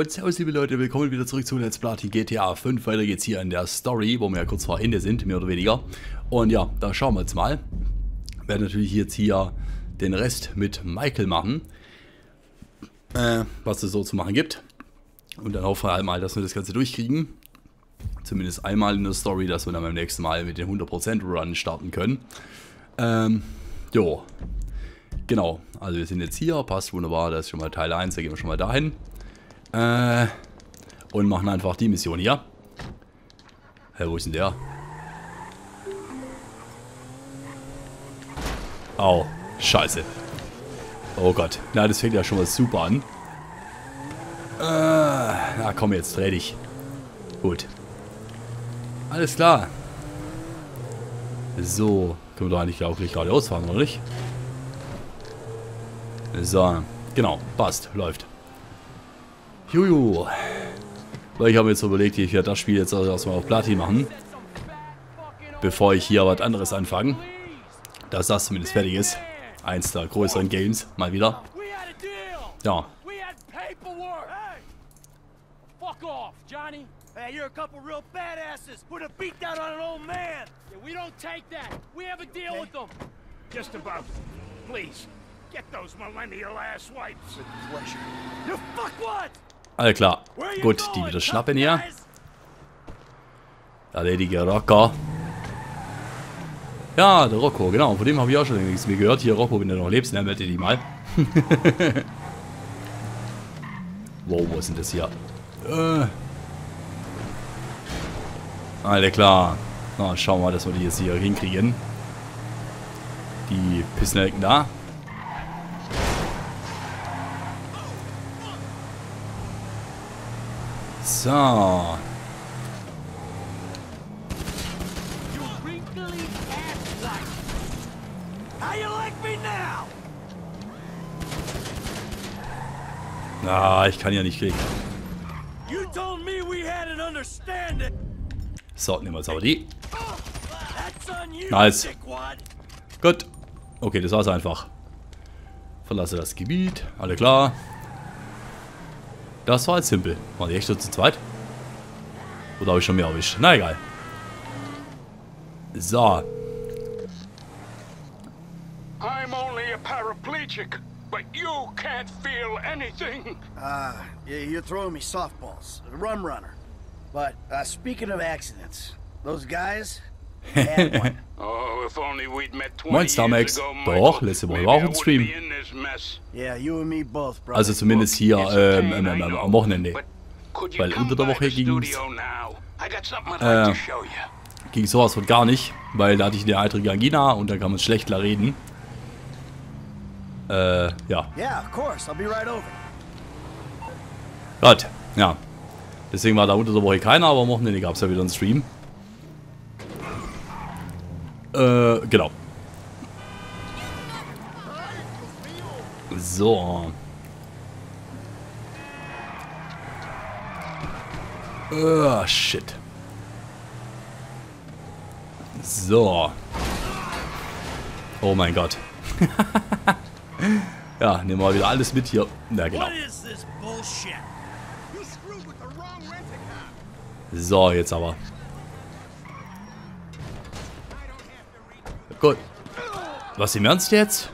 Und servus liebe Leute, willkommen wieder zurück zu Let's Platin GTA 5. Weiter geht's hier in der Story, wo wir ja kurz vor Ende sind, mehr oder weniger. Und ja, da schauen wir jetzt mal. Wir werden natürlich jetzt hier den Rest mit Michael machen. Was es so zu machen gibt. Und dann hoffen wir einmal, dass wir das Ganze durchkriegen. Zumindest einmal in der Story, dass wir dann beim nächsten Mal mit den 100% Run starten können. Jo. Genau, also wir sind jetzt hier, passt wunderbar, das ist schon mal Teil 1, da gehen wir schon mal dahin. Und machen einfach die Mission hier. Hä, wo ist denn der? Au, scheiße. Oh Gott, na das fängt ja schon mal super an. Na komm jetzt, dreh dich. Gut. Alles klar. So, können wir doch eigentlich auch nicht geradeaus fahren, oder nicht? So, genau, passt, läuft. Juju. Weil ich habe jetzt überlegt, ich werde das Spiel jetzt erstmal auf Platin machen. Bevor ich hier was anderes anfange. Dass das zumindest fertig ist. Eins der größeren Games, mal wieder. Ja. Alles klar. Gut, die wieder schnappen hier. Der ledige Rocco. Ja, der Rocco, genau. Von dem habe ich auch schon nichts mehr gehört. Hier, Rocco, wenn du noch lebst, dann melde dich mal. Wow, wo ist denn das hier? Alles klar. Na, schauen wir mal, dass wir die jetzt hier hinkriegen. Die Pissnelken da. So. Ah, ich kann ja nicht kriegen. So, nehmen wir jetzt aber die. Nice. Gut. Okay, das war's einfach. Verlasse das Gebiet. Alles klar. Das war jetzt simpel. War die echt nur zu zweit? Oder habe ich schon mehr erwischt? Na egal. So. I'm only a paraplegic, but you can't feel anything. You're throwing me softballs. Rum runner. But speaking of accidents, those guys had one. Oh, if only we'd met 20 years ago, Michael, maybe I wouldn't be in this mess. Yeah, you and me both, brother. Also zumindest hier am Wochenende. Weil unter der Woche ging sowas von gar nicht, weil da hatte ich eine eitrige Angina und da kann man schlecht klar reden. Ja. Gott, ja. Deswegen war da unter der Woche keiner, aber am Wochenende gab es ja wieder einen Stream. Genau. So. Oh, shit. So. Oh mein Gott. Ja, nehmen wir wieder alles mit hier. Na genau. So, jetzt aber. Gut. Was im Ernst jetzt?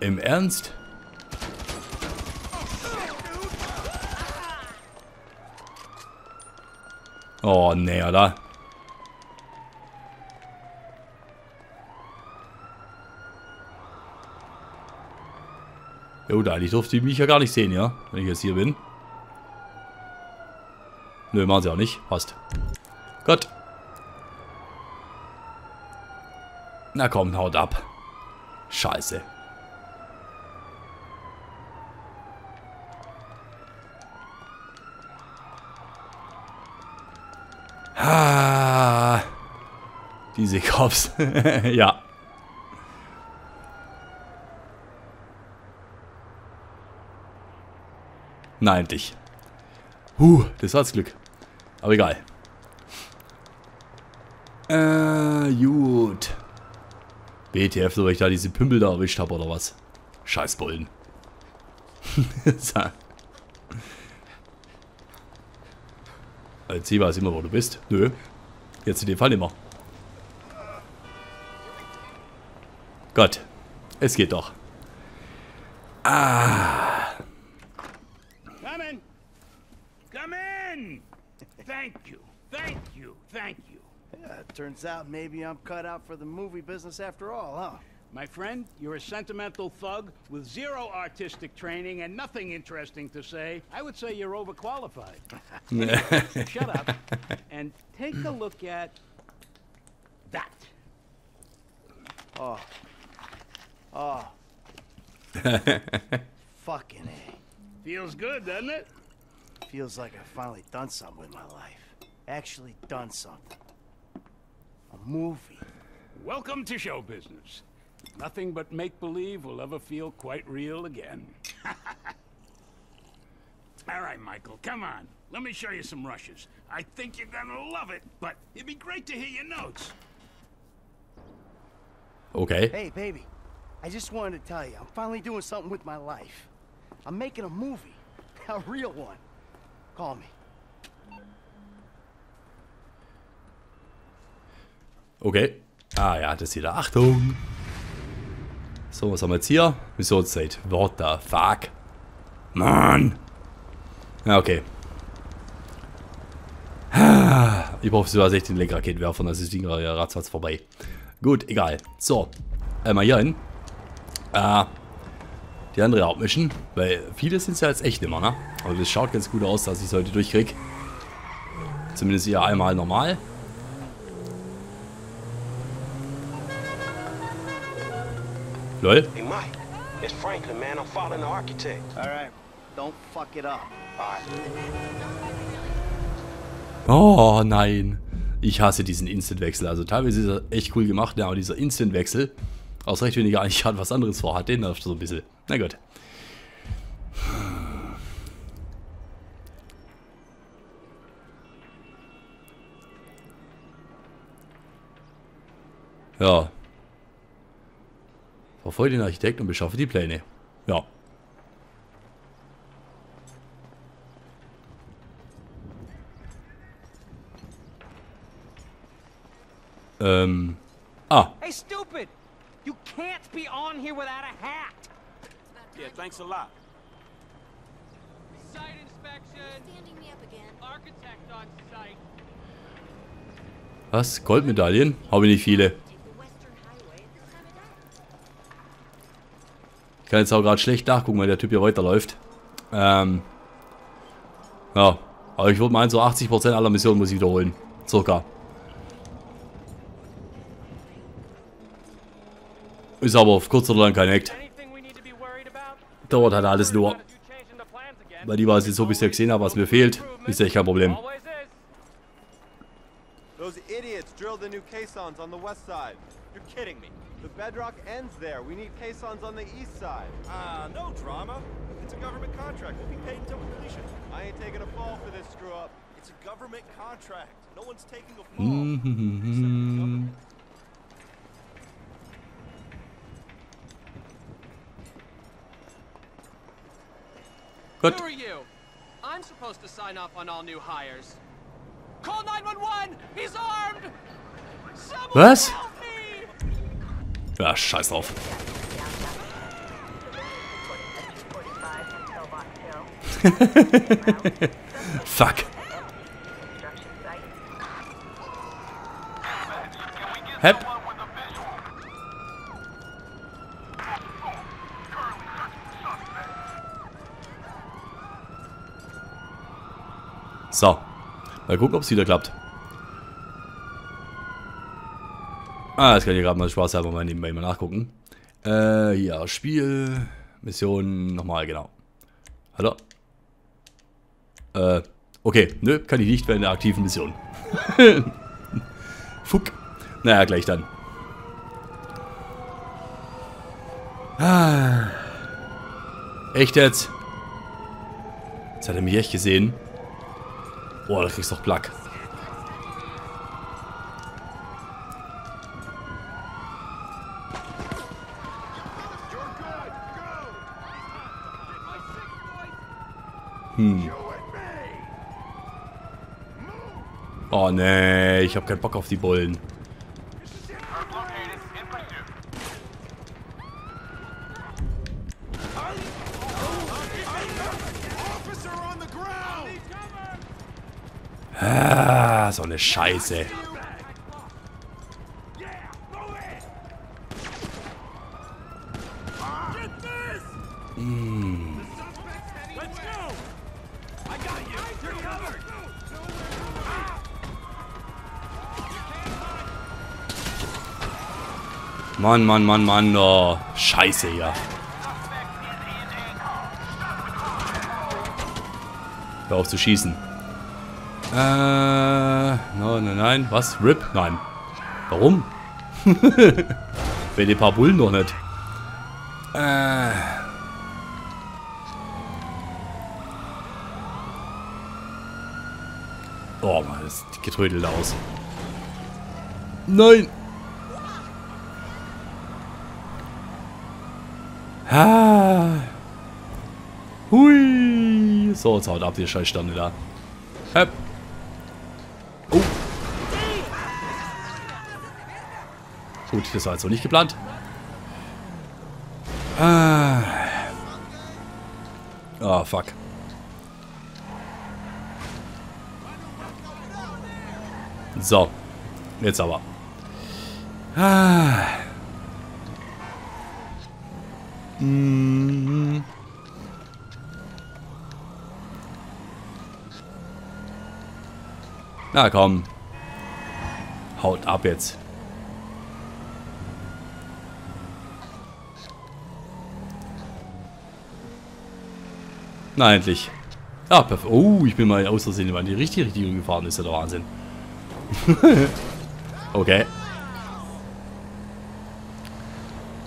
Im Ernst? Oh, nee, oder? Jo, da eigentlich durfte ich mich ja gar nicht sehen, ja? Wenn ich jetzt hier bin. Nö, machen sie auch nicht. Passt. Gut. Na komm, haut ab. Scheiße. Ah, diese Cops. Ja. Nein, dich. Das war's Glück. Aber egal. Gut. WTF, so weil ich da diese Pümpel da erwischt habe, oder was? Scheiß Bullen. Alter, weiß immer, wo du bist. Nö. Jetzt in dem Fall immer. Gott. Es geht doch. Ah. Come in. Come in. Thank you. Thank you. Thank you. Yeah, turns out maybe I'm cut out for the movie business after all, huh? My friend, you're a sentimental thug with zero artistic training and nothing interesting to say. I would say you're overqualified. Shut up and take a look at that. Oh. Oh. Fucking A. Feels good, doesn't it? Feels like I've finally done something with my life. Actually done something. A movie. Welcome to show business. Nothing but make-believe will ever feel quite real again. All right, Michael, come on. Let me show you some rushes. I think you're gonna love it, but it'd be great to hear your notes. Okay. Hey, baby. I just wanted to tell you, I'm finally doing something with my life. I'm making a movie. A real one. Call me. Okay. Ah ja, das hier da. Achtung! So, was haben wir jetzt hier? Missionszeit. What the fuck? Mann! Ja, okay. Ich brauche sogar 16 Lenkraketenwerfer, das ist Ding ratzfatz vorbei. Gut, egal. So, einmal hier hin. Die andere Hauptmission, weil viele sind es ja jetzt echt immer, ne? Aber das schaut ganz gut aus, dass ich es heute durchkriege. Zumindest hier einmal normal. Lol. Hey Mike, it's Franklin, man. I'm following the architect. All right, don't fuck it up. Oh nein, ich hasse diesen Instant-Wechsel. Also teilweise ist er echt cool gemacht, ja, aber dieser Instant-Wechsel aus recht weniger eigentlich hat was anderes vorhat, den nervt so ein bisschen. Na gut. Ja. Verfolge den Architekt und beschaffe die Pläne. Ja. Hey, stupid! You can't be on here without a hat. Yeah, thanks a lot. Site inspection. Standing me up again. Architect on site. Was? Goldmedaillen? Habe ich nicht viele. Ich kann jetzt auch gerade schlecht nachgucken, weil der Typ hier weiterläuft. Ja, aber ich würde meinen, so 80% aller Missionen muss ich wiederholen. Circa. Ist aber auf kurz oder lang kein Act. Dauert halt alles nur. Bei die, was ich so bisher gesehen habe, was mir fehlt, ist echt kein Problem. Those idiots drilled the new caissons on the west side. You're kidding me. The bedrock ends there. We need caissons on the east side. No drama. It's a government contract. We'll be paid until completion. I ain't taking a fall for this screw up. It's a government contract. No one's taking a fall. Except the government. Good. Who are you? I'm supposed to sign off on all new hires. Call 911. He's armed. What? Ja, scheiß drauf. Fuck. Hep. So. Mal gucken, ob es wieder klappt. Ah, das kann ich gerade mal Spaß haben, mal nebenbei mal nachgucken. Ja, Spiel, Mission, nochmal, genau. Hallo? Okay, nö, kann ich nicht während der aktiven Mission. Fuck. Naja, gleich dann. Ah. Echt jetzt? Jetzt hat er mich echt gesehen. Boah, da kriegst du doch Plack. Oh nee, ich hab keinen Bock auf die Bullen. Ah, so eine Scheiße. Mann, Mann, Mann, Mann, oh, Scheiße hier. Hör auf zu schießen. Nein. Was? RIP? Nein. Warum? Wenn die paar Bullen doch nicht. Oh Mann, das sieht getrödelt aus. Nein! Ah. Hui. So, jetzt haut ab, die Scheißstange da. Hep. Oh. Gut, das war jetzt so nicht geplant. Ah. Ah, fuck. So. Jetzt aber. Ah. Hm. Na komm. Haut ab jetzt. Na endlich. Ah, perfekt. Oh, ich bin mal aus Versehen in die richtige Richtung gefahren. Das ist ja der Wahnsinn. Okay.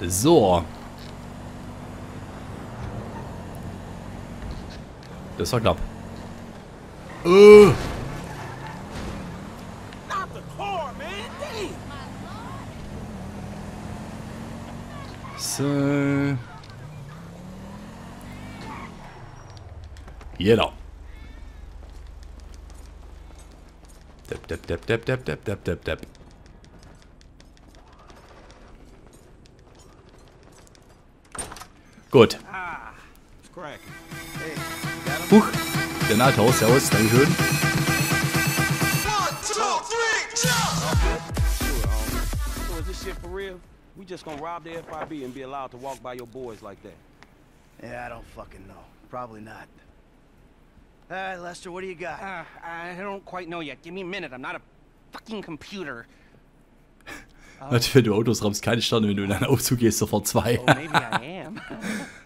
So. Das war knapp. So. Genau. Depp. Gut. Huch, der NATO, servus, dankeschön. We just gonna rob the FIB and be allowed to walk by your boys like that. Yeah, I don't fucking know. Probably not. All right, Lester, what do you got? I don't quite know yet. Give me a minute. I'm not a fucking computer. Natürlich, wenn du Autos rammst, keine Sterne, wenn du in einen Aufzug gehst, sofort zwei. Oh, maybe I am.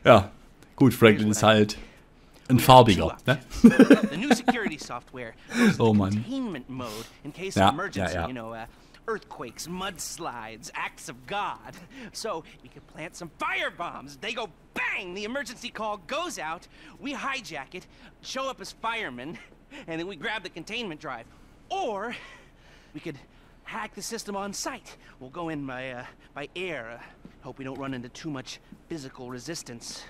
Ja, gut, Franklin ist halt ein farbiger, ne? The new security software. Oh Mann. Containment mode in case of emergency, you know. Earthquakes, mudslides, acts of God. So we could plant some firebombs. They go bang. The emergency call goes out. We hijack it, show up as firemen, and then we grab the containment drive. Or we could hack the system on site. We'll go in by air. Hope we don't run into too much physical resistance.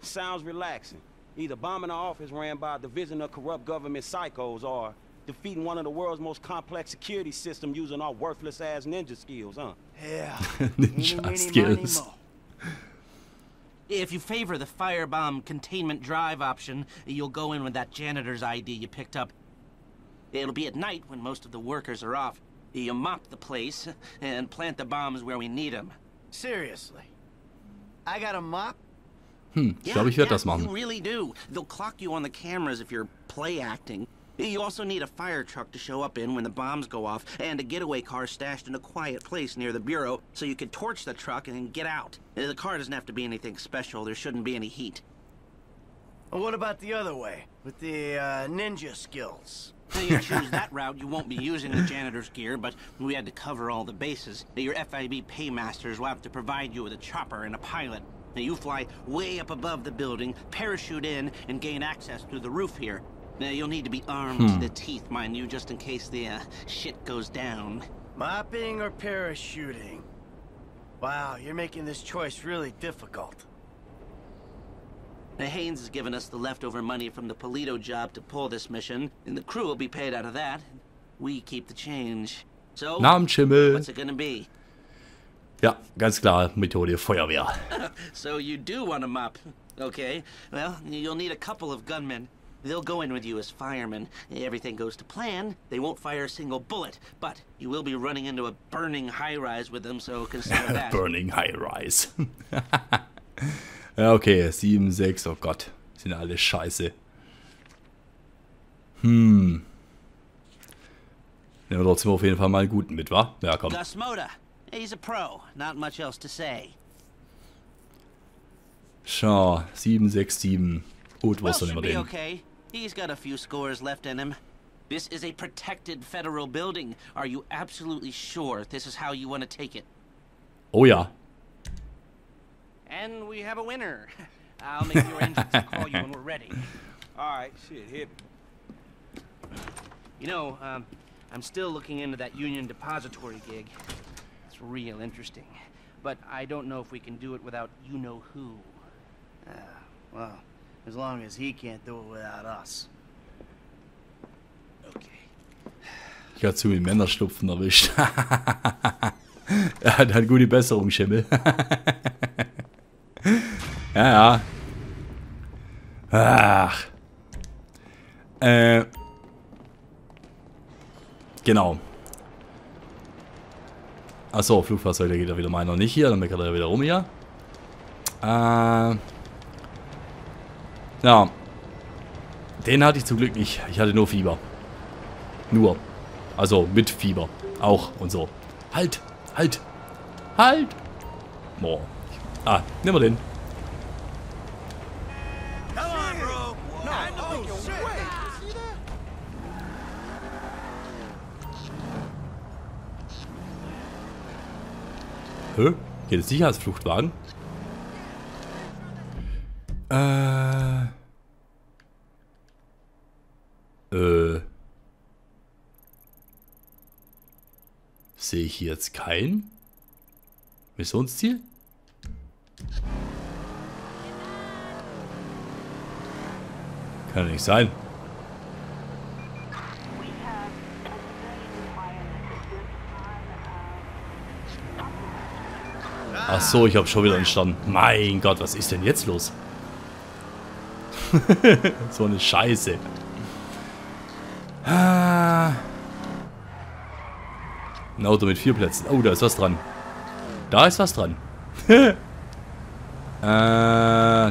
Sounds relaxing. Either bombing our office ran by a division of corrupt government psychos, or defeating one of the world's most complex security system using our worthless ass ninja skills, huh? Yeah. Ninja skills. If you favor the firebomb containment drive option, you'll go in with that janitor's ID you picked up. It'll be at night when most of the workers are off. You mop the place and plant the bombs where we need them. Seriously? I got a mop? Ich glaube, ich werde das machen. You really do. They'll clock you on the cameras if you're play acting. You also need a fire truck to show up in when the bombs go off, and a getaway car stashed in a quiet place near the bureau so you can torch the truck and then get out. The car doesn't have to be anything special. There shouldn't be any heat. What about the other way, with the ninja skills? If you choose that route, you won't be using the janitor's gear, but we had to cover all the bases. Your FIB paymasters will have to provide you with a chopper and a pilot. Now you fly way up above the building, parachute in, and gain access through the roof here. Now, you'll need to be armed to the teeth, mind you, just in case the shit goes down. Mopping or parachuting? Wow, you're making this choice really difficult. Haynes has given us the leftover money from the Polito job to pull this mission, and the crew will be paid out of that. We keep the change. So, what's it gonna be? Ja, ganz klar, Methode Feuerwehr. So you do want to mop. Okay, well, you'll need a couple of gunmen. They'll go in with you as firemen. Everything goes to plan. They won't fire a single bullet, but you will be running into a burning high-rise with them, so consider that. Burning high-rise. Okay, 7, 6, oh Gott. Sind alle scheiße. Hm. Nehmen wir doch auf jeden Fall mal einen guten mit, wa? Ja, komm. Gus Mota. He's a pro. Not much else to say. Schau, 7, 6, 7. Gut, was soll immer reden? Okay. He's got a few scores left in him. This is a protected federal building. Are you absolutely sure this is how you want to take it? Oh ja. And we have a winner. I'll make your engines to call you when we're ready. All right, shit, hit. You know, I'm still looking into that Union Depository gig. It's real interesting, but I don't know if we can do it without you know who. Well. As long as he can't do it without us. Okay. Ich habe zu mit Männerschlupfen erwischt. Er hat gute Besserung, Schimmel. Ja, ja. Ach. Genau. Achso, Flugfahrzeug, da geht er wieder mal noch nicht hier. Dann meckert er wieder rum hier. Ja, den hatte ich zum Glück nicht. Ich hatte nur Fieber. Nur. Also mit Fieber. Auch und so. Halt! Halt! Halt! Boah. Ah, nehmen wir den. Hä? Geht es sicher als Fluchtwagen? Sehe ich hier jetzt keinen? Missionsziel? Kann nicht sein. Ach so, ich habe schon wieder entstanden. Mein Gott, was ist denn jetzt los? So eine Scheiße. Ein Auto mit 4 Plätzen. Oh, da ist was dran. Da ist was dran.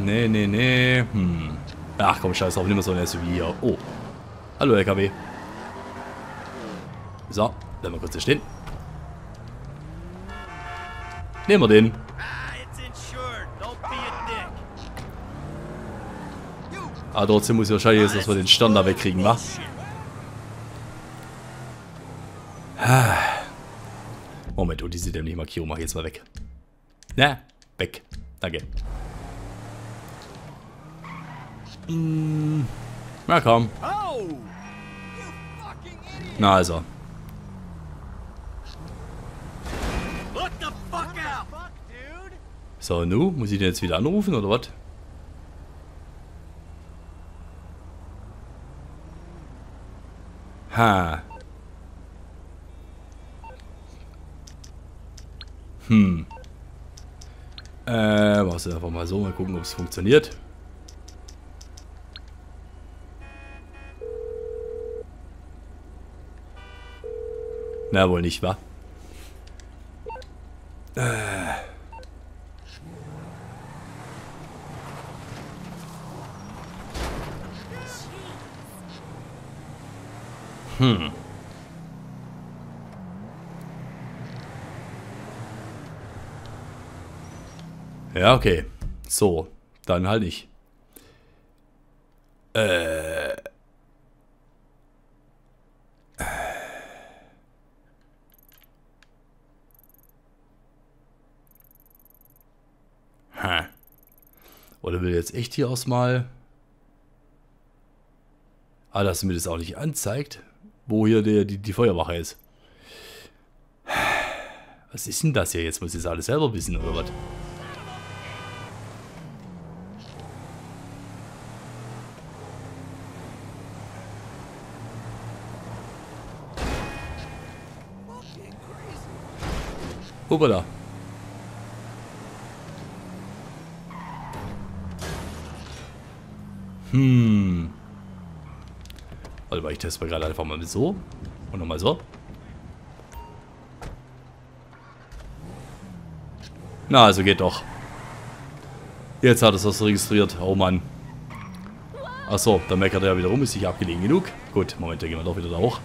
Nee, nee, nee. Hm. Ach komm, scheiß drauf. Nimm mal so ein SUV hier. Oh. Hallo, LKW. So, bleiben wir kurz hier stehen. Nehmen wir den. Aber trotzdem muss ich wahrscheinlich jetzt, dass wir den Stern da wegkriegen, wa? Moment, oh, diese dämliche Markierung mache ich jetzt mal weg. Na, weg. Danke. Na komm. Na also. So, nu, muss ich den jetzt wieder anrufen, oder was? Ha. Hm. Mach's einfach mal so, mal gucken, ob es funktioniert. Na, wohl nicht, wa? Hm. Ja, okay. So, dann halt nicht. Hä? Oder will jetzt echt hier aus mal... Ah, dass mir das auch nicht anzeigt, wo hier die Feuerwache ist. Was ist denn das hier jetzt? Muss ich das alles selber wissen, oder was? Hoppala. Also ich teste gerade einfach mal so und nochmal so. Na, also geht doch. Jetzt hat es das registriert. Oh Mann. Achso, dann meckert er wieder rum. Ist nicht abgelegen genug. Gut, Moment, da gehen wir doch wieder da hoch.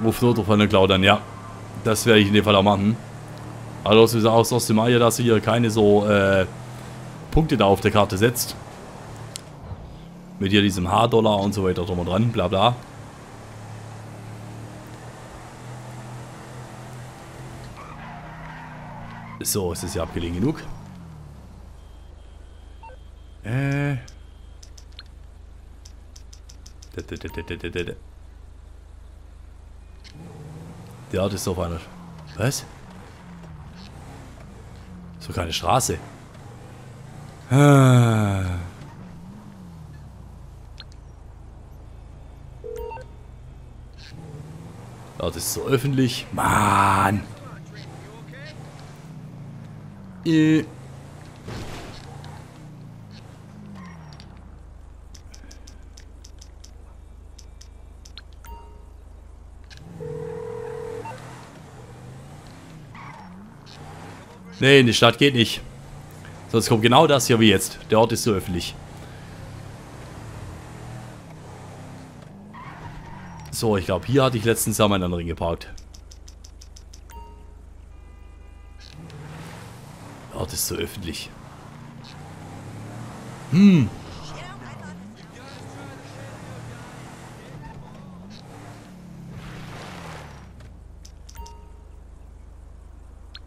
Wo flot doch von der Cloud an? Ja, das werde ich in dem Fall auch machen. Also aus dem Eier, dass ihr hier keine so Punkte da auf der Karte setzt. Mit hier diesem H-Dollar und so weiter drum und dran, bla bla. So, es ist ja abgelegen genug. Ja, das ist auf einer. Was? So keine Straße. Ja, das ist so öffentlich. Mann! Nee, in die Stadt geht nicht. Sonst kommt genau das hier wie jetzt. Der Ort ist so öffentlich. So, ich glaube, hier hatte ich letztens ja meinen anderen geparkt. Der Ort ist so öffentlich.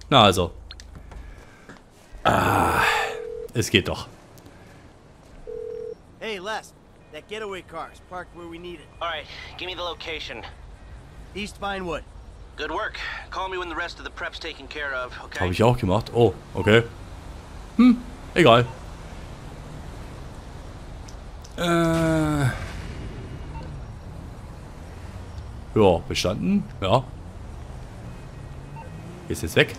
Na also. Es geht doch. Hey, Lester, that getaway car is parked where we need it. All right, give me the location. East Vinewood. Good work. Call me when the rest of the prep's taken care of, okay? Habe ich auch gemacht. Oh, okay. Egal. Ja, bestanden. Ja. Ist jetzt weg.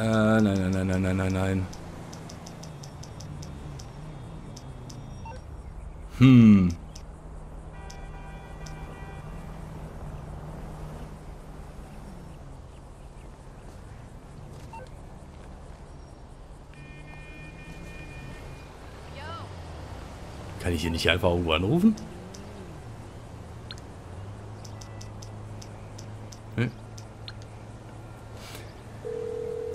Nein. Kann ich hier nicht einfach irgendwo anrufen?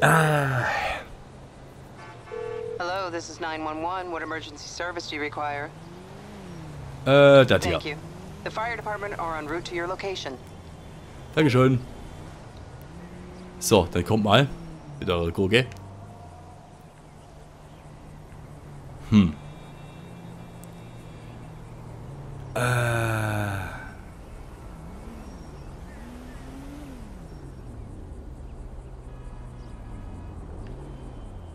Hello, this is 911. What emergency service do you require? Thank you. The fire department are en route to your location. Dankeschön. So, dann kommt mal mit eurer Gurke.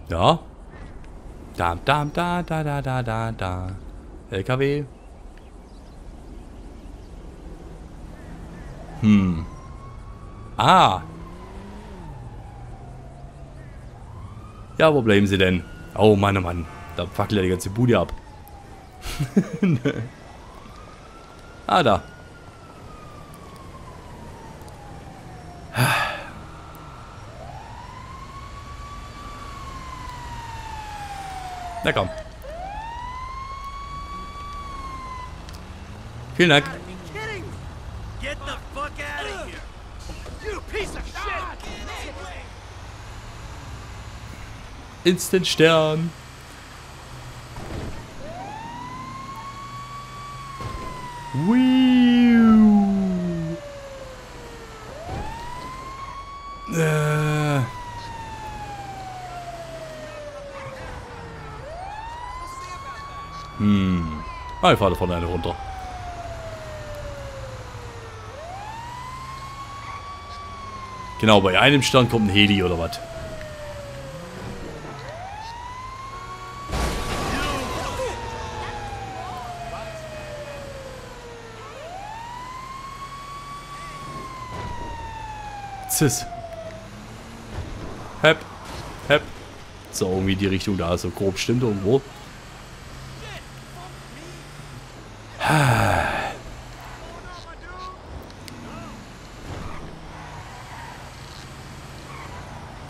Ja. LKW. Ja, wo bleiben sie denn? Oh Mann, oh Mann. Da fackelt ja die ganze Bude ab. Da. Na komm. Vielen Dank. Instant Stern. Ich fahre von einer runter. Genau, bei einem Stern kommt ein Heli oder was. Praxis. Hep. Hep. So, irgendwie die Richtung da, so grob stimmt irgendwo.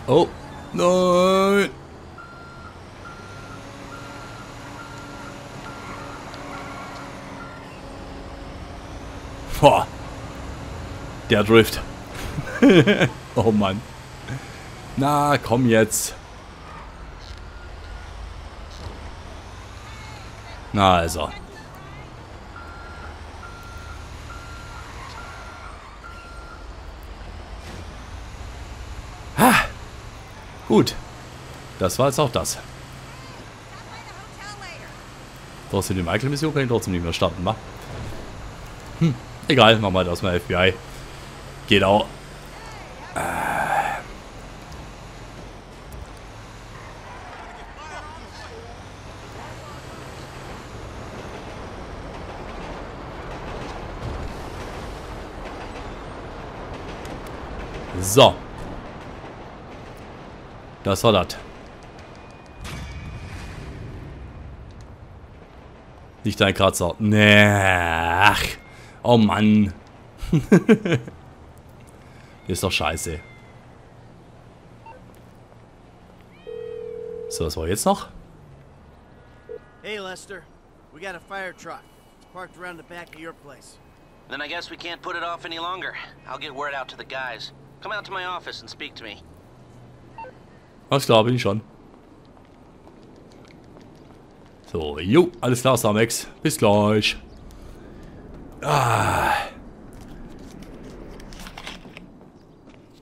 Oh, nein. Boah. Der Drift. Oh Mann. Na, komm jetzt. Na also. Ha. Gut. Das war jetzt auch das. Trotzdem die Michael-Mission kann ich trotzdem nicht mehr starten, wa? Hm. Egal, machen wir das mal FBI. Genau. So. Das war das. Nicht dein Kratzer. Nee. Oh Mann. Ist doch scheiße. So, was war jetzt noch? Hey Lester, we got a fire truck. It's parked around the back of your place. Then I guess we can't put it off any longer. I'll get word out to the guys. Come out to my office and speak to me. Alles klar, bin ich schon. So, jo, alles klar, Samex. Bis gleich. Ah.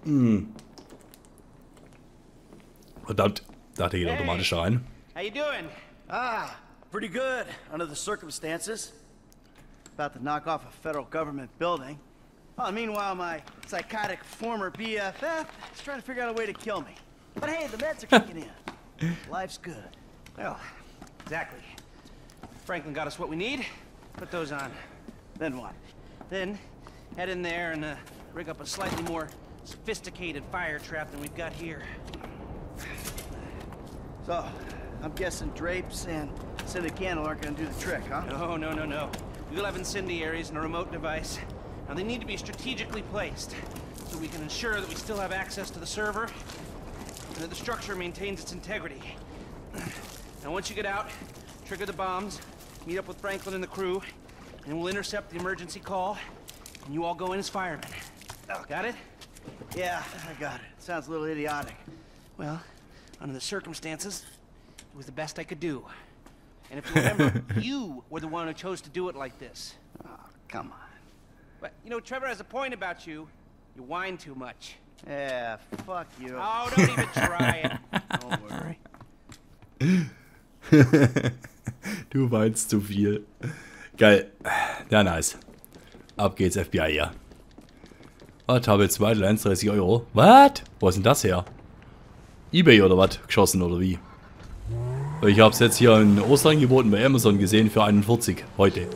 Hm. Verdammt, da geht automatisch rein. How you doing? Ah, pretty good under the circumstances. About to knock off a federal government building. Well, meanwhile, my psychotic former BFF is trying to figure out a way to kill me. But hey, the meds are kicking in. Life's good. Well, exactly. Franklin got us what we need. Put those on. Then what? Then head in there and rig up a slightly more sophisticated fire trap than we've got here. So, I'm guessing drapes and incendiary candle aren't going to do the trick, huh? No, no, no, no. You'll have incendiaries and a remote device. Now, they need to be strategically placed, so we can ensure that we still have access to the server, and that the structure maintains its integrity. Now, once you get out, trigger the bombs, meet up with Franklin and the crew, and we'll intercept the emergency call, and you all go in as firemen. Got it? Yeah, I got it. Sounds a little idiotic. Well, under the circumstances, it was the best I could do. And if you remember, you were the one who chose to do it like this. Oh, come on. But, you know, Trevor has a point about you. You whine too much. Yeah, fuck you. Oh, don't even try it. Don't worry. Du weinst zu viel. Geil. Ja, nice. Ab geht's, FBI, ja. Was habe ich 231 Euro? Was? Wo ist denn das her? Ebay oder was? Geschossen oder wie? Ich hab's jetzt hier in Ostern geboten bei Amazon gesehen für 41 heute.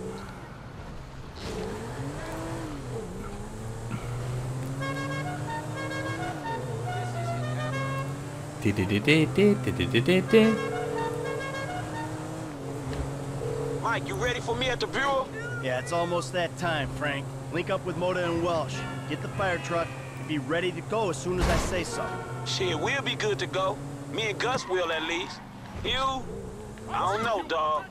Mike, you ready for me at the bureau? Yeah, it's almost that time, Frank. Link up with Mota and Welsh. Get the fire truck and be ready to go as soon as I say so. Shit, we'll be good to go. Me and Gus will at least. You? I don't know, dog.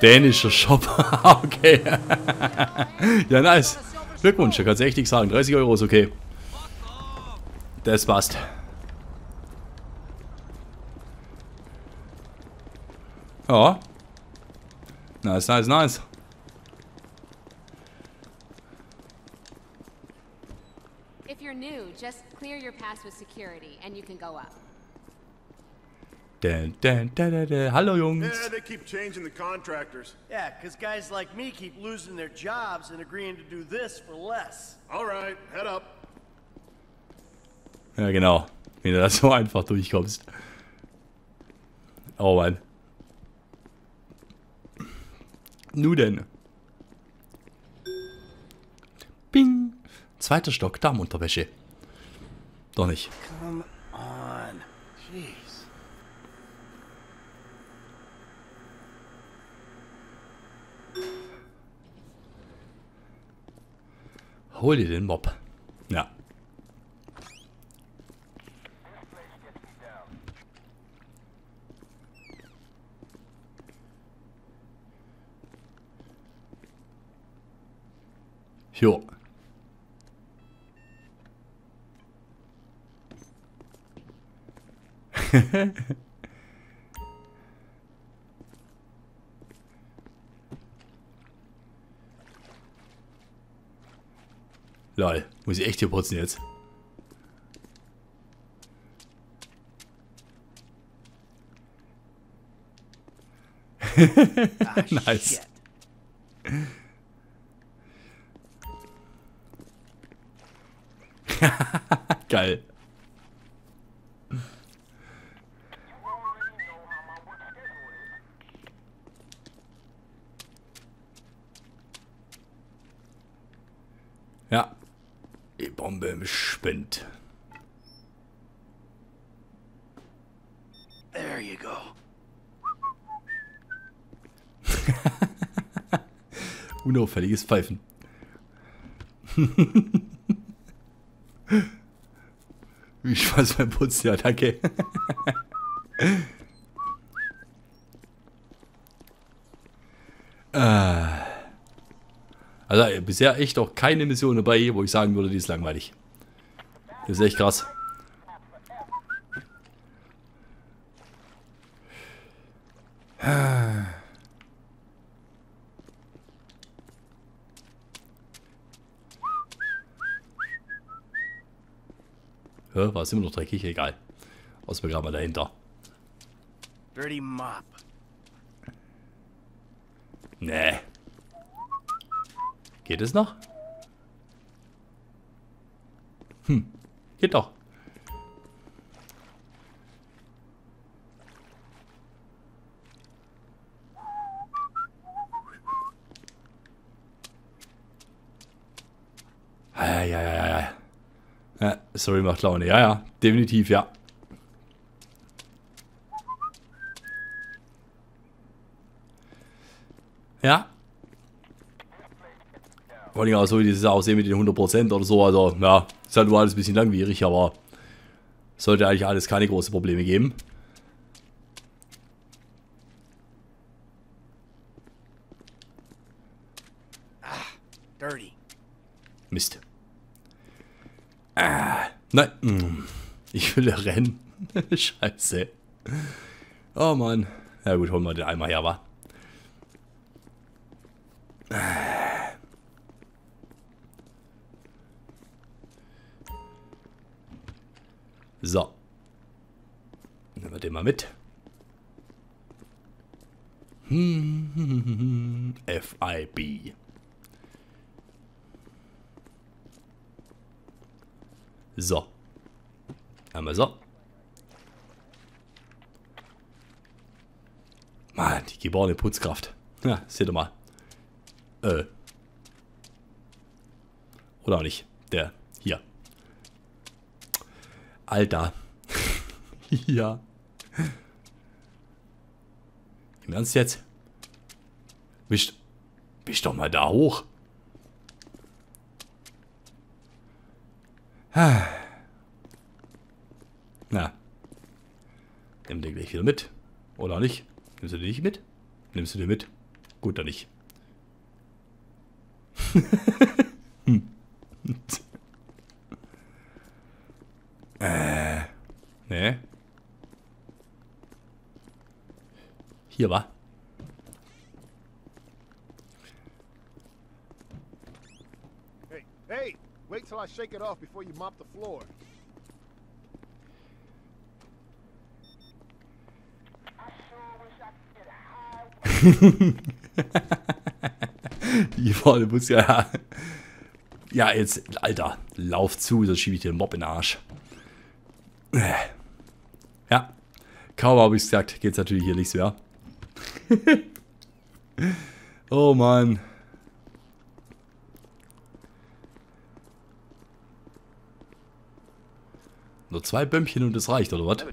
Dänischer Shop. Okay. Ja, nice. Glückwunsch, da kannst du echt nichts sagen. 30 Euro ist okay. Das passt. Ja. Nice, nice, nice. If you're new, just clear your pass with security and you can go up. Hello, Jungs. Yeah, they keep changing the contractors. Yeah, because guys like me keep losing their jobs and agreeing to do this for less. All right, head up. Ja, genau. Wenn du da so einfach durchkommst. Oh, Mann. Nun denn. Ping. Zweiter Stock, Damenunterwäsche. Doch nicht. Come on. Jeez. Hol dir den Mob. Ja. Jo. Lol, muss ich echt hier putzen jetzt. Nice. Geil. Ja. Die Bombe im Spind. There you go. Unauffälliges Pfeifen. Ich weiß beim Putz, ja, danke. Also bisher echt auch keine Mission dabei, wo ich sagen würde, die ist langweilig. Das ist echt krass. War es immer noch dreckig? Egal. Aus dem Graben dahinter. Dirty Mop. Nee. Geht es noch? Hm. Geht doch. Sorry, macht Laune. Ja, ja. Definitiv, ja. Ja. Vor allem auch so, wie dieses Aussehen mit den 100% oder so. Also, ja. Ist halt nur alles ein bisschen langwierig, aber sollte eigentlich alles keine großen Probleme geben. Dirty. Mist. Nein, ich will ja rennen. Scheiße. Oh Mann. Na gut, holen wir den einmal her, wa? So. Nehmen wir den mal mit. FIB. So. Einmal so. Mann, die geborene Putzkraft. Ja, seht ihr mal. Oder auch nicht. Der. Hier. Alter. Ja. Im Ernst jetzt? Bist doch mal da hoch. Na. Nimm den gleich wieder mit. Oder nicht? Nimmst du den nicht mit? Nimmst du den mit? Gut, dann nicht. Nee. Hier war. Hey, hey! Wait till I shake it off before you mop the floor. Hier vorne muss ja. Ja, jetzt, Alter, lauf zu, sonst schiebe ich dir den Mob in den Arsch. Ja, kaum habe ich es gesagt, geht's natürlich hier nichts mehr. Oh Mann. Nur 2 Bömmchen und es reicht, oder was?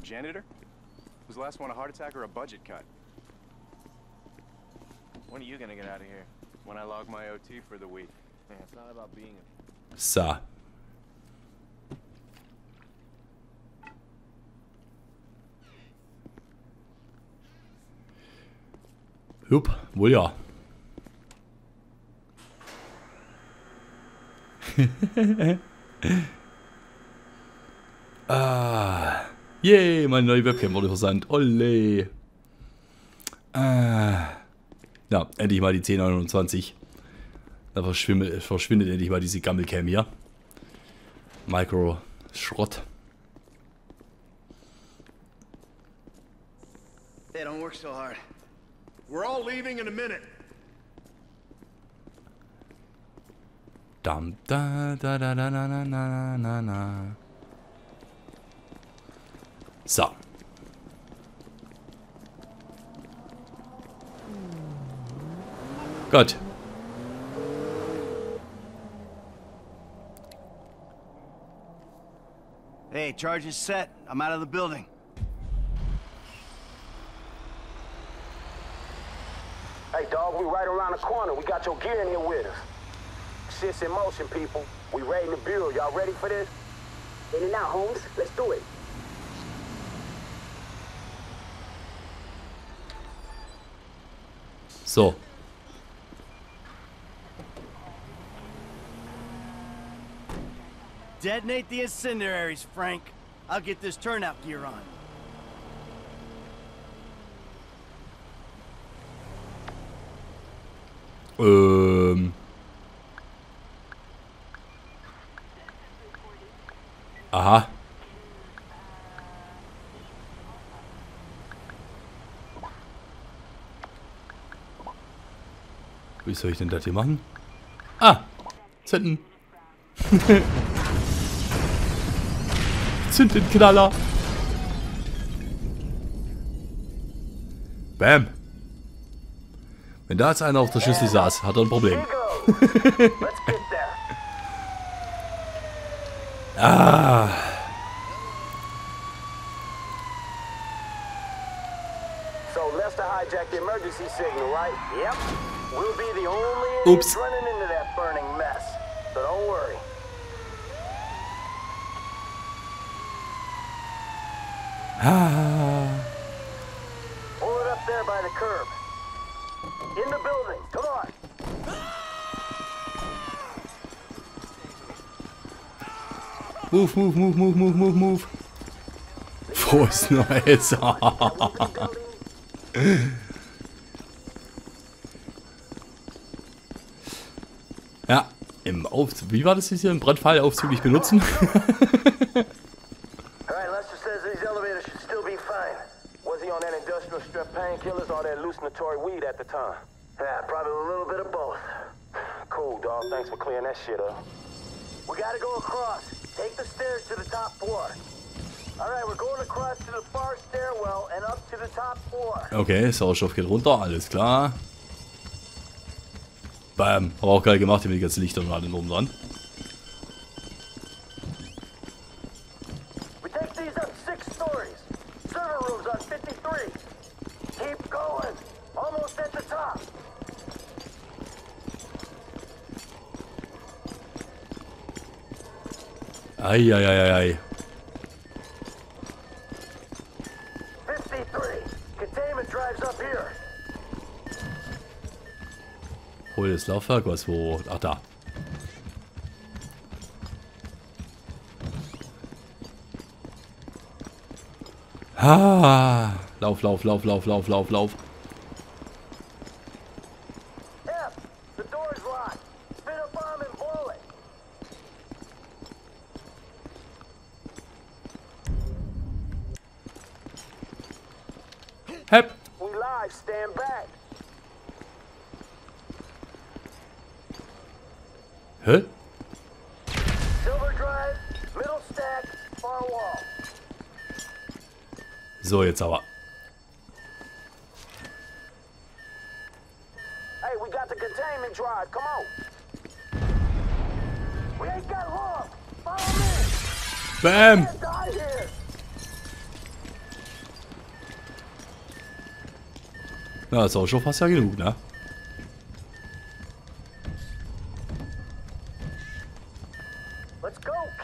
So. Jupp, wohl ja. Ah, yay, meine neue Webcam wurde versandt. Olle. Ja, endlich mal die 1029. Da verschwindet endlich mal diese Gammelcam hier. Micro Schrott. They don't work so hard. We're all leaving in a minute. Dum da da da da na na na na na. So. Gut. Hey, charge is set. I'm out of the building. Hey, dog, we right around the corner. We got your gear in here with us. Shit's in motion, people. We raiding the bureau. Y'all ready for this? In and out, Holmes. Let's do it. So. Detonate the incendiaries, Frank. I'll get this turnout gear on. Aha. Wie soll ich denn das hier machen? Ah! Zünden! Zündenknaller! Bam! Wenn da jetzt einer auf der Schüssel saß, hat er ein Problem. Ah. So Lester hijacked the emergency signal, right? Yep. We'll be the only ones running into that burning mess. So don't worry. Ah. Pull it up there by the curb. In the building. Come on. Move, move, move, move, move, move, move. Frohes Neues. Ja, im Aufzug. Wie war das jetzt hier? Im Brandfall Aufzug nicht benutzen. Take the stairs to the top floor. All right, we're going across to the far stairwell and up to the top floor. Okay, Sauerstoff geht runter, alles klar. Bam, aber auch geil gemacht, hier mit den ganzen Lichtern gerade oben dran. We take these up 6 stories. Server rooms on 53. Keep going. Almost at the top. Eieiei. 53. Containment drives up here. Hol das Laufwerk, was wo? Ach da. Ah, lauf, lauf, lauf, lauf, lauf, lauf, lauf. Hä? So, jetzt aber. Bam! Na, ist auch schon fast ja genug, ne?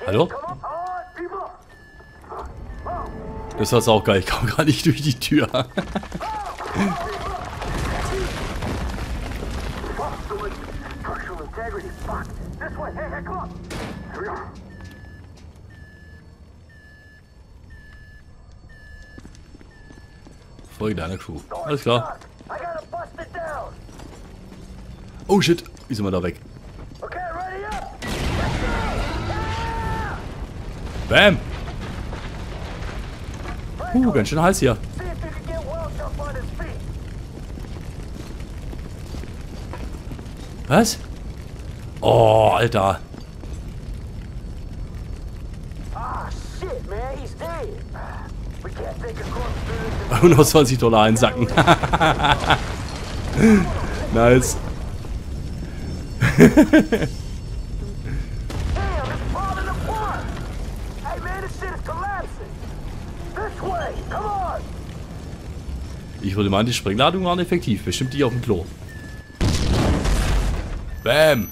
Hallo? Das war's auch geil, ich komme gar nicht durch die Tür. Folge deiner Crew. Alles klar. Oh shit, wie sind wir da weg? Bam! Ganz schön heiß hier. Was? Oh, Alter. $120 einsacken. Nice. Ich würde meinen, die Sprengladungen waren effektiv. Bestimmt die auf dem Klo. Bam!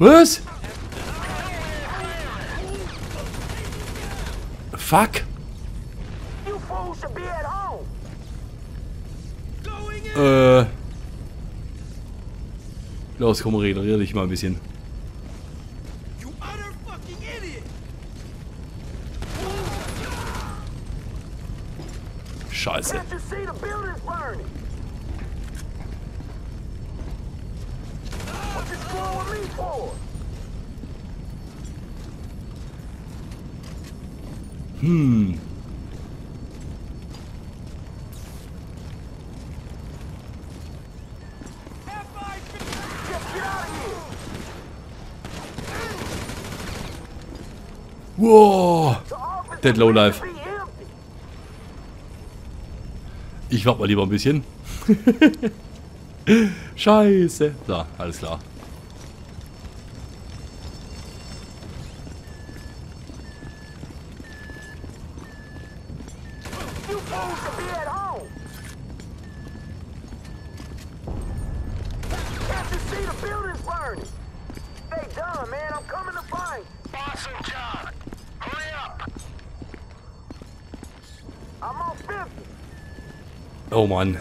Was? Fuck! Los, komm, regenerier dich mal ein bisschen. Scheiße. Hm. Wow, Dead Lowlife. Ich warte mal lieber ein bisschen. Scheiße. So, alles klar. Oh Mann.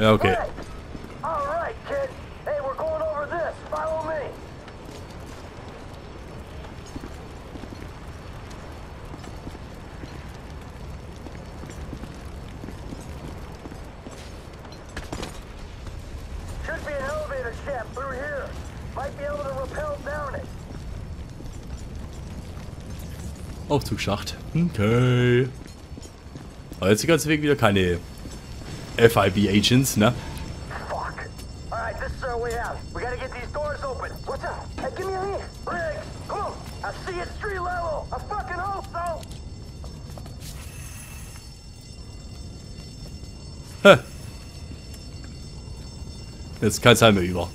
Ja, okay. Aufzugsschacht. Okay. Aber jetzt den ganzen Weg wieder keine FIB Agents, ne? Hä? Jetzt kein Zeit mehr über.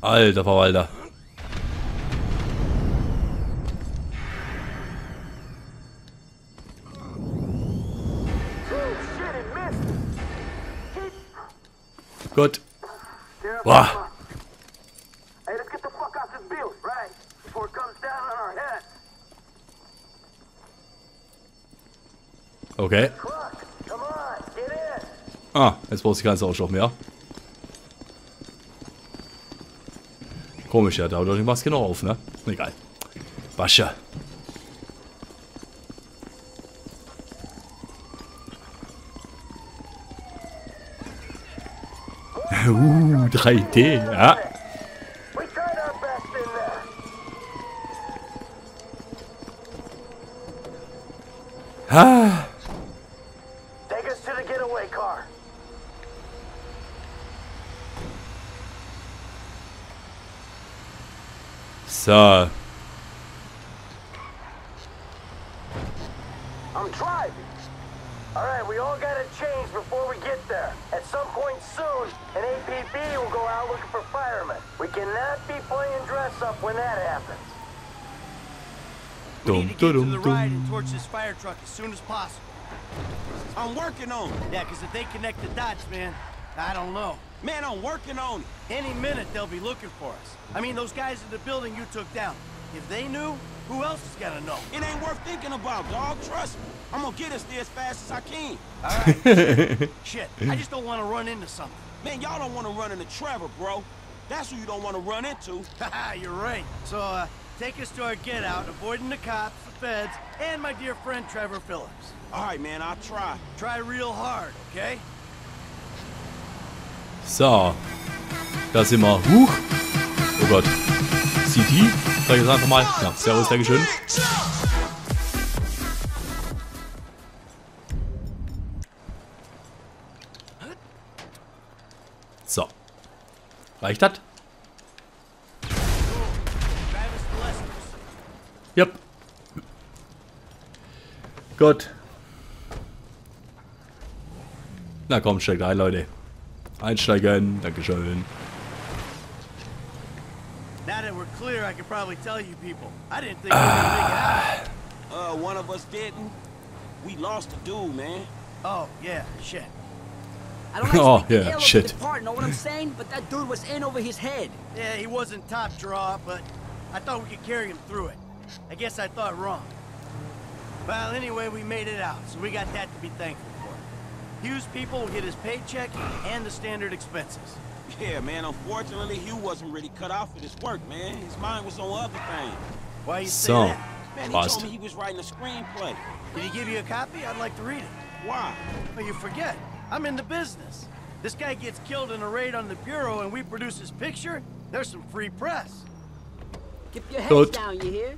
Alter Verwalter. Gut. Boah. Okay. Ah, jetzt brauchst du keinen Sauerstoff mehr. Komisch, ja, da hat doch die Maske noch auf, ne? Egal. Wasche. Ooh, 3D, ja. Ah. So. Get to the ride and torch this fire truck as soon as possible. I'm working on it. Yeah, because if they connect the dots, man, I don't know. Man, I'm working on it. Any minute they'll be looking for us. I mean, those guys in the building you took down. If they knew, who else is gonna know? It ain't worth thinking about, dog. Trust me. I'm gonna get us there as fast as I can. All right. Shit. I just don't want to run into something. Man, y'all don't want to run into Trevor, bro. That's who you don't want to run into. Haha, you're right. So, take us to our get-out, avoiding the cops, the feds, and my dear friend Trevor Phillips. All right, man, I'll try. Try real hard, okay? So, da sind wir. Huch! Oh Gott. CD? Sag ich das einfach mal. Ja, servus, Dankeschön. So. Reicht das? Yep. Gut. Na komm, steigt ein, Leute. Einsteigen. Dankeschön. Now that we're clear, I can probably tell you people. I didn't think we were big out. One of us didn't. We lost the dude, man. Oh, yeah, shit. I don't like to yell over the part, know what I'm saying? But that dude was in over his head. Yeah, he wasn't top draw, but I thought we could carry him through it. I guess I thought wrong. Well, anyway, we made it out, so we got that to be thankful for. Hugh's people will get his paycheck and the standard expenses. Yeah, man, unfortunately, Hugh wasn't really cut out for this work, man. His mind was on other things. Why you say that? Man, he told me he was writing a screenplay. Did he give you a copy? I'd like to read it. Why? Well, you forget. I'm in the business. This guy gets killed in a raid on the bureau and we produce his picture? There's some free press. Keep your heads down, you hear?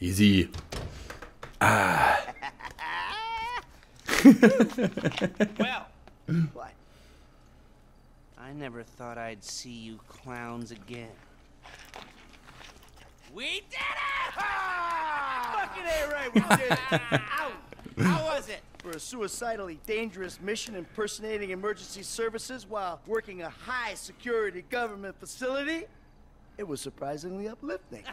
Easy. Ah. Well, what? I never thought I'd see you clowns again. We did it! Fucking ain't right, we did it. Ow. How was it? For a suicidally dangerous mission impersonating emergency services while working a high security government facility, it was surprisingly uplifting.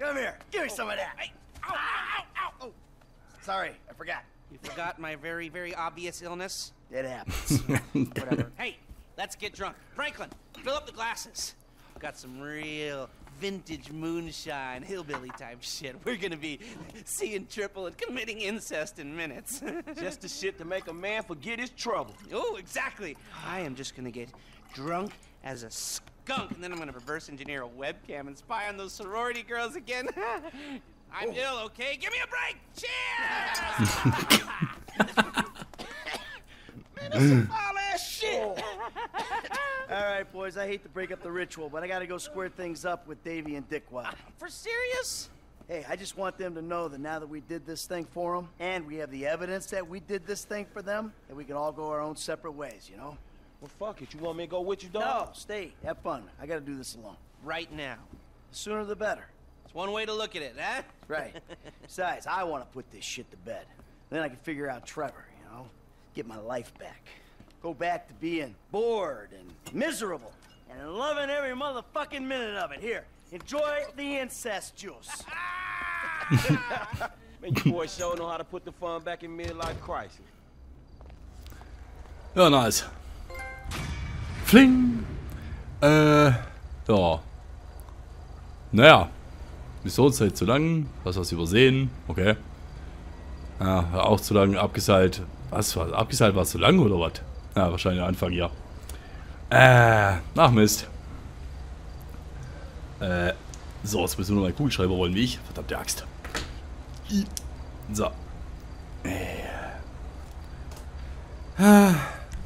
Come here. Give me some of that. Hey. Ow, ow, ow, ow. Oh. Sorry, I forgot. You forgot my very, very obvious illness? It happens. Whatever. Hey, let's get drunk. Franklin, fill up the glasses. I've got some real vintage moonshine, hillbilly type shit. We're gonna be seeing triple and committing incest in minutes. Just the shit to make a man forget his trouble. Oh, exactly. I am just gonna get drunk as a skunk, and then I'm gonna reverse engineer a webcam and spy on those sorority girls again. I'm ill, okay? Give me a break! Cheers! Man, that's some foul-ass shit! Alright, boys, I hate to break up the ritual, but I gotta go square things up with Davey and Dickwad. For serious? Hey, I just want them to know that now that we did this thing for them, and we have the evidence that we did this thing for them, that we can all go our own separate ways, you know? Well, fuck it. You want me to go with you, dog? No, stay. Have fun. I gotta do this alone. Right now. The sooner the better. It's one way to look at it, huh? Right. Besides, I want to put this shit to bed. Then I can figure out Trevor, you know? Get my life back. Go back to being bored and miserable and loving every motherfucking minute of it. Here, enjoy the incest juice. Man, you boys sure know how to put the fun back in midlife crisis. Oh, nice. Fling! Ja. Naja. Missionszeit zu lang. Was hast du übersehen? Okay. Ja, auch zu lang. Abgeseilt. Was war? Abgeseilt war es zu lang oder was? Ja, wahrscheinlich Anfang, ja. Ach Mist. So, jetzt müssen wir nur einen Kugelschreiber holen, wie ich. Verdammte Axt. So.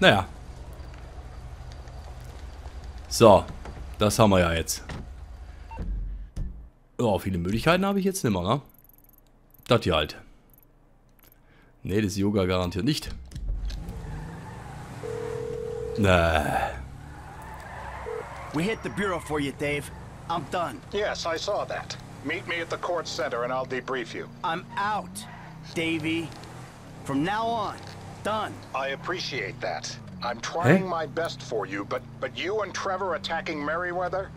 Naja. So, das haben wir ja jetzt. Oh, viele Möglichkeiten habe ich jetzt nicht mehr, ne? Das hier halt. Ne, das Yoga garantiert nicht. We hit the bureau for you, Dave. I'm done. Yes, I saw that. Meet me at the court center and I'll debrief you. I'm out, Davey. From now on, done. I appreciate that. I'm trying my best for you, but you and Trevor attacking Merriweather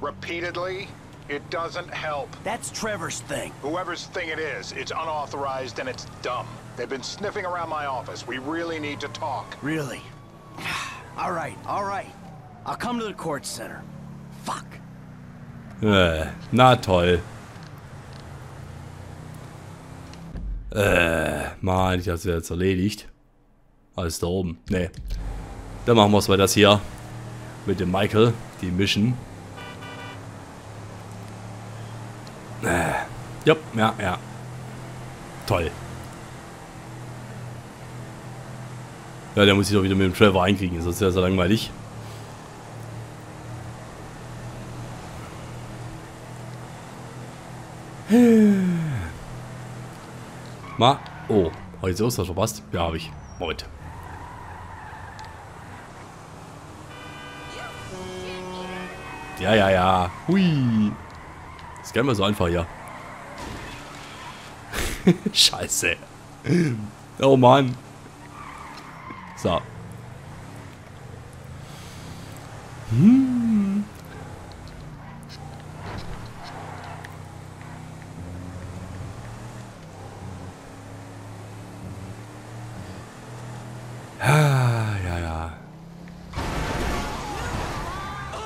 repeatedly, it doesn't help. That's Trevor's thing. Whoever's thing it is, it's unauthorized and it's dumb. They've been sniffing around my office. We really need to talk. Really? All right, all right. I'll come to the court center. Fuck. Na toll. Mann, ich hab's ja jetzt erledigt. Alles da oben. Nee. Dann machen wir es mal das hier. Mit dem Michael. Die Mission. Jupp, ja, ja. Toll. Ja, der muss sich doch wieder mit dem Trevor einkriegen. Sonst ist das ja langweilig. Ma. Oh, habe ich das Oster verpasst? Ja, habe ich. Moment. Ja, ja, ja. Hui. Das ist gar nicht mal so einfach hier. Scheiße. Oh Mann. So. Hm.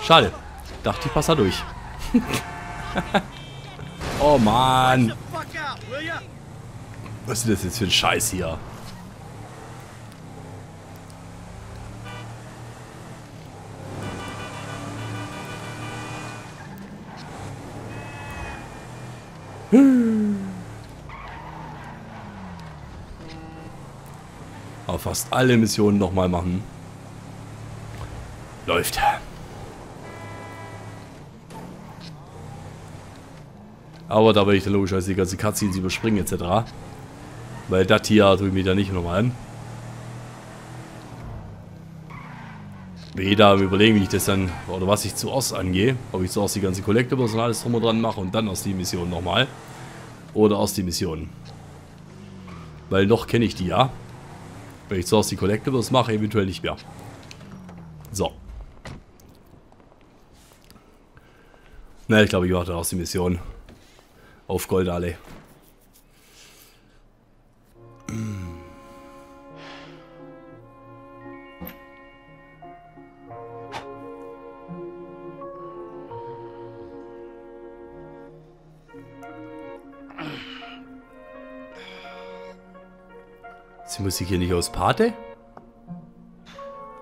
Schade. Dachte ich, pass da durch. Oh Mann. Was ist das jetzt für ein Scheiß hier? Auf fast alle Missionen nochmal machen. Läuft. Aber da werde ich dann logischerweise die ganze Cutscenes überspringen etc. Weil das hier drückt mich da nicht nochmal an. Bin da am Überlegen, wie ich das dann, oder was ich zuerst angehe. Ob ich zuerst die ganze Collectibles und alles drum und dran mache und dann aus die Mission nochmal. Oder aus die Mission. Weil noch kenne ich die ja. Wenn ich zuerst die Collectibles mache, eventuell nicht mehr. So. Na, ich glaube, ich mache dann aus die Mission. Auf Gold alle. Sie muss sich hier nicht aus Pate?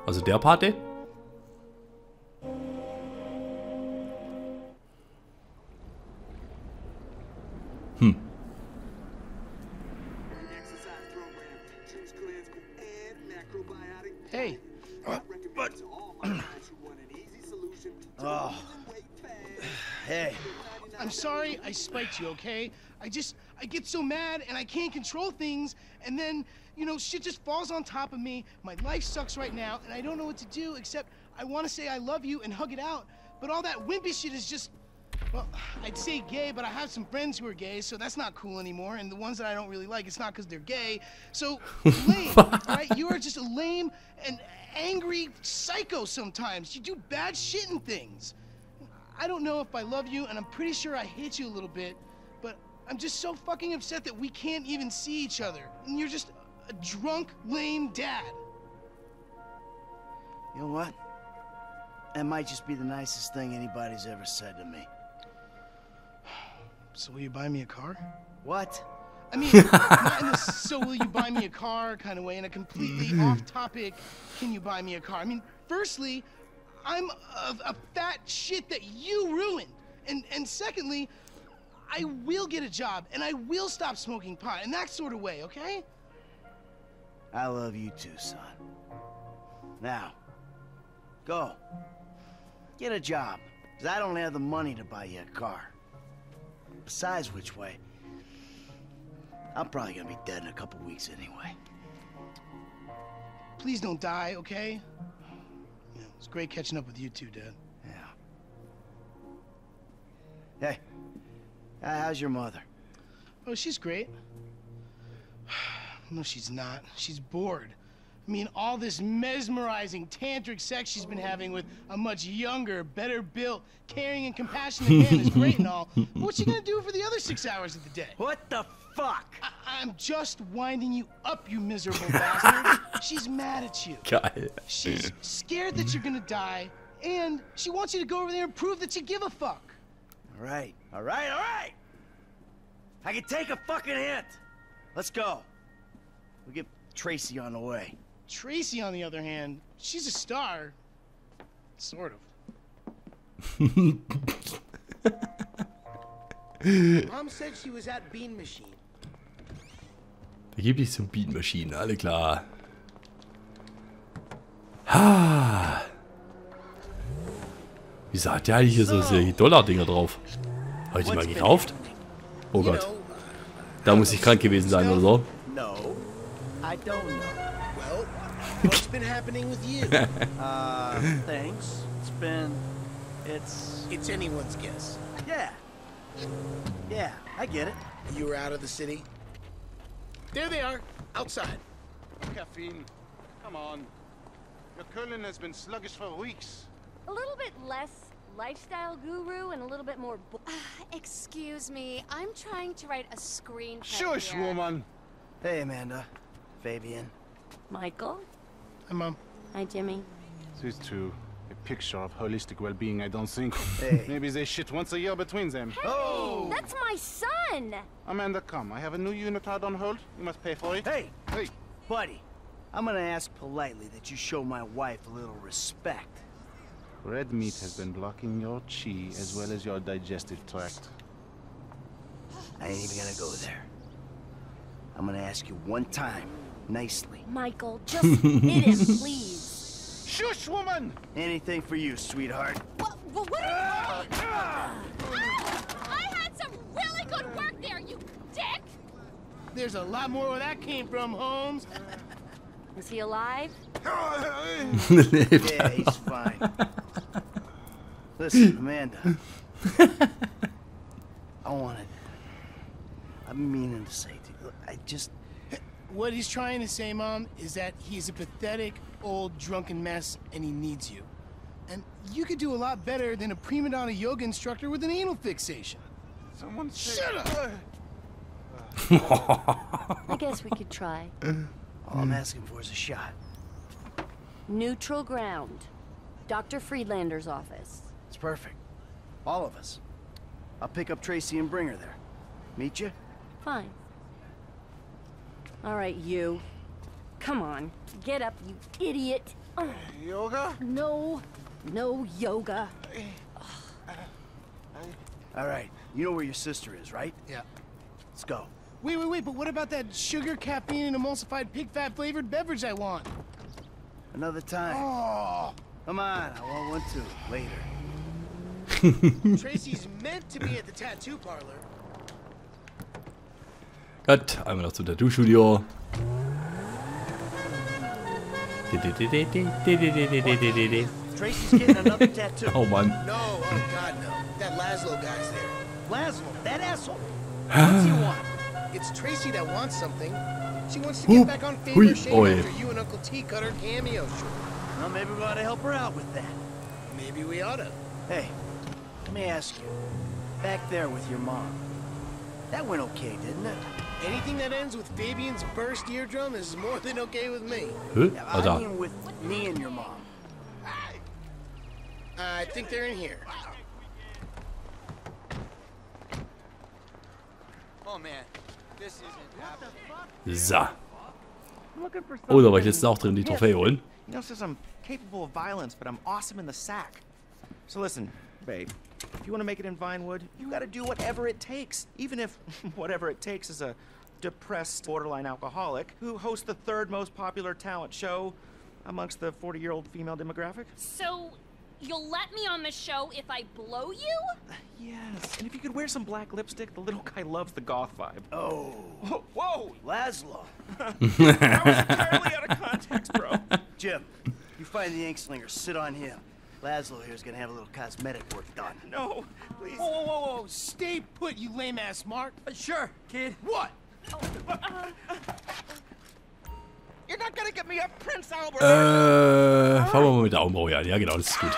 Also der Pate? You okay? I get so mad and I can't control things, and then, you know, shit just falls on top of me. My life sucks right now and I don't know what to do except I want to say I love you and hug it out, but all that wimpy shit is just, well, I'd say gay, but I have some friends who are gay, so that's not cool anymore, and the ones that I don't really like, it's not because they're gay, so lame. Right? You are just a lame and angry psycho sometimes. You do bad shit and things. I don't know if I love you, and I'm pretty sure I hate you a little bit, but I'm just so fucking upset that we can't even see each other. And you're just a drunk, lame dad. You know what? That might just be the nicest thing anybody's ever said to me. So will you buy me a car? What? I mean, not in this so will you buy me a car kind of way, in a completely off-topic, can you buy me a car? I mean, firstly, I'm a fat shit that you ruined, And secondly, I will get a job, and I will stop smoking pot in that sort of way, okay? I love you too, son. Now, go. Get a job, because I don't have the money to buy you a car. Besides which way, I'm probably gonna be dead in a couple weeks anyway. Please don't die, okay? Yeah, it was great catching up with you two, Dad. Yeah. Hey, how's your mother? Oh, she's great. No, she's not. She's bored. I mean, all this mesmerizing tantric sex she's been having with a much younger, better built, caring and compassionate man is great and all. But what's she gonna do for the other 6 hours of the day? What the fuck? I'm just winding you up, you miserable bastard. She's mad at you. Got it. She's scared that you're gonna die, and she wants you to go over there and prove that you give a fuck. All right, all right, all right. I can take a fucking hint. Let's go. We'll get Tracy on the way. Tracy, on the other hand, she's a star. Sort of. Mom said she was at Bean Machine. Vergeblich zum Bean Machine, alle klar. Ha! Wieso hat der eigentlich hier so die Dollar-Dinger drauf? Habe ich die mal gekauft? Oh Gott. Da muss ich krank gewesen sein oder so. What's been happening with you? Thanks. It's anyone's guess. Yeah, I get it. You were out of the city? There they are, outside. Caffeine, come on. Your Köln has been sluggish for weeks. A little bit less lifestyle guru and a little bit more... excuse me, I'm trying to write a screenplay. Shush, woman. Hey, Amanda. Fabian. Michael? Hi, Mom. Hi, Jimmy. These two, a picture of holistic well-being, I don't think. Hey. Maybe they shit once a year between them. Hey, oh! That's my son! Amanda, come. I have a new unit out on hold. You must pay for it. Hey! Hey! Buddy, I'm gonna ask politely that you show my wife a little respect. Red meat has been blocking your chi as well as your digestive tract. I ain't even gonna go there. I'm gonna ask you one time. Nicely. Michael, just hit him, please. Shush, woman! Anything for you, sweetheart. What are you doing? I had some really good work there, you dick! There's a lot more where that came from, Holmes. Is he alive? Yeah, he's fine. Listen, Amanda. I'm meaning to say to you, I just... What he's trying to say, Mom, is that he's a pathetic, old, drunken mess, and he needs you. And you could do a lot better than a prima donna yoga instructor with an anal fixation. Someone say... Shut up! I guess we could try. All I'm asking for is a shot. Neutral ground. Dr. Friedlander's office. It's perfect. All of us. I'll pick up Tracy and bring her there. Meet you? Fine. All right, you. Come on, get up, you idiot. Oh. Yoga? No yoga. All right, you know where your sister is, right? Yeah. Let's go. Wait, but what about that sugar, caffeine, and emulsified pig fat flavored beverage I want? Another time. Oh. Come on, I want one too. Later. Tracy's meant to be at the tattoo parlor. Gut, einmal noch zum Tattoo-Studio. Oh Mann. That Laszlo guy's there. Laszlo, that asshole. What do you want? It's Tracy that wants something. She wants to get back on Fame or Shame after you and Uncle T cut her cameo short. Well, maybe we ought to help her out with that. Maybe we ought to. Hey, let me ask you. Back there with your mom. That went okay, didn't it? Anything that ends with Fabian's burst eardrum is more than okay with me. Who? I mean with me and your mom. I think they're in here. Oh man, this isn't happening. So. Oh, da war ich jetzt auch drin, die Trophäe holen. You know, says I'm capable of violence, but I'm awesome in the sack. So listen, babe, you want to make it in Vinewood, you got to do whatever it takes, even if whatever it takes is a depressed borderline alcoholic who hosts the third most popular talent show amongst the 40-year-old female demographic. So you'll let me on the show if I blow you? Yes, and if you could wear some black lipstick, the little guy loves the goth vibe. Oh. Whoa, whoa. Laszlo. That was entirely out of context, bro. Jim, you find the ink slinger, sit on him. Laszlo here's gonna have a little cosmetic work done. No, please. Whoa, whoa, whoa, whoa. Stay put, you lame-ass mark. Sure, kid. What? Oh, you're not gonna get me a Prince Albert. Fangen wir mal mit der Augenbraue an. Ja, genau, das ist gut.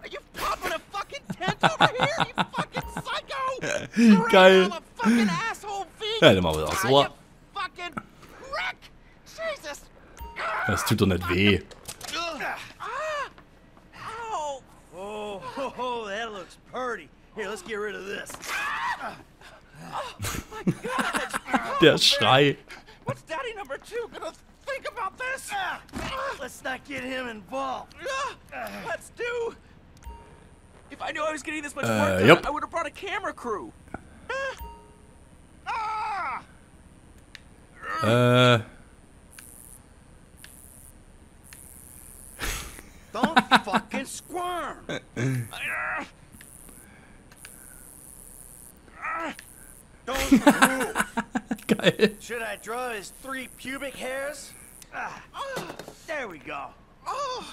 Are you popping a fucking tent over here? You fucking psycho! Geil. Ja, dann machen wir das so. Das tut doch nicht weh. Oh, that looks pretty. Here, let's get rid of this. Der Schrei. What's daddy number two gonna think about this? Let's not get him involved. Let's do. If I knew I was getting this much work done, I would have brought a camera crew. Don't fucking squirm. Don't move. Geil. Should I draw his three pubic hairs? There we go. Oh,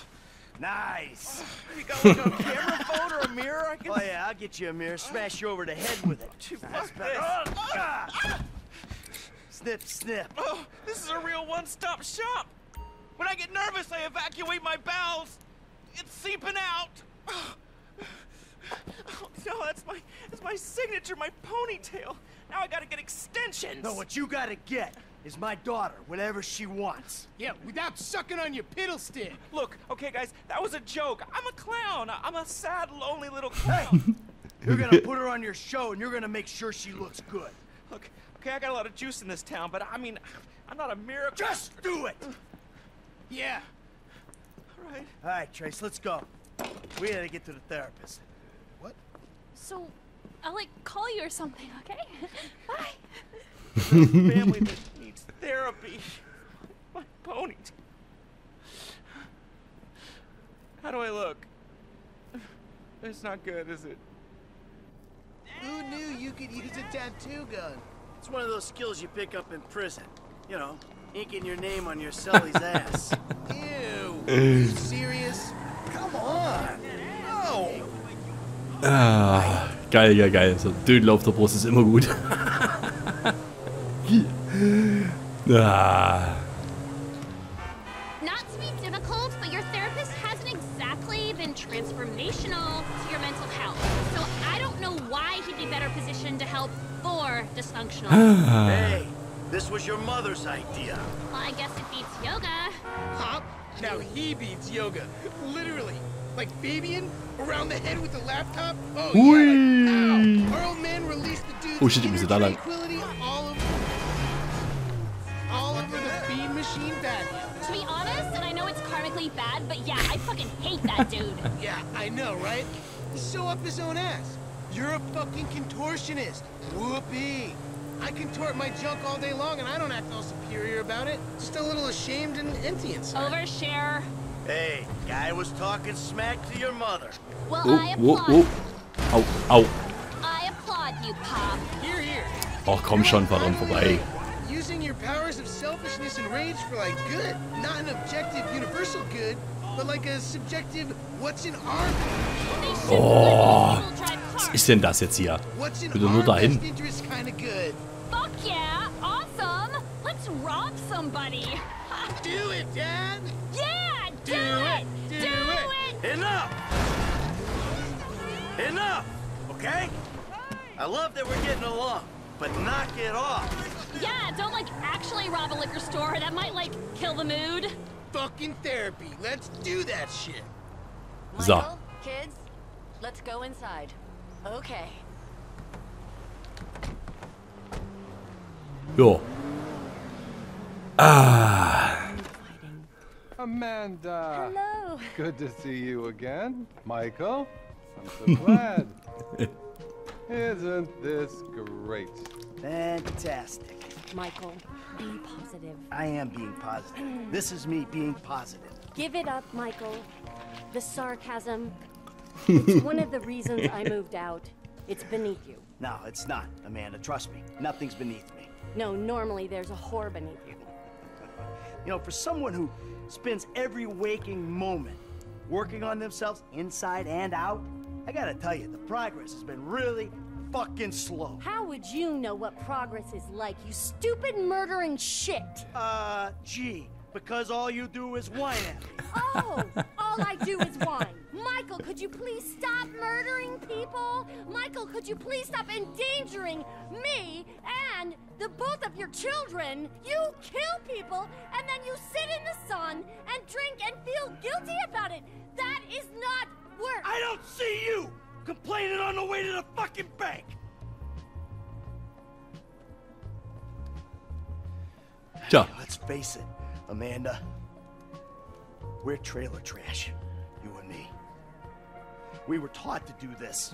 nice. You got like a camera phone or a mirror? I can... Oh yeah, I'll get you a mirror. Smash you over the head with it. That's better. Snip, snip. Oh, this is a real one-stop shop. When I get nervous, I evacuate my bowels. It's seeping out. Oh, no, that's my signature, my ponytail. Now I gotta get extensions. No, what you gotta get is my daughter, whatever she wants. Yeah, without sucking on your piddle stick. Look, okay, guys, that was a joke. I'm a clown. I'm a sad, lonely little clown. You're gonna put her on your show, and you're gonna make sure she looks good. Look, okay, I got a lot of juice in this town, but I mean, I'm not a miracle. Just do it. Yeah. All right. All right, Trace, let's go. We gotta get to the therapist. What? So, I'll like call you or something, okay? Bye. There's a family that needs therapy. My pony. How do I look? It's not good, is it? Who knew you could use a tattoo gun? It's one of those skills you pick up in prison. You know, inking your name on your cellie's ass. Ew. Are you serious? Come on. No. Ah, geil, geil, geil. So ein Dödel auf der Brust ist immer gut. Ah. Not to be difficult, but your therapist hasn't exactly been transformational to your mental health. So I don't know why he'd be better positioned to help for dysfunctional. Hey, this was your mother's idea. Well, I guess it beats yoga. Huh? Now he beats yoga. Literally. Like Fabian, around the head with the laptop. Oh, yeah, like, our old man released the dude's tranquility all over the Bean Machine bag. To be honest, and I know it's karmically bad, but yeah, I fucking hate that dude. Yeah, I know, right? He show up his own ass. You're a fucking contortionist. Whoopee. I contort my junk all day long, and I don't act all superior about it. Just a little ashamed and empty inside. Overshare. Hey, guy was talking smack to your mother. Well, oh, I applaud. Oh, oh. Au, au. I applaud you, Pop. Here, here. Oh, komm schon, fahr dran vorbei. Using your powers of selfishness and rage for like good, not an objective universal good, but like a subjective what's in our. Oh. Was ist denn das jetzt hier? Bitte nur dahin. Fuck yeah, awesome. Let's rob somebody. Do it, Dad. Yeah. Do it! Do it! Enough! Enough! Okay? I love that we're getting along, but knock it off. Yeah, don't like actually rob a liquor store. That might like kill the mood. Fucking therapy. Let's do that shit. Michael, kids, let's go inside. Okay. Jo. Ah. Amanda. Hello. Good to see you again. Michael, I'm so glad. Isn't this great? Fantastic. Michael, be positive. I am being positive. This is me being positive. Give it up, Michael. The sarcasm. It's one of the reasons I moved out. It's beneath you. No, it's not, Amanda. Trust me. Nothing's beneath me. No, normally there's a whore beneath you. You know, for someone who spends every waking moment working on themselves inside and out, I gotta tell you, the progress has been really fucking slow. How would you know what progress is like, you stupid murdering shit? Gee, because all you do is whine at me. Oh, all I do is whine. Michael, could you please stop murdering people? Michael, could you please stop endangering me and the both of your children? You kill people, and then you sit in the sun and drink and feel guilty about it. That is not work. I don't see you complaining on the way to the fucking bank. Duh. Let's face it, Amanda. We're trailer trash, you and me. We were taught to do this.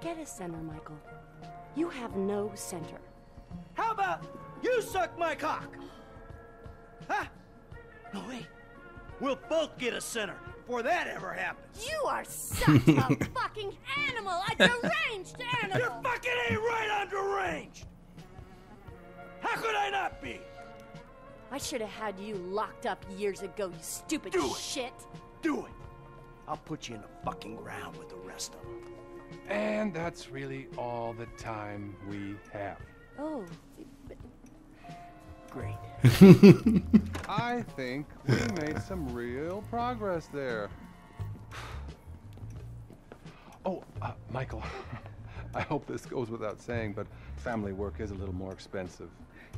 Get a center, Michael. You have no center. How about you suck my cock? Huh? No way. We'll both get a center before that ever happens. You are such a fucking animal, a deranged animal. You're fucking ain't right on deranged. How could I not be? I should have had you locked up years ago, you stupid shit. Do it. I'll put you in the fucking ground with the rest of them. And that's really all the time we have. Oh. Great. I think we made some real progress there. Oh, Michael, I hope this goes without saying, but family work is a little more expensive.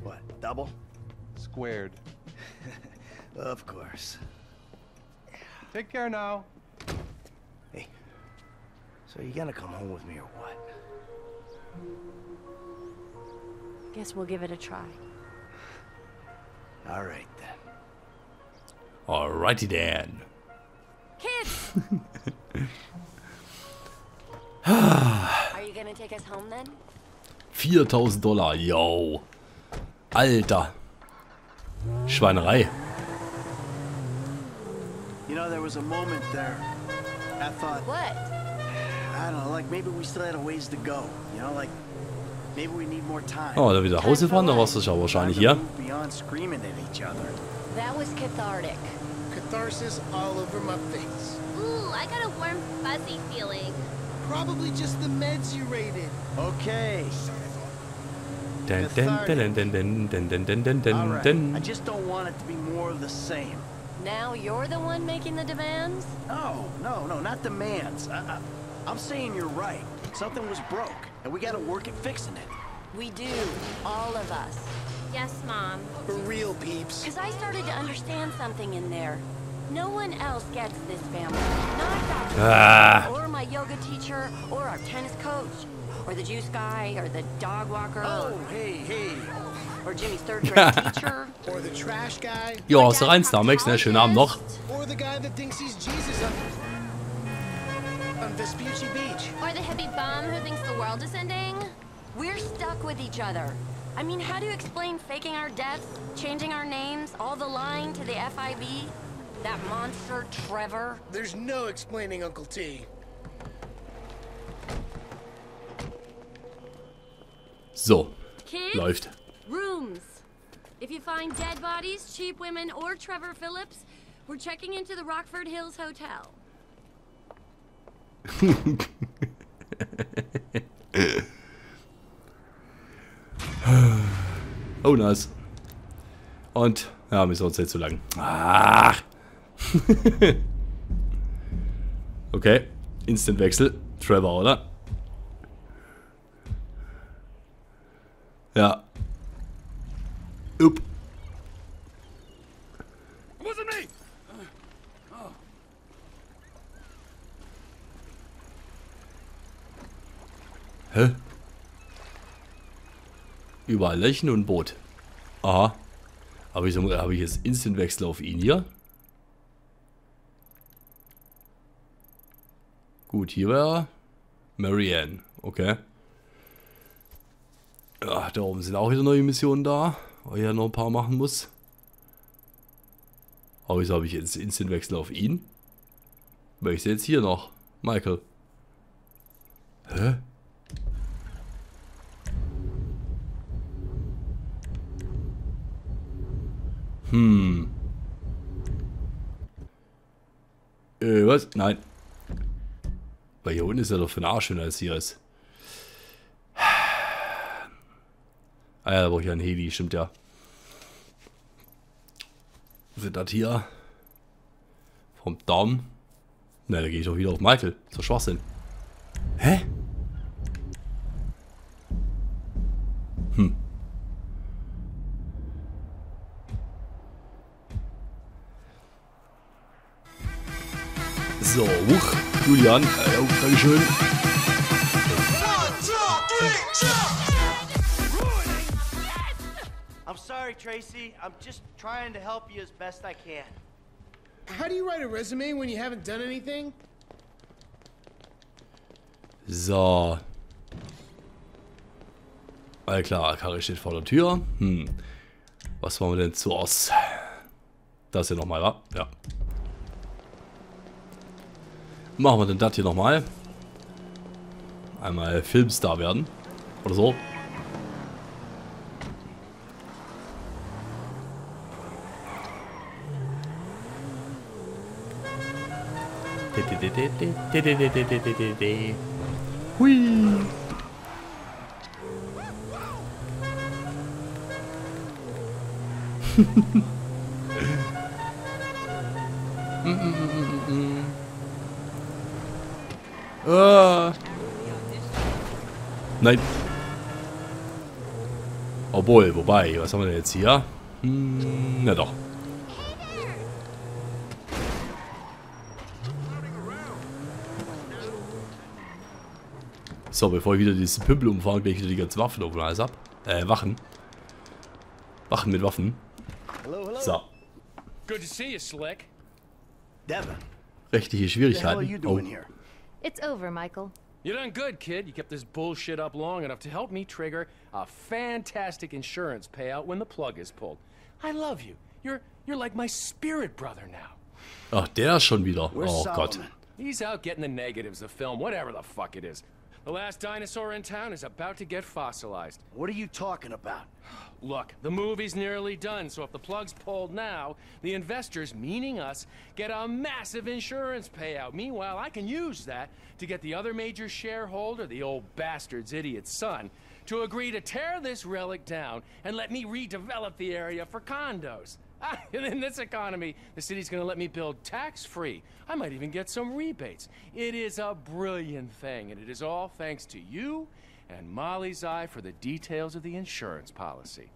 What, double? Squared. Of course. Take care now. Hey, so you gonna come home with me or what? Guess we'll give it a try. All right then. All righty then. Kids. Are you gonna take us home then? $4.000, yo. Alter. Schweinerei. You know, there was a moment there. I thought, what? I don't know, like maybe we still had a ways to go. You know, like maybe we need more time. Oh, da wieder rausgefahren, da warst du ja wahrscheinlich hier. Beyond screaming at each other. That was cathartic. Catharsis all over my face. Ooh, I got a warm fuzzy feeling. Probably just the meds you rated. Okay. I just don't want it to be more of the same. Now you're the one making the demands? No, no, not demands. I'm saying you're right. Something was broke, and we gotta work at fixing it. We do, all of us. Yes, Mom. For real, peeps. Because I started to understand something in there. No one else gets this family. Not Dr. Or my yoga teacher, or our tennis coach. Or the juice guy, or the dog walker. Oh, hey. Or Jimmy's third grade teacher. Or the trash guy. Jo, aus der Rheinster, Max, ne? Schönen Abend noch. Or the guy that thinks he's Jesus on Vespucci Beach. Or the hippie bum who thinks the world is ending. We're stuck with each other. I mean, how do you explain faking our deaths, changing our names, all the lying to the FIB? That monster Trevor? There's no explaining Uncle T. So, Kids, läuft. Rooms. If you find dead bodies, cheap women, or Trevor Phillips, we're checking into the Rockford Hills Hotel. Oh, nice. Und, ja, müssen wir uns jetzt zu lang. Ah. Okay, Instant-Wechsel. Trevor, oder? Ja. Oop. Wasn't me. Oh. Hä? Überall Leichen und Boot. Aha. Aber wieso habe ich jetzt Instant-Wechsel auf ihn hier? Gut, hier wäre Marianne, okay. Ja, da oben sind auch wieder neue Missionen da, weil ich ja noch ein paar machen muss. Aber wieso habe ich jetzt Instant-Wechsel auf ihn? Weil ich sehe jetzt hier noch Michael. Hä? Hm. Was? Nein. Weil hier unten ist er doch für den Arsch schöner als hier ist. Ah ja, da brauche ich ja einen Heli, stimmt ja. Sind das hier? Vom Daumen? Na, da gehe ich doch wieder auf Michael. Das ist doch Schwachsinn. Hä? Hm. So, huch, Julian, dankeschön. I'm sorry, Tracy. I'm just trying to help you as best I can. How do you write a resume when you haven't done anything? So. All klar, Karre steht vor der Tür. Hm. Was machen wir denn zuerst? Das hier nochmal, wa? Ja. Machen wir denn das hier nochmal? Einmal Filmstar werden. Oder so. Hui. Nein. Obwohl, wobei, was haben wir denn jetzt hier? Hm, na doch. So, bevor ich wieder diesen Pimpel umfahre, gleich wieder die ganzen Waffen auf den Hals ab. Wachen. Wachen mit Waffen. So. Rechtliche Schwierigkeiten. Oh. It's over, Michael. You're done good, kid. You kept this bullshit up long enough to help me trigger a fantastic insurance payout when the plug is pulled. I love you. You're like my spirit brother now. Ach, der schon wieder. Oh Gott. He's out getting the negatives of film, whatever the fuck it is. The last dinosaur in town is about to get fossilized. What are you talking about? Look, the movie's nearly done, so if the plug's pulled now, the investors, meaning us, get a massive insurance payout. Meanwhile, I can use that to get the other major shareholder, the old bastard's idiot son, to agree to tear this relic down and let me redevelop the area for condos. In this economy, the city's gonna let me build tax-free. I might even get some rebates. It is a brilliant thing, and it is all thanks to you and Molly's eye for the details of the insurance policy.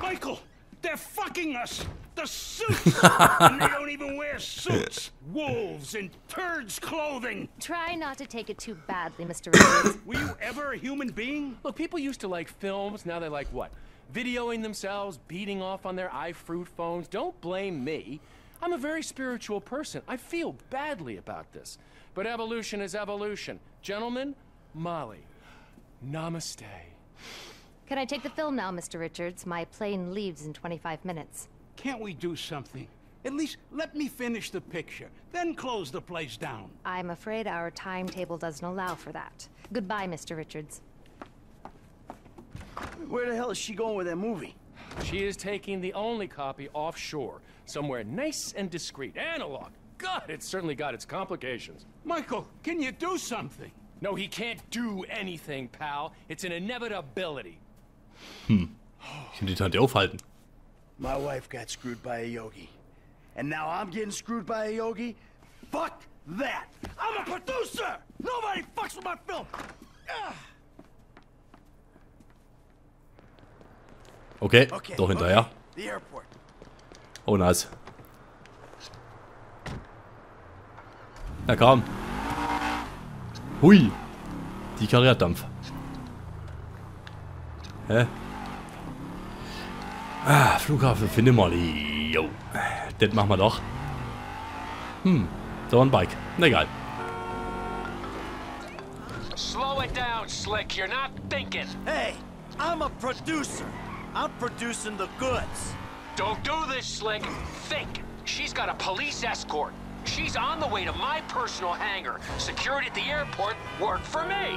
Michael, they're fucking us! The suits! And they don't even wear suits! Wolves in turds clothing! Try not to take it too badly, Mr. Richards. Were you ever a human being? Look, people used to like films, now they like what? Videoing themselves, beating off on their iFruit phones. Don't blame me. I'm a very spiritual person. I feel badly about this. But evolution is evolution. Gentlemen, Molly, namaste. Can I take the film now, Mr. Richards? My plane leaves in 25 minutes. Can't we do something? At least let me finish the picture, then close the place down. I'm afraid our timetable doesn't allow for that. Goodbye, Mr. Richards. Where the hell is she going with that movie? She is taking the only copy offshore, somewhere nice and discreet. Analog. God, it's certainly got its complications. Michael, can you do something? No, he can't do anything, pal. It's an inevitability. Hm. Ich kann die Tante aufhalten. My wife got screwed by a yogi. And now I'm getting screwed by a yogi? Fuck that! I'm a producer! Nobody fucks with my film! Ugh. Okay, doch hinterher. Oh, nice. Na komm. Hui. Die Karre hat Dampf. Hä? Ah, Flughafen finde Molly. Jo. Das machen wir doch. Hm, da war ein Bike. Na egal. it down, Slick. You're not thinking. Hey, I'm a producer. I'm producing the goods. Don't do this, Slick. Think. She's got a police escort. She's on the way to my personal hangar. Security at the airport work for me.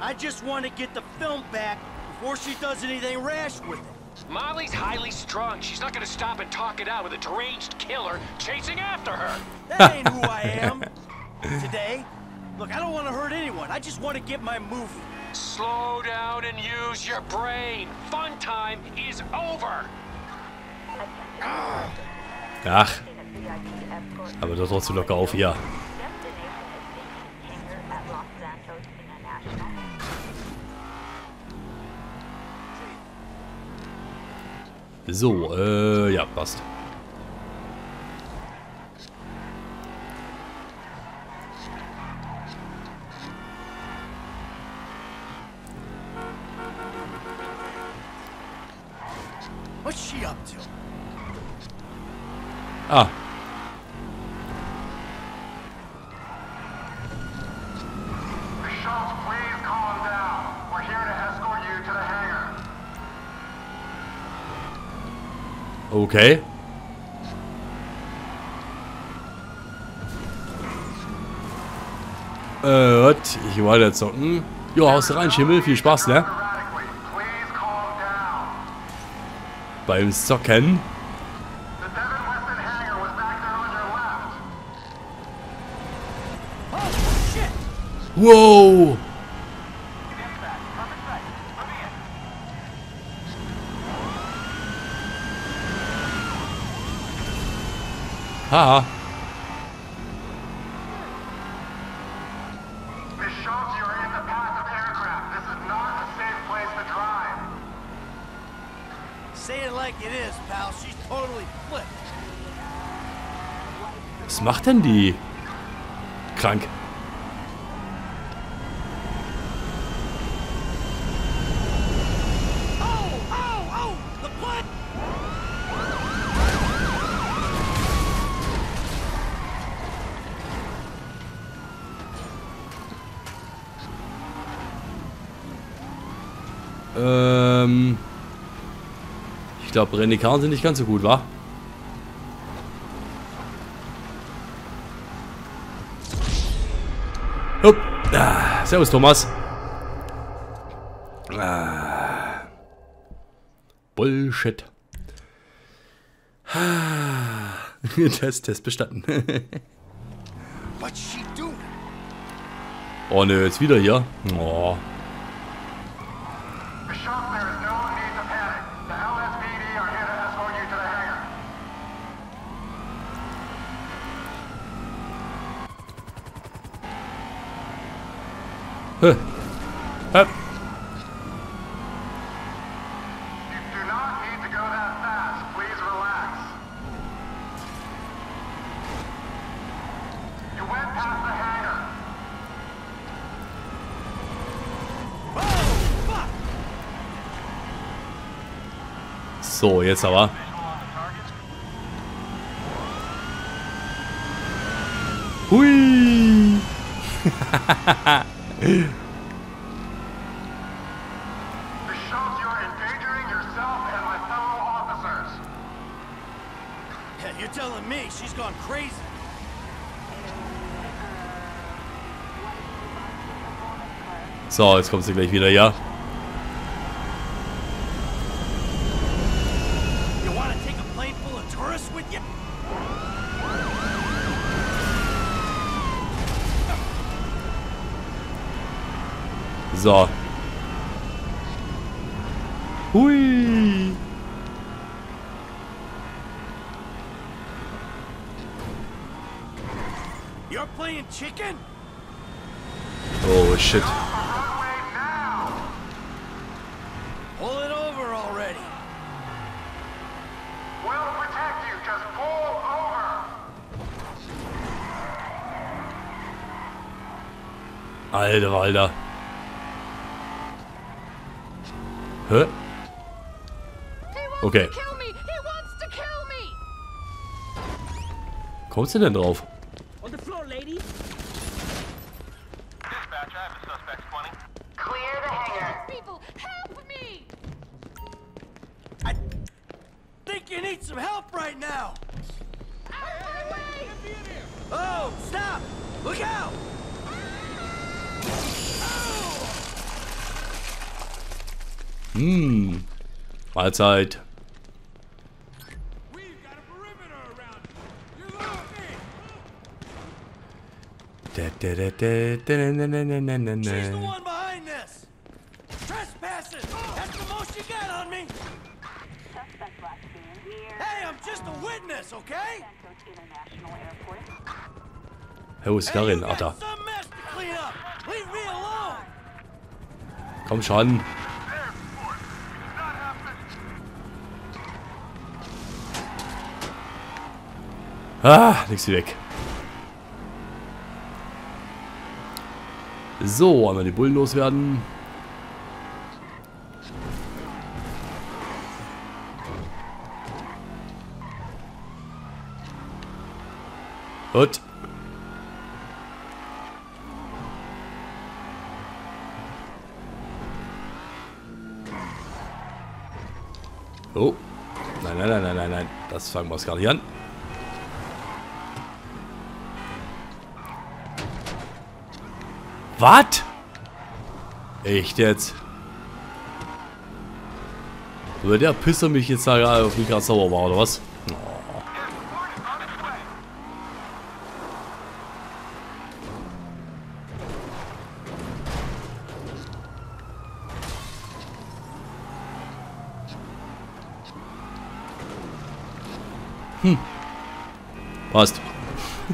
I just want to get the film back before she does anything rash with it. Molly's highly strung. She's not going to stop and talk it out with a deranged killer chasing after her. That ain't who I am today. Look, I don't want to hurt anyone. I just want to get my movie. Slow down and use your brain. Fun time is over. Ach. Aber das trotzdem locker auf, ja. So, ja, passt. Ah. Shots, please calm down. We're here to escort you to the hangar. Okay. What? Ich wollte zocken. Jo, haust rein, Schimmel. Viel Spaß, ne? Beim Zocken. Whoa! Haha. Miss Schultz, you are in the path of aircraft. This is not a safe place to drive. Say it like it is, pal. She's totally flipped. Was macht denn die? Krank. Ich glaube, brennende Karren sind nicht ganz so gut, wa? Hup. Ah, servus, Thomas. Ah. Bullshit. Ah. Test bestanden. Oh ne, jetzt wieder hier. Oh. Huh. Up. You do not need to go that fast. Please relax. You went past the hangar. Oh, fuck. So, jetzt aber. Hui. Hahaha. Miss Schultz, you are endangering yourself and my fellow officers. Yeah, you're telling me she's gone crazy. So, jetzt kommt sie gleich wieder, ja. So. Hui. You're playing chicken? Oh shit. Pull it over already. We'll protect you, just pull over. Alter, Walter. Huh? Okay. Kommst du denn drauf? fucking need some help right now! Oh, stop! Look out! Hmm. Mahlzeit. She's the one behind this. Trespassing. That's the most you got on me. Hey, I'm just a witness, okay? Hey, was darin, Alter? Komm schon. Ah, nix wie weg. So, einmal die Bullen loswerden. Gut. Oh. Nein, nein, nein, nein, nein, nein. Das fangen wir uns gar nicht an. Was? Echt jetzt? Oder der Pisser mich jetzt da gerade auf mich gerade sauer war, oder was? Oh. Hm. Passt.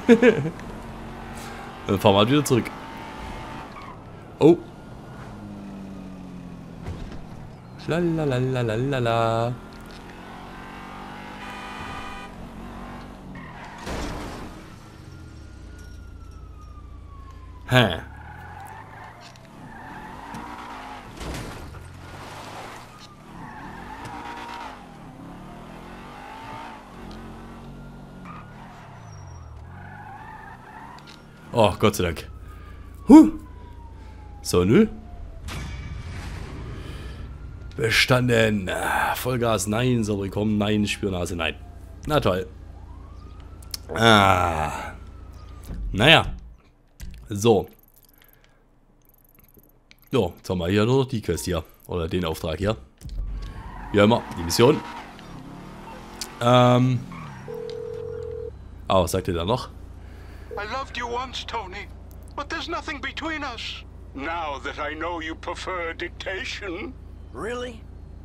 Dann fahren wir halt wieder zurück. Oh. La la la la la la la. Hä? Oh, Gott sei Dank. Huh. So, nö. Bestanden. Vollgas, nein. So, willkommen, nein. Spürnase, nein. Na toll. Ah. Naja. So. Jo, jetzt haben wir hier nur noch die Quest hier. Oder den Auftrag hier. Wie immer, die Mission. Aber was sagt ihr da noch? I loved you once, Tony. But there's nothing between us. Now that I know you prefer dictation. Really?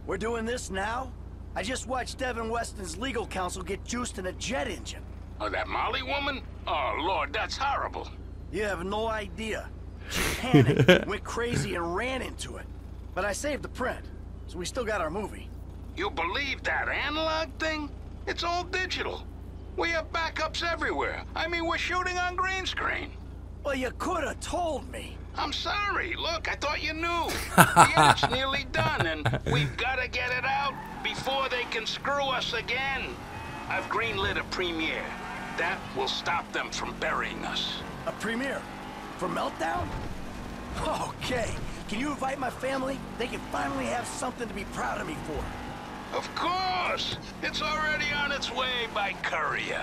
We're doing this now? I just watched Devin Weston's legal counsel get juiced in a jet engine. Oh, that Molly woman? Oh, Lord, that's horrible. You have no idea. She panicked, went crazy, and ran into it. But I saved the print, so we still got our movie. You believe that analog thing? It's all digital. We have backups everywhere. I mean, we're shooting on green screen. Well, you could have told me. I'm sorry. Look, I thought you knew. The edit's nearly done, and we've got to get it out before they can screw us again. I've greenlit a premiere. That will stop them from burying us. A premiere? For Meltdown? Okay. Can you invite my family? They can finally have something to be proud of me for. Of course. It's already on its way by courier.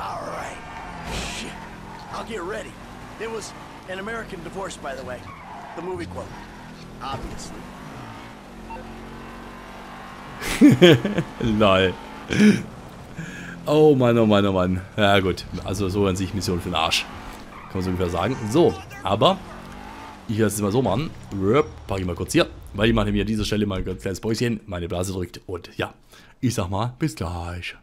All right. Shit. I'll get ready. It was... An American Divorce, by the way. The movie quote. Obviously. Lol. Oh Mann, oh Mann, oh Mann. Ja gut, also so an sich Mission für den Arsch. Kann man so ungefähr sagen. So, aber ich werde es mal so machen. Packe ich mal kurz hier. Weil ich mache nämlich an dieser Stelle mal ein ganz kleines Päuschen, meine Blase drückt und ja. Ich sag mal, bis gleich.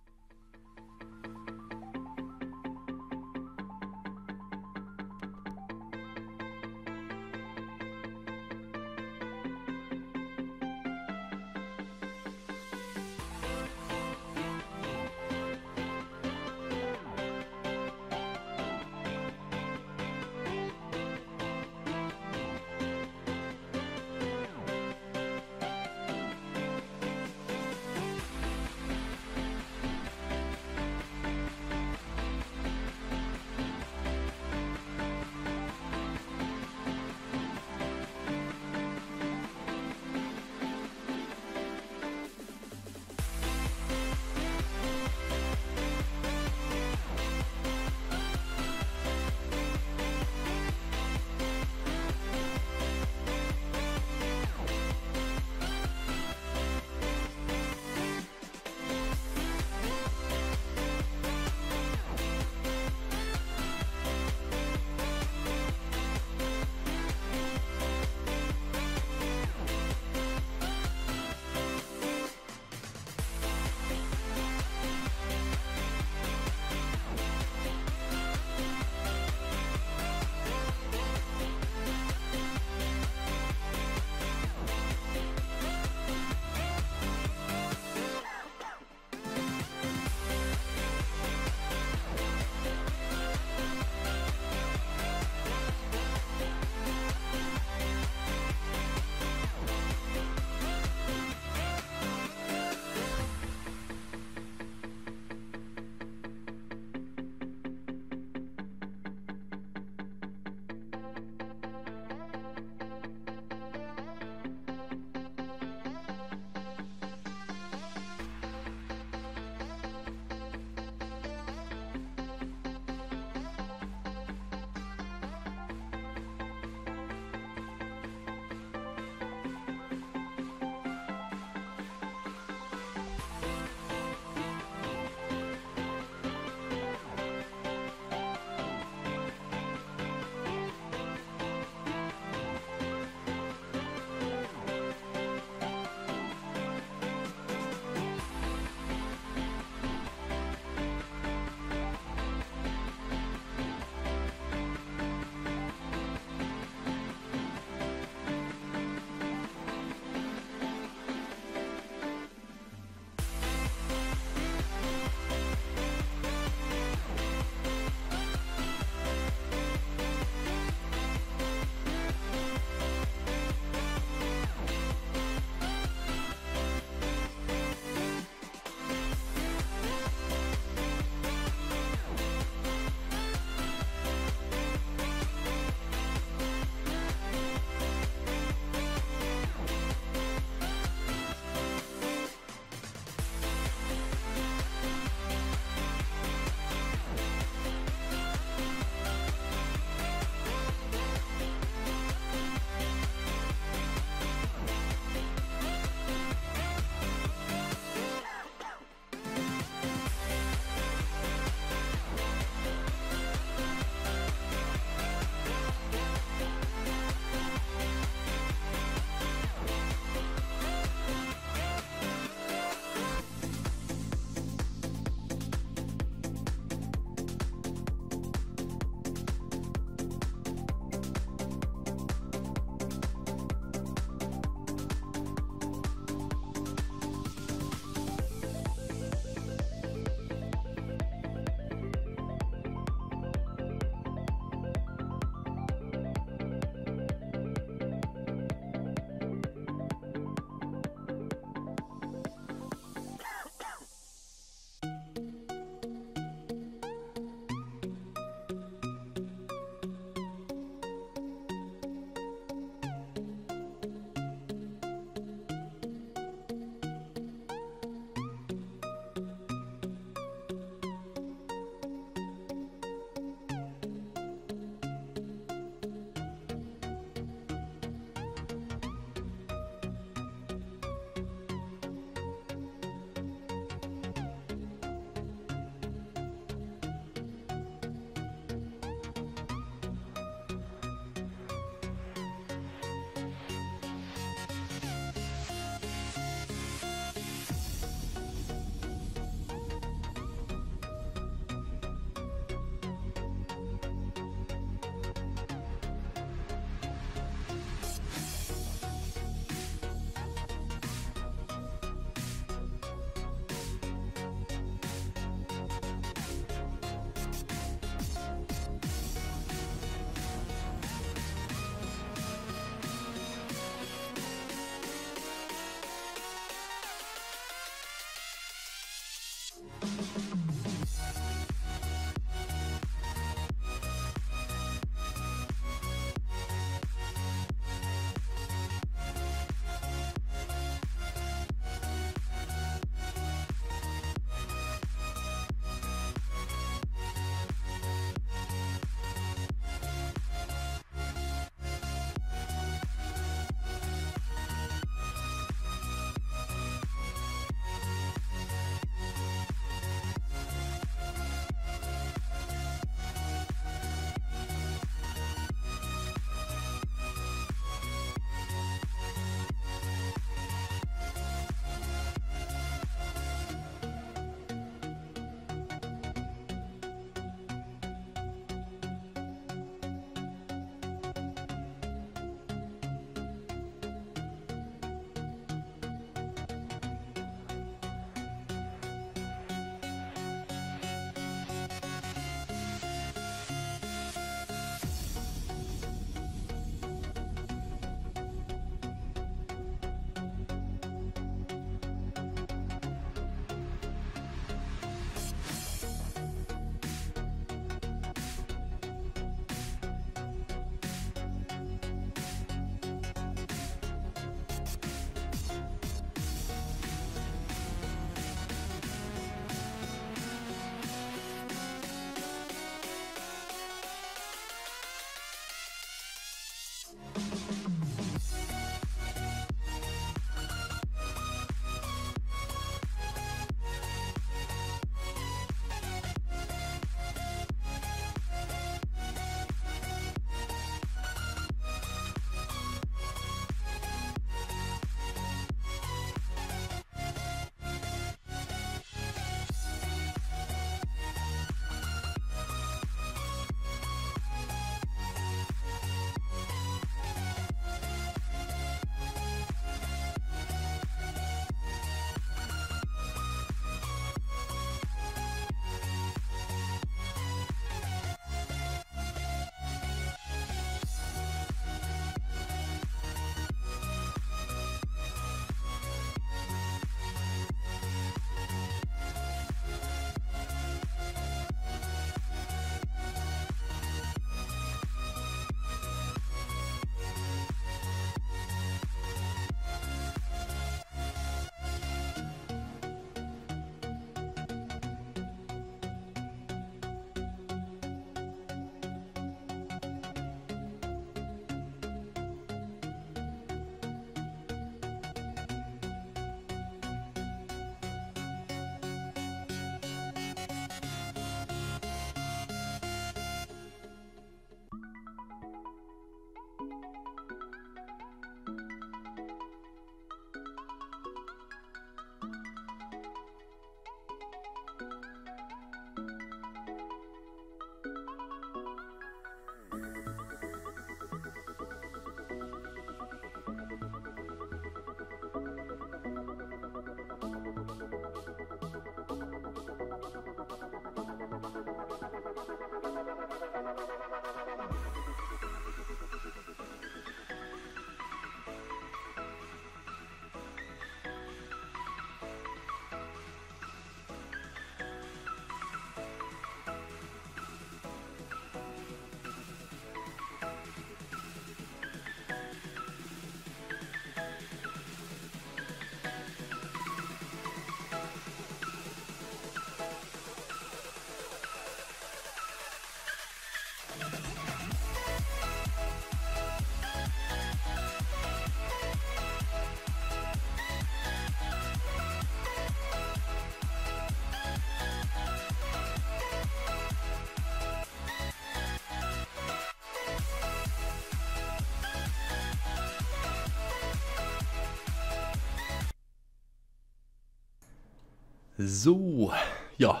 So, ja.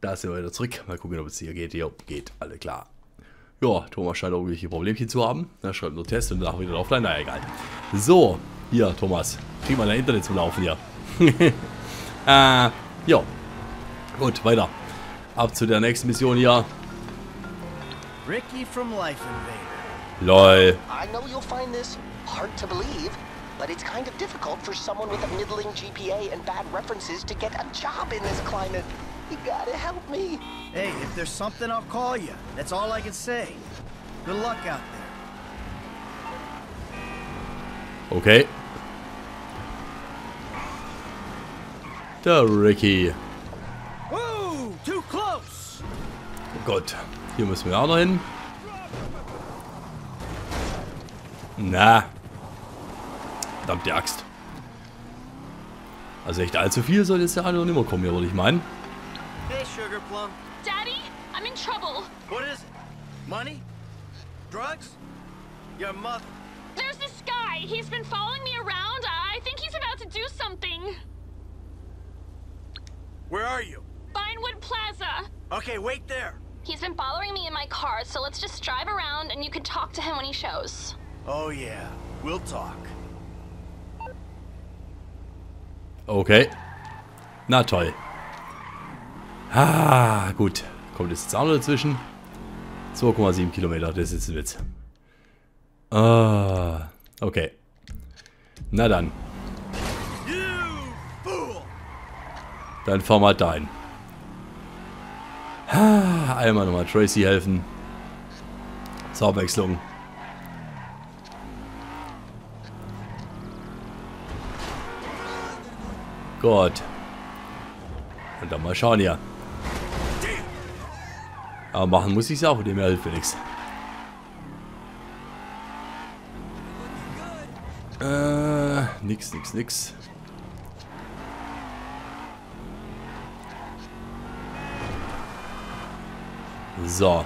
Da ist er wieder zurück. Mal gucken, ob es hier geht. Jo, geht. Alle klar. Ja, Thomas scheint irgendwelche Problemchen zu haben. Er schreibt nur Test und danach wieder offline. Naja, egal. So, hier, Thomas. Krieg mal dein Internet zum Laufen hier. Ja. Gut, weiter. Ab zu der nächsten Mission hier. Ricky from Life Invader. LOL. I know you'll find this hard to believe, but it's kind of difficult for someone with a middling GPA and bad references to get a job in this climate. You gotta help me. Hey, if there's something, I'll call you. That's all I can say. Good luck out there. Okay. Da Ricky. Whoa, too close. Oh Gott, hier müssen wir auch noch hin. Na. Verdammte Axt. Also echt allzu viel soll jetzt der eine und immer kommen, ja, würde ich meinen. Hey, Sugar Plum. Daddy, I'm in trouble. What is it? Money? Drugs? Your mother. There's this guy. He's been following me around. I think he's about to do something. Where are you? Vinewood Plaza. Okay, wait there. He's been following me in my car, so let's just drive around and you can talk to him when he shows. Oh yeah, we'll talk. Okay. Na toll. Ah, gut. Kommt jetzt auch noch dazwischen. 2,7 Kilometer, das ist ein Witz. Ah, okay. Na dann. Dann fahr mal dahin. Ah, einmal nochmal Tracy helfen. Zur Abwechslung. Gott. Und dann mal schauen hier. Aber machen muss ich es auch, mit dem hilft nichts. Nix. So.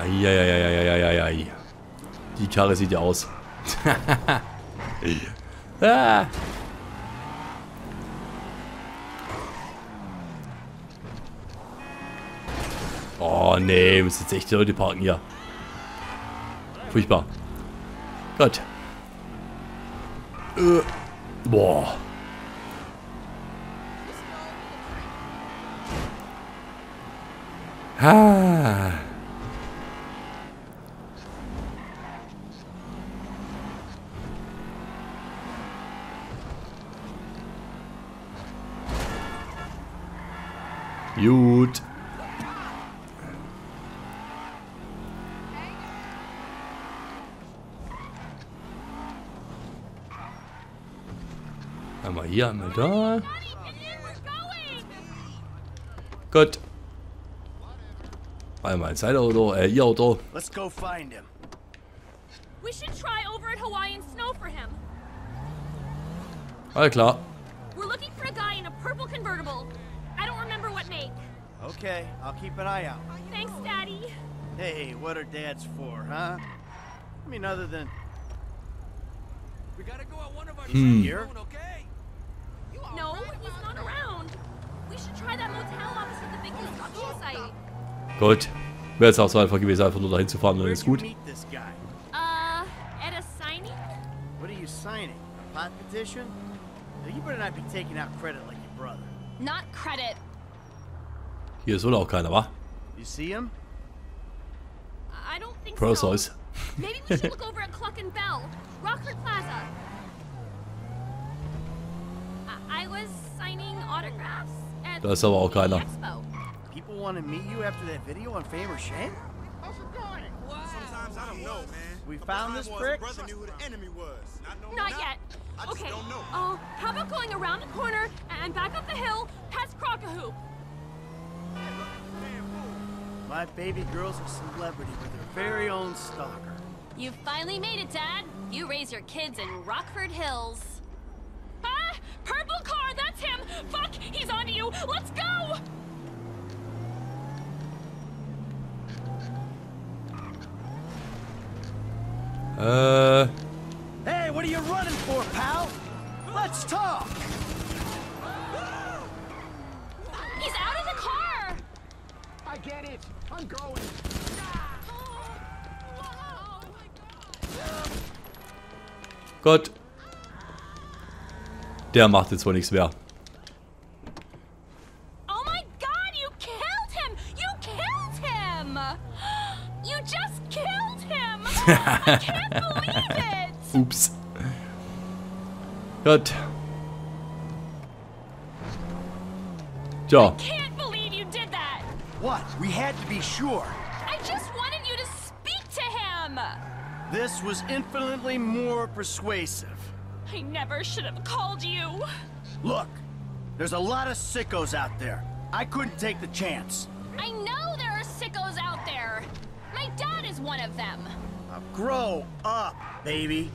Eieieiei. Die Karre sieht ja aus. Ah. Oh nee, müssen jetzt echt die Leute parken hier. Furchtbar. Gott. Boah. Ha. Gut. Einmal hier, einmal da. Gut. Einmal ein Zeitauto, ihr Auto. Let's go find him. We should try over at Hawaiian Snow for him. All klar. We're looking for a guy in a purple convertible. I don't remember what make. Okay, I'll keep an eye out. Thanks, Daddy. Hey, what are dads for, huh? I mean, other than we gotta go at one of our here. No, he's not around. We should try that motel opposite the big construction site. Gut. Wäre jetzt auch so einfach gewesen, einfach nur dahin zu fahren, dann ist gut. At a signing? What are you signing? A pot petition? You better not be taking out credit like your brother. Not credit. Hier ist wohl auch keiner, wa? You see him? I don't think so. Maybe we should look over at Cluck and Bell. Rockford Plaza. I was signing autographs at the expo. People want to meet you after that video on Fame or Shame? Sometimes I don't know, man. We found this prick. Brother knew who the enemy was. Not yet. Okay. Oh, how about going around the corner and back up the hill past Crockahoo? My baby girl's a celebrity with her very own stalker. You finally made it, Dad. You raise your kids in Rockford Hills. Ah, purple car, that's him. Fuck, he's on to you. Let's go. Hey, what are you running for, pal? Let's talk. He's out of the car. I get it. I'm going. Gott. Der macht jetzt wohl nichts mehr. I can't believe it. Oops. Gut. Ja. I can't believe you did that. What? We had to be sure. I just wanted you to speak to him. This was infinitely more persuasive. I never should have called you. Look, there's a lot of sickos out there. I couldn't take the chance. I know there are sickos out there. My dad is one of them. Grow up, baby.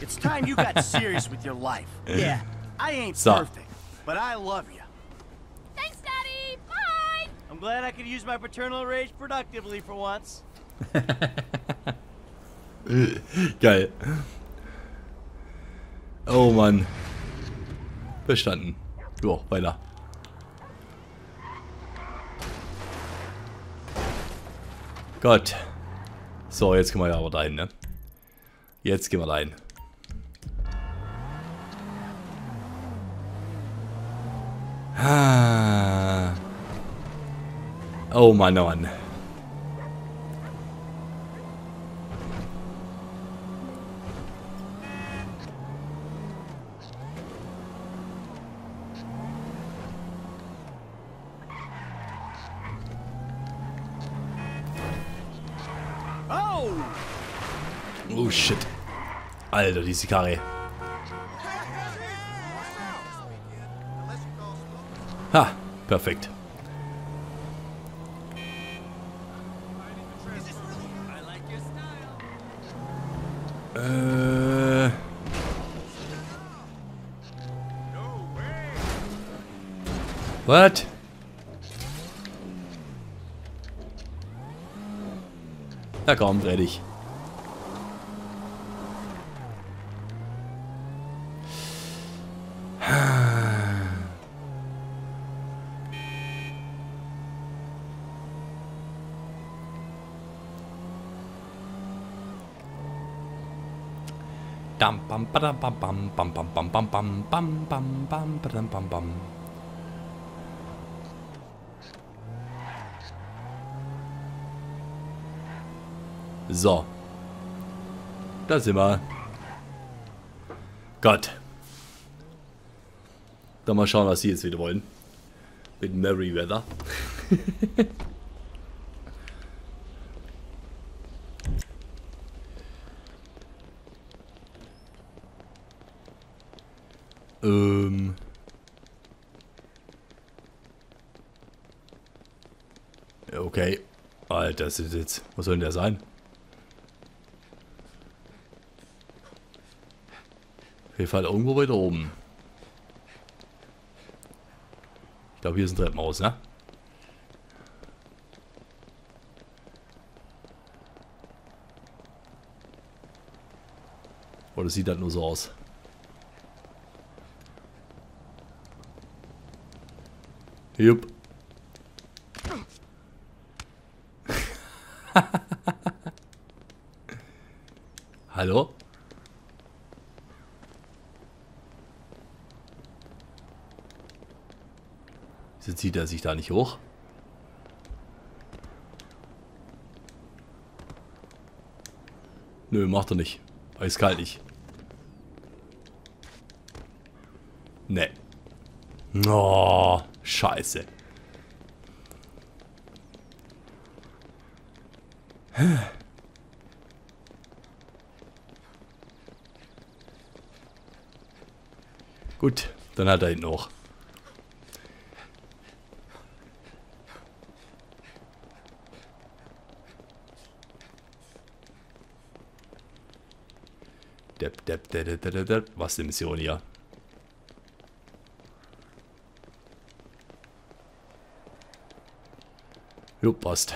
It's time you got serious with your life. Yeah, I ain't perfect, but I love you. Thanks, Daddy. Bye. I'm glad I could use my paternal rage productively for once. Geil. Oh Mann. Verstanden. Ja, weiter. Gott. So, jetzt gehen wir ja aber dahin, ne? Jetzt gehen wir dahin. Ah. Oh Mann, oh Mann. Oh shit. Alter, die Sikarie. Ha, perfekt. What? Na komm, dreh dich. Dam bam bam bam bam bam bam bam bam bam bam bam bam bam bam bam. So. Da sind wir. Gott. Dann mal schauen, was sie jetzt wieder wollen. Mit Merriweather. Okay. Alter, das ist jetzt. Was soll denn der sein? Auf jeden Fall irgendwo weiter oben. Ich glaube, hier ist ein Treppenhaus, ne? Oder sieht das nur so aus? Jupp. Hallo? Jetzt zieht er sich da nicht hoch. Nö, macht er nicht. Eiskalt nicht. Ne. Oh, scheiße. Gut, dann hat er ihn noch. Was ist die Mission hier? Jo, passt.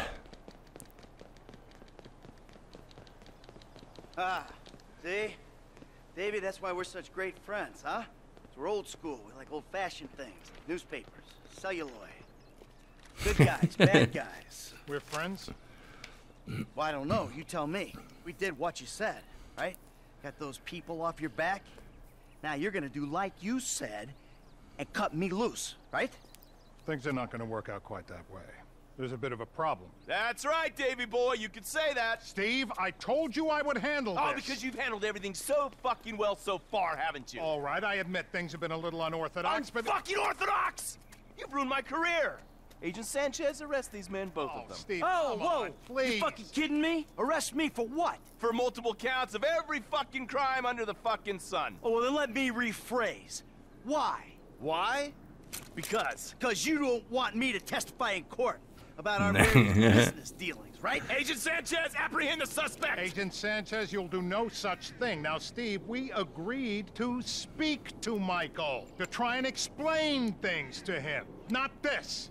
Ah, See? Davey, that's why we're such great friends, huh? We're old school. We like old-fashioned things. Newspapers, celluloid. Good guys, bad guys. We're friends? Well, I don't know. You tell me. We did what you said, right? Got those people off your back. Now you're gonna do like you said and cut me loose, right? Things are not gonna work out quite that way. There's a bit of a problem. That's right, Davey boy, you could say that. Steve, I told you I would handle this. Oh, because you've handled everything so fucking well so far, haven't you? All right, I admit things have been a little unorthodox, but... Fucking orthodox! You've ruined my career! Agent Sanchez, arrest these men, both of them. Steve, oh, whoa! On, please. You fucking kidding me? Arrest me for what? For multiple counts of every fucking crime under the fucking sun. Oh, well, then let me rephrase. Why? Why? Because. Because you don't want me to testify in court about our business dealings, right? Agent Sanchez, apprehend the suspect! Agent Sanchez, you'll do no such thing. Now, Steve, we agreed to speak to Michael, to try and explain things to him, not this.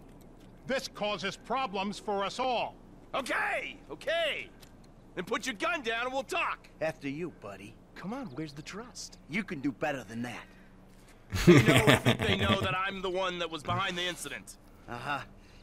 This causes problems for us all. Okay, okay. Then put your gun down and we'll talk. After you, buddy. Come on, where's the trust? You can do better than that. They know if they know that I'm the one that was behind the incident. Uh-huh.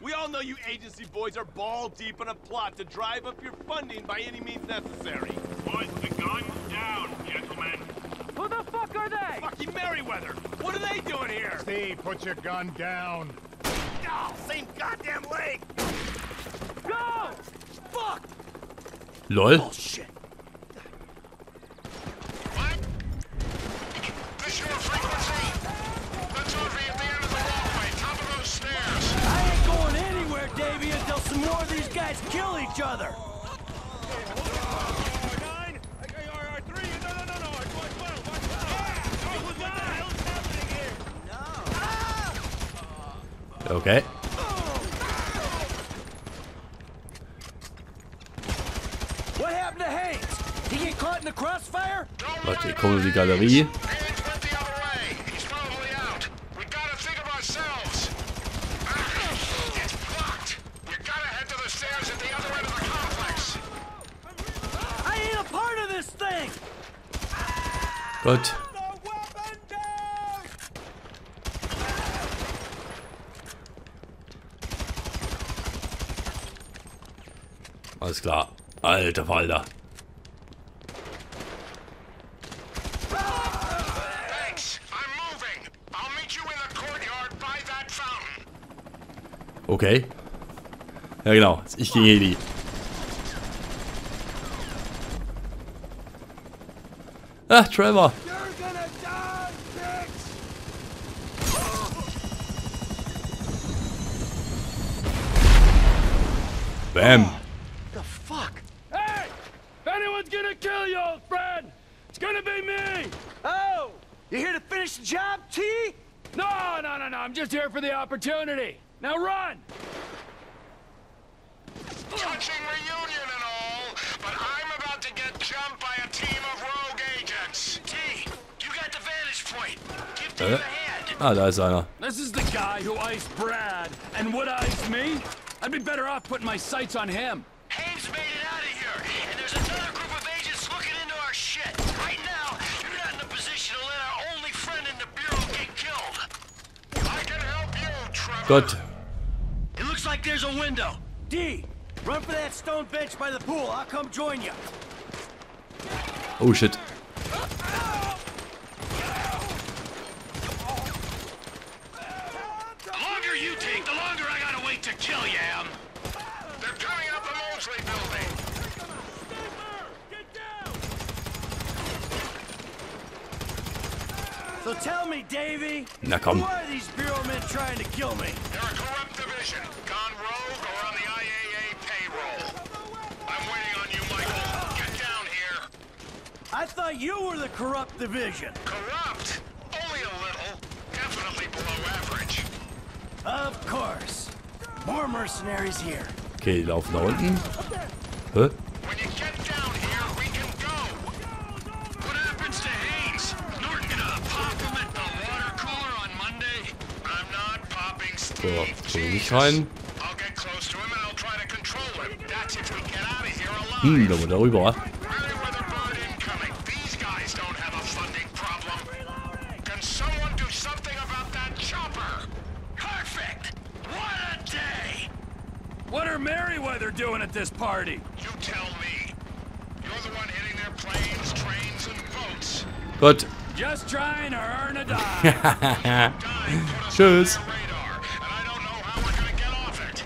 We all know you agency boys are ball deep in a plot to drive up your funding by any means necessary. Put the gun down, gentlemen. Who the fuck are they? Fucking Merriweather. What are they doing here? Steve, put your gun down. Oh, same goddamn leg. Go! Fuck! Lol. Oh, shit. What? Additional frequency. Let's over at the end of the walkway, top of those stairs. Davey, until some more of these guys kill each other. Nine, R3. No. What the hell is happening here? No. Okay. What happened to Haynes? He get caught in the crossfire? Warte, ich komme in die Galerie. Gott. Alles klar. Alter Falter. Okay. Ja genau. Ich gegen Eli. Ach, Trevor. Bam. Oh, the fuck? Hey! If anyone's gonna kill you, old friend, it's gonna be me! Oh! You here to finish the job, T? No. I'm just here for the opportunity. Now run! Touching Reunion and all, but I'm about to get jumped by a team of rogue agents. T, you got the vantage point. Give them the hand. Ah, da ist einer. This is the guy who iced Brad and would ice me? I'd be better off putting my sights on him. Haynes made it out of here, and there's another group of agents looking into our shit. Right now, you're not in a position to let our only friend in the bureau get killed. I can help you, Trevor. Good. It looks like there's a window. D, run for that stone bench by the pool. I'll come join you. Oh, shit. To kill you, Em. They're coming up the Mosley building. Get down. So tell me, Davey, why are these bureau men trying to kill me? They're a corrupt division, gone rogue or on the IAA payroll. I'm waiting on you, Michael. Get down here. I thought you were the corrupt division. Corrupt? Only a little. Of course. More mercenaries here. Okay, die laufen da unten. Hä? So, nicht rein. Hm, da muss er rüber. Doing at this party? You tell me. You're the one hitting their planes, trains, and boats. But just trying to earn a dime. Tschüss. I don't know how we're gonna get off it.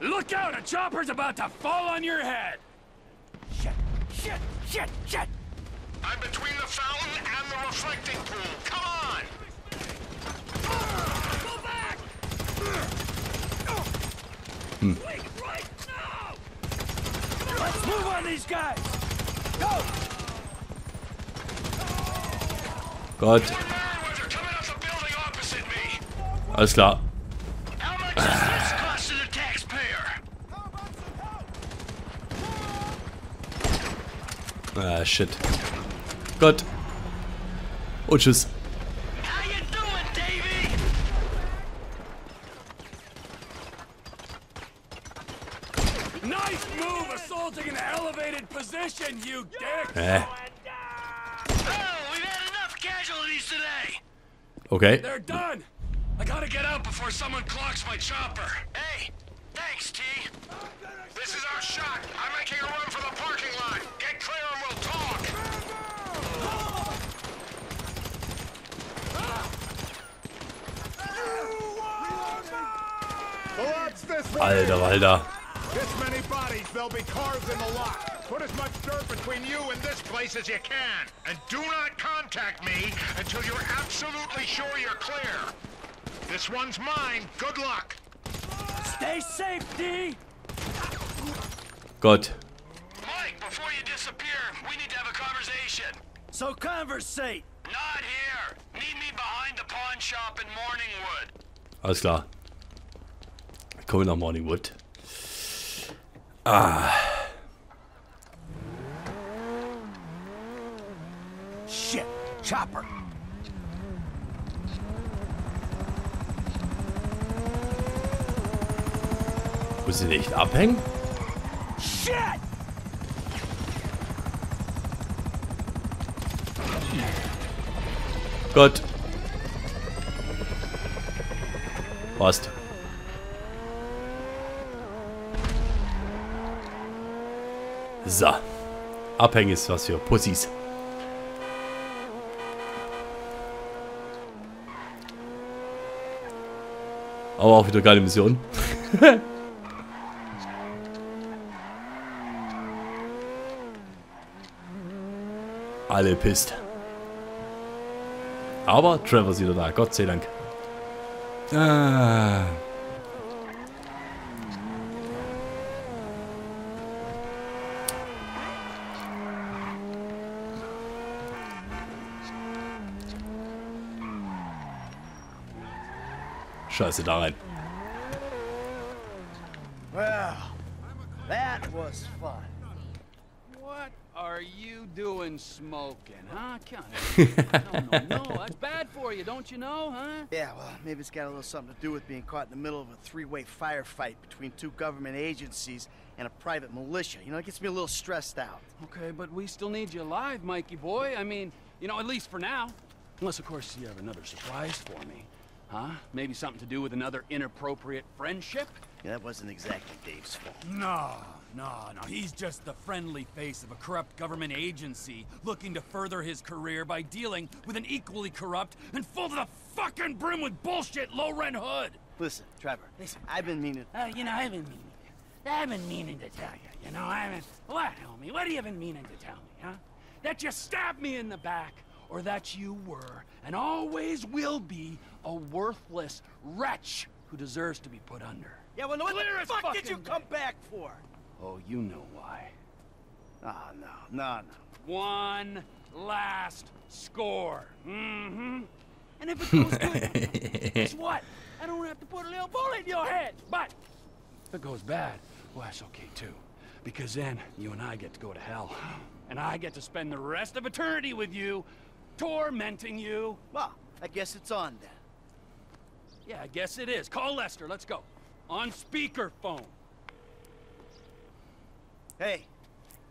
Look out, a chopper's about to fall on your head. Shit, shit, shit, shit. I'm between the fountain and the reflecting pool. Come on. Go back. Let's move on these guys. Go. Gott. Alles klar. Ah, shit. Gott. Und tschüss. Okay. They're done. I gotta get out before someone clocks my chopper. Hey, thanks, T. This is our shot. I'm making a run for the parking lot. Get clear and we'll talk. Alter, Alter. This many bodies, there'll be cars in the lot. Put as much dirt between you and this place as you can. And do not contact me until you're absolutely sure you're clear. This one's mine. Good luck. Stay safe, D. Good. Mike, before you disappear, we need to have a conversation. So conversate. Not here. Meet me behind the pawn shop in Morningwood. Alles klar. Kommen nach Morningwood. Ah. Shit, chopper. Muss sie nicht abhängen? Shit! Gott. Passt. So. Abhängen ist was für Pussys. Aber auch wieder geile Mission. Alle pisst. Aber Trevor ist wieder da, Gott sei Dank. Ah. Scheiße, da rein. Well, that was fun. What are you doing smoking, huh? No, that's bad for you, don't you know, huh? Yeah, well, maybe it's got a little something to do with being caught in the middle of a three-way firefight between two government agencies and a private militia. You know, it gets me a little stressed out. Okay, but we still need you alive, Mikey boy. I mean, you know, at least for now. Unless, of course, you have another surprise for me. Huh? Maybe something to do with another inappropriate friendship? Yeah, that wasn't exactly Dave's fault. No. He's just the friendly face of a corrupt government agency looking to further his career by dealing with an equally corrupt and full to the fucking brim with bullshit low-rent hood. Listen, Trevor. Listen, I've been meaning to tell you. What, homie? What have you been meaning to tell me, huh? That you stabbed me in the back, or that you were, and always will be, a worthless wretch who deserves to be put under. Yeah, well, what the fuck did you come back for? Oh, you know why. Ah, oh, no. One last score. Mm-hmm. And if it goes good, guess what? I don't have to put a little bullet in your head. But if it goes bad, well, that's okay, too. Because then you and I get to go to hell. And I get to spend the rest of eternity with you, tormenting you. Well, I guess it's on then. Yeah, I guess it is. Call Lester. Let's go. On speakerphone. Hey,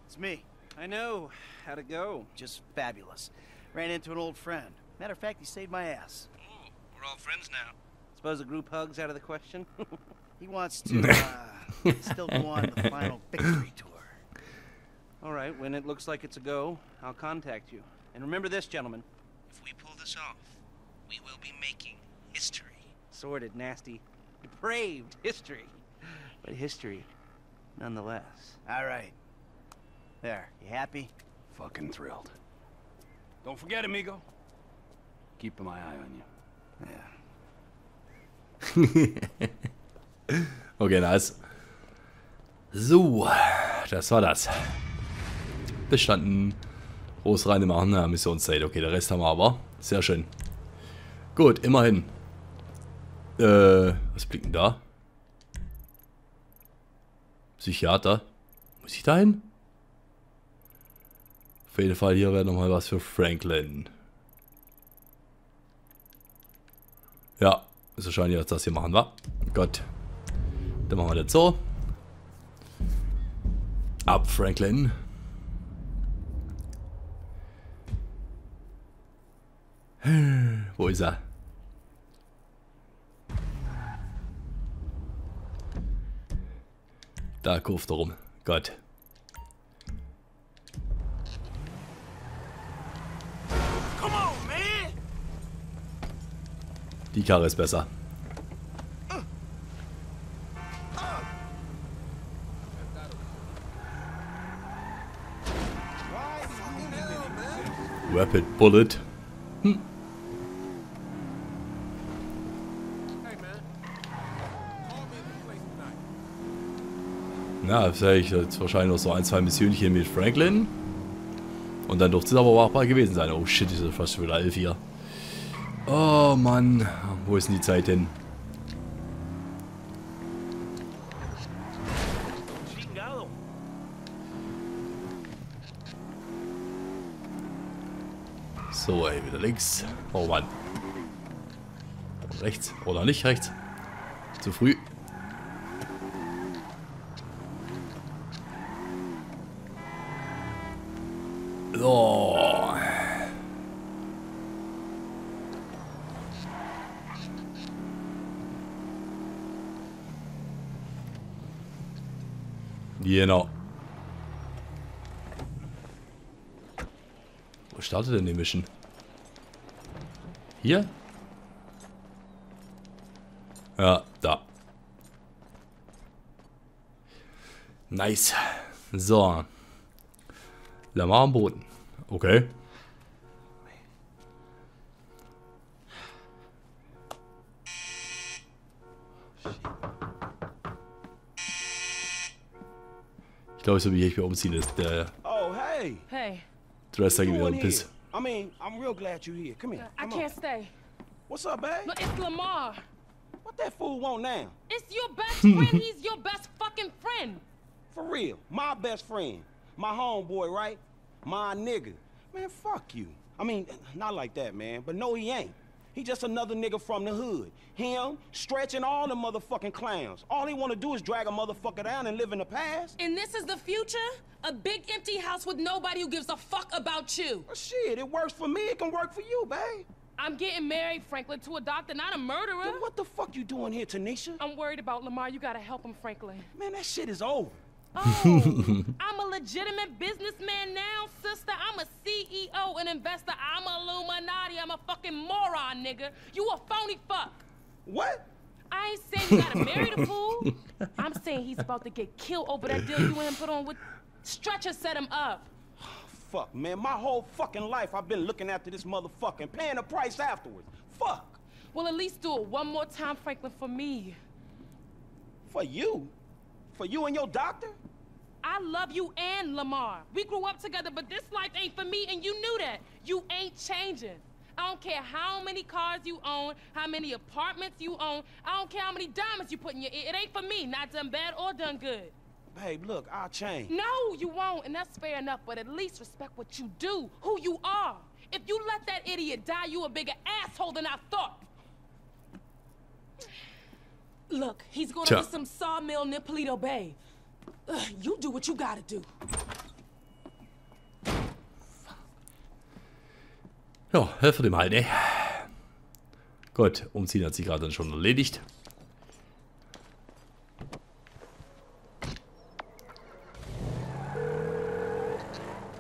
it's me. I know. How'd it go? Just fabulous. Ran into an old friend. Matter of fact, he saved my ass. Ooh, we're all friends now. Suppose a group hug's out of the question? He wants to still go on the final victory tour. All right, when it looks like it's a go, I'll contact you. And remember this, gentlemen. If we pull this off, we will be making history. Sordid, nasty, depraved history. But history, nonetheless. All right. There, you happy? Fucking thrilled. Don't forget, amigo. Keeping my eye on you. Yeah. Okay, nice. So, das war das. Bestanden. Groß rein im anderen Missionszeit. Okay, der Rest haben wir aber. Sehr schön. Gut, immerhin. Was blickt denn da? Psychiater. Muss ich da hin? Auf jeden Fall, hier wäre nochmal was für Franklin. Ja, ist wahrscheinlich, dass das hier machen wir. Gott. Dann machen wir das so. Ab, Franklin. Wo ist er? Da kurft er rum. Gott. Die Karre ist besser. Rapid Bullet. Hm. Na, vielleicht jetzt wahrscheinlich noch so ein, zwei Missionchen mit Franklin. Und dann dürfte es aber machbar gewesen sein. Oh shit, ist das fast wieder 11 hier. Oh Mann, wo ist denn die Zeit hin? So, ey, wieder links. Oh Mann. Und rechts. Oder nicht rechts. Zu früh. So. Genau. Wo startet denn die Mission? Hier? Ja, da. Nice. So. Lamar am Boden. Okay. Ich glaube, so wie ich mich umziehen ist der. Oh, hey. Hey. Dresser gibt mir einen Piss. I mean, I'm real glad you're here. Come here. Come I can't stay. What's up, babe? Look, it's Lamar. What that fool want now? It's your best friend. He's your best fucking friend. For real. My best friend. My homeboy, right? My nigga. Man, fuck you. I mean, not like that, man. But no, he ain't. He just another nigga from the hood. Him, Stretch, and all the motherfucking clowns. All they want to do is drag a motherfucker down and live in the past. And this is the future? A big empty house with nobody who gives a fuck about you. Well, shit, it works for me, it can work for you, babe. I'm getting married, Franklin, to a doctor, not a murderer. Then what the fuck you doing here, Tanisha? I'm worried about Lamar, you gotta help him, Franklin. Man, that shit is over. Oh, I'm a legitimate businessman now, sister. I'm a CEO, an investor. I'm Illuminati. I'm a fucking moron, nigga. You a phony fuck. What? I ain't saying you gotta marry the fool. I'm saying he's about to get killed over that deal you and him put on with... Stretcher set him up. Oh, fuck, man. My whole fucking life I've been looking after this motherfucker and paying the price afterwards. Fuck. Well, at least do it one more time, Franklin, for me. For you? For you and your doctor? I love you and Lamar. We grew up together, but this life ain't for me, and you knew that. You ain't changing. I don't care how many cars you own, how many apartments you own. I don't care how many diamonds you put in your ear. It ain't for me, not done bad or done good. Babe, look, I'll change. No, you won't, and that's fair enough, but at least respect what you do, who you are. If you let that idiot die, you a bigger asshole than I thought. Look, he's going to do some sawmill near Polito Bay. Ugh, you do what you gotta do. Ja, helfe dem halt, ey. Gut, umziehen hat sich gerade dann schon erledigt.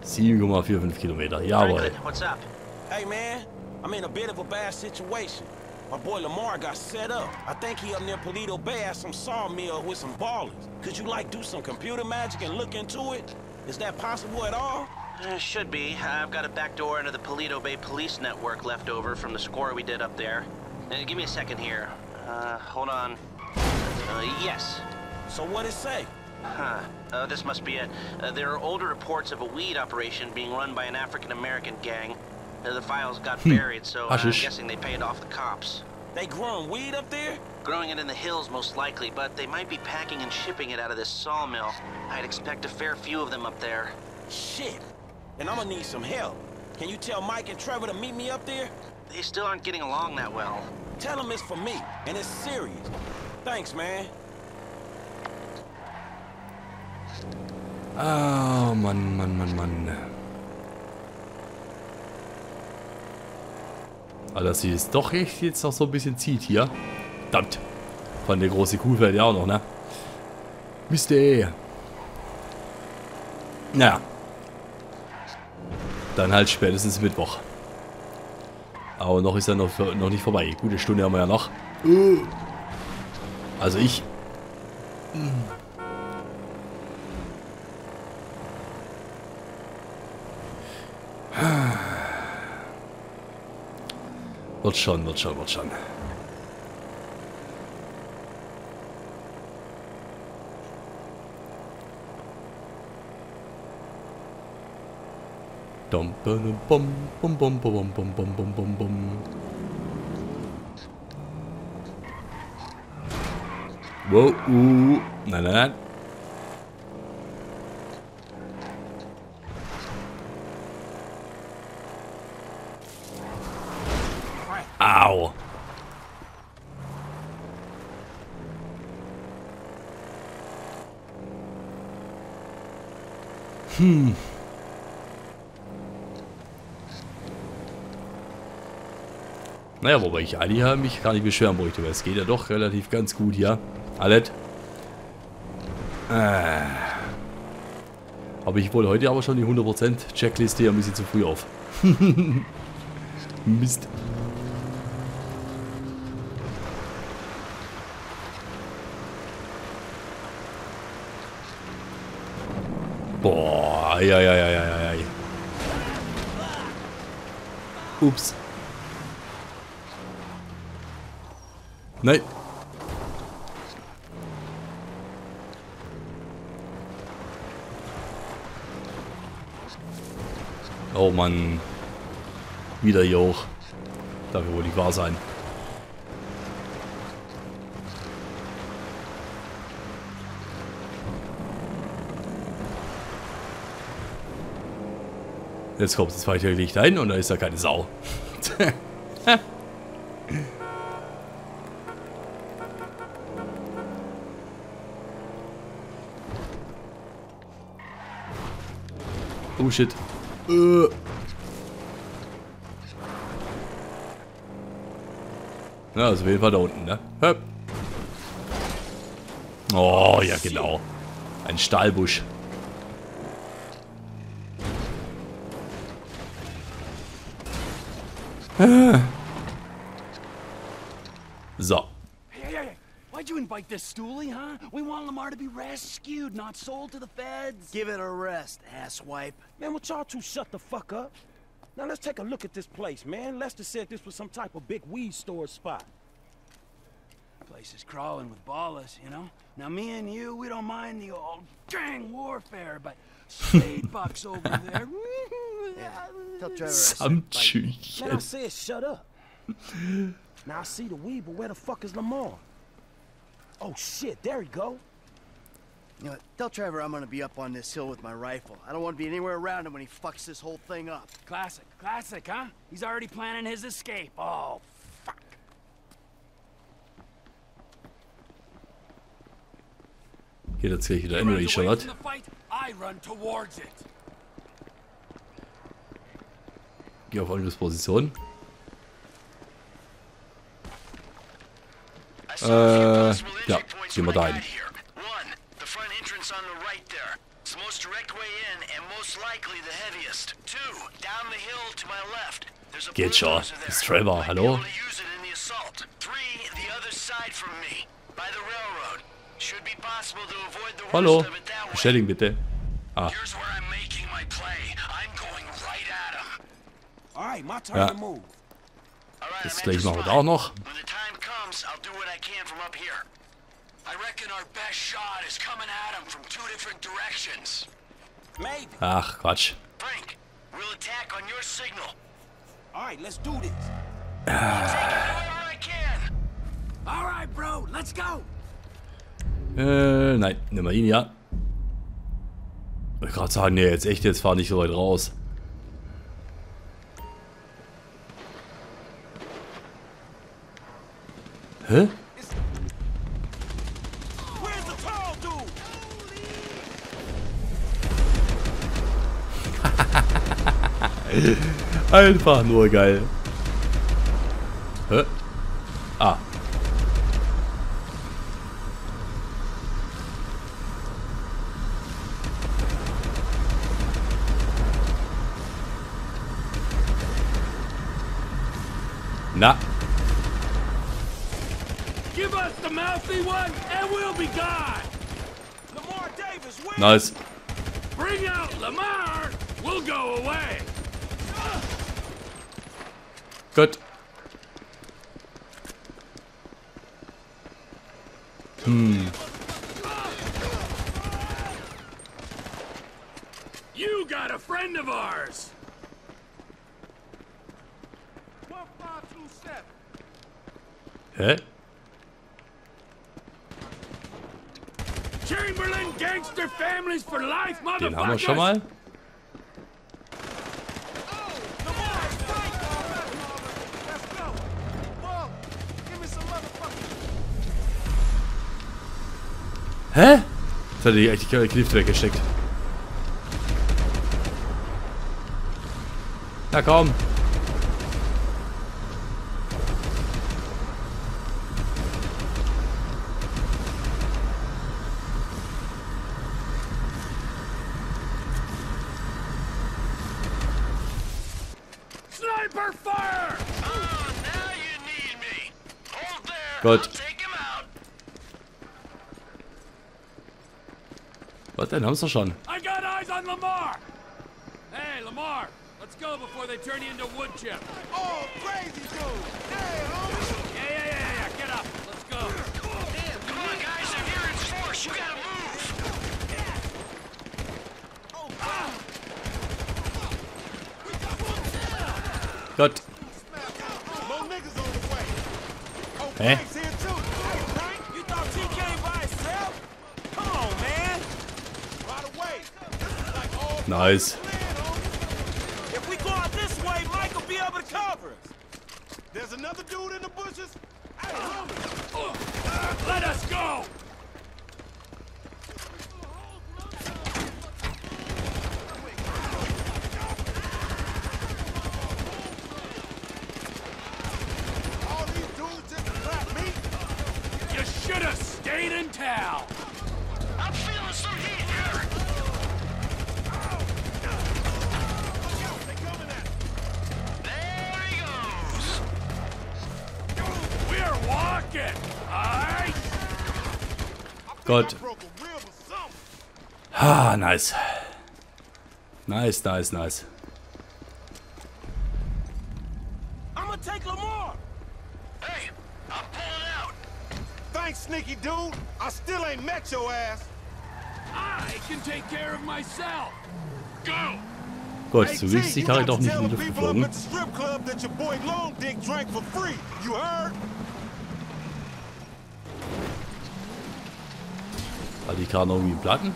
$7.45 Kilometer, jawohl. Hey man, I'm in a bit of a bad situation. My boy Lamar got set up. I think he up near Polito Bay at some sawmill with some ballers. Could you like do some computer magic and look into it? Is that possible at all? Should be. I've got a back door into the Polito Bay police network left over from the score we did up there. Give me a second here. Hold on. Yes. So what it say? Huh. This must be it. There are older reports of a weed operation being run by an African-American gang. The files got buried, so I'm guessing they paid off the cops. They growing weed up there? Growing it in the hills, most likely, but they might be packing and shipping it out of this sawmill. I'd expect a fair few of them up there. Shit. And I'm gonna need some help. Can you tell Mike and Trevor to meet me up there? They still aren't getting along that well. Tell them it's for me, and it's serious. Thanks, man. Oh, Mann. Also, dass sie es doch echt jetzt noch so ein bisschen zieht hier. Verdammt. Von der große Kuh fällt ja auch noch, ne? Mist, ey. Naja. Dann halt spätestens Mittwoch. Aber noch ist er noch nicht vorbei. Gute Stunde haben wir ja noch. Also ich... Wird schon. Whoa, nein. Au. Naja, wobei ich eigentlich mich gar nicht beschweren wollte, weil es geht ja doch relativ ganz gut hier. Alles. Aber ich wollte heute aber schon die 100% Checkliste hier ein bisschen zu früh auf. Mist. Boah, ja. Ups. Nein. Oh Mann. Wieder hier hoch. Darf ja wohl nicht wahr sein. Jetzt kommt das zweite Licht ein und da ist ja keine Sau. Oh shit. Na, also auf jeden Fall da unten, ne? Höp. Oh, ja genau. Ein Stahlbusch. So. Hey. Why'd you invite this stoolie, huh? We want Lamar to be rescued, not sold to the feds. Give it a rest, asswipe. Man, would y'all two shut the fuck up? Now let's take a look at this place, man. Lester said this was some type of big weed store spot. Place is crawling with ballers, you know? Now me and you, we don't mind the old gang warfare, but spade bucks over there. Yeah. Some cheek. Man, I said shut up. Now I see the weed, but where the fuck is Lamar? Oh shit, there he go. You know, tell Trevor I'm gonna be up on this hill with my rifle. I don't want to be anywhere around him when he fucks this whole thing up. Classic, classic, huh? He's already planning his escape. Oh, fuck. Geht jetzt gleich wieder in, oder ich schaue. Geh auf Angriffsposition. Ja, gehen wir da hin. Geht schon, das ist Trevor, hallo? Hallo, bestätigen bitte. Ah. Ja. Das gleich machen wir da auch noch. Ach, Quatsch. Nein, nimm mal ihn, ja. Ich wollte gerade sagen, nee, jetzt echt, jetzt fahr nicht so weit raus. Hä? Einfach nur geil. Hä? Ah. Na. Nice. Bring out Lamar, we'll go away. Gut. Hm. You got a friend of ours. Hä? Den haben wir schon mal. Hä? Jetzt hat er eigentlich die Kniff weggesteckt. Na komm. Gott. Was denn? Haben's doch schon. Gott. Hä? Nice. If we go out this way, Michael will be able to cover us. There's another dude in the bushes. Let us go. All these dudes just clap me. You should have stayed in town. I'm feeling so heat here. Gott. Ah, nice. Nice, nice, nice. I'm gonna take Lamar. Hey, I'm pulling out. Thanks, sneaky dude. I still ain't met your ass. I can take care of myself. Go. Gott, so will ich sie gar doch nicht in die Luft geflogen. Hat die Karre noch irgendwie einen Platten?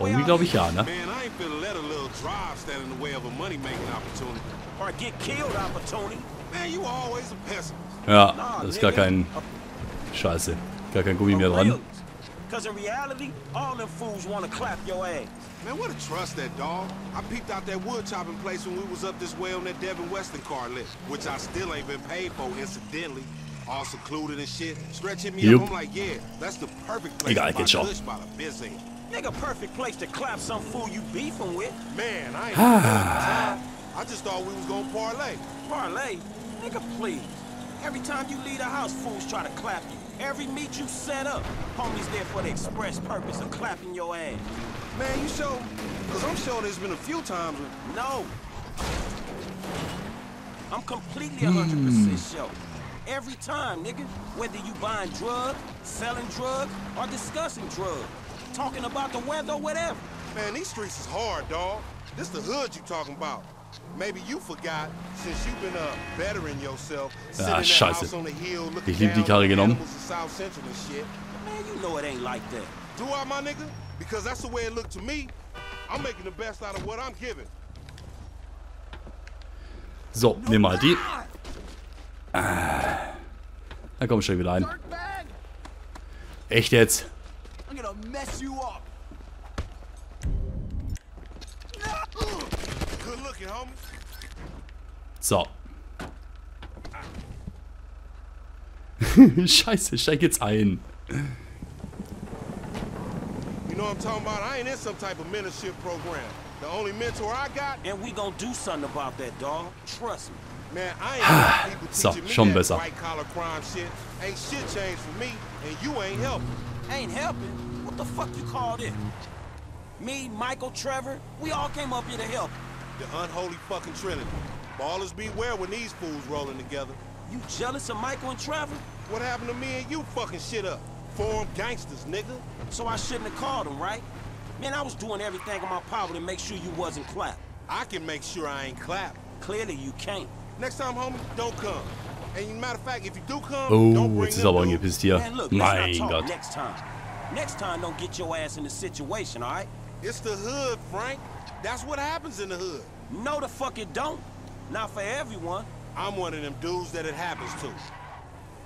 Irgendwie glaube ich ja, ne? Ja, das ist gar kein... Scheiße. Gar kein Gummi mehr dran. Man, what a trust that dog. I peeped out that wood chopping place when we was up this way on that Devin Weston car lift, which I still ain't been paid for, incidentally. All secluded and shit. Stretch hit me up, I'm like, yeah, that's the perfect place to get pushed by the busy. Nigga, perfect place to clap some fool you beefing with. Man, I ain't time. I just thought we was gonna parlay. Parlay? Nigga, please. Every time you leave the house, fools try to clap you. Every meet you set up, homies there for the express purpose of clapping your ass. Man, you sure? Because I'm sure there's been a few times when... No. I'm completely 100% sure. Every time, nigga, whether you buying drugs, selling drugs, or discussing drugs, talking about the weather or whatever. Man, these streets is hard, dawg. This the hood you talking about. Maybe you forgot since you've been bettering yourself. Ah, scheiße. Ich lieb die Karre genommen. Man, you know it ain't like that. Do I, my nigga? Because that's the way it looked to me. I'm making the best out of what I'm giving. So, nimm mal die. Ah. Da komm schon wieder ein. Echt jetzt? So. Scheiße, steig jetzt ein. You know what I'm talking about? I ain't in some type of mentorship program. The only mentor I got, and we gonna do something about that, dog. Trust me. Man, I ain't people so, schon besser. White collar crime shit. Ain't shit changed for me, and you ain't helping. Ain't helping? What the fuck you called it? Me, Michael, Trevor, we all came up here to help. The unholy fucking trinity. Ballers beware when these fools rolling together. You jealous of Michael and Trevor? What happened to me and you fucking shit up? Foreign gangsters, nigga. So I shouldn't have called them, right? Man, I was doing everything in my power to make sure you wasn't clapped. I can make sure I ain't clapped. Clearly you can't. Next time, homie, don't come. And matter of fact, if you do come, don't bring jetzt ist aber angepisst hier. Man, look, mein Gott. Next time, don't get your ass in the situation, all right? It's the hood, Frank. That's what happens in the hood. No, the fuck it don't. Not for everyone. I'm one of them dudes that it happens to.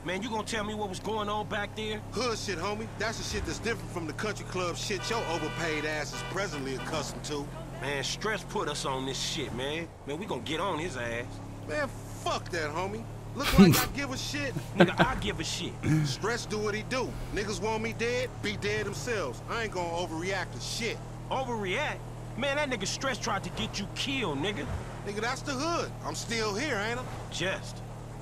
Man, you gonna tell me what was going on back there? Hood shit, homie. That's the shit that's different from the country club shit your overpaid ass is presently accustomed to. Man, Stretch put us on this shit, man. Man, we gonna get on his ass. Man, fuck that, homie. Look like I give a shit. Nigga, I give a shit. Stretch do what he do. Niggas want me dead, be dead themselves. I ain't gonna overreact to shit. Overreact? Man, that nigga Stretch tried to get you killed, nigga. Nigga, that's the hood. I'm still here, ain't I? Just.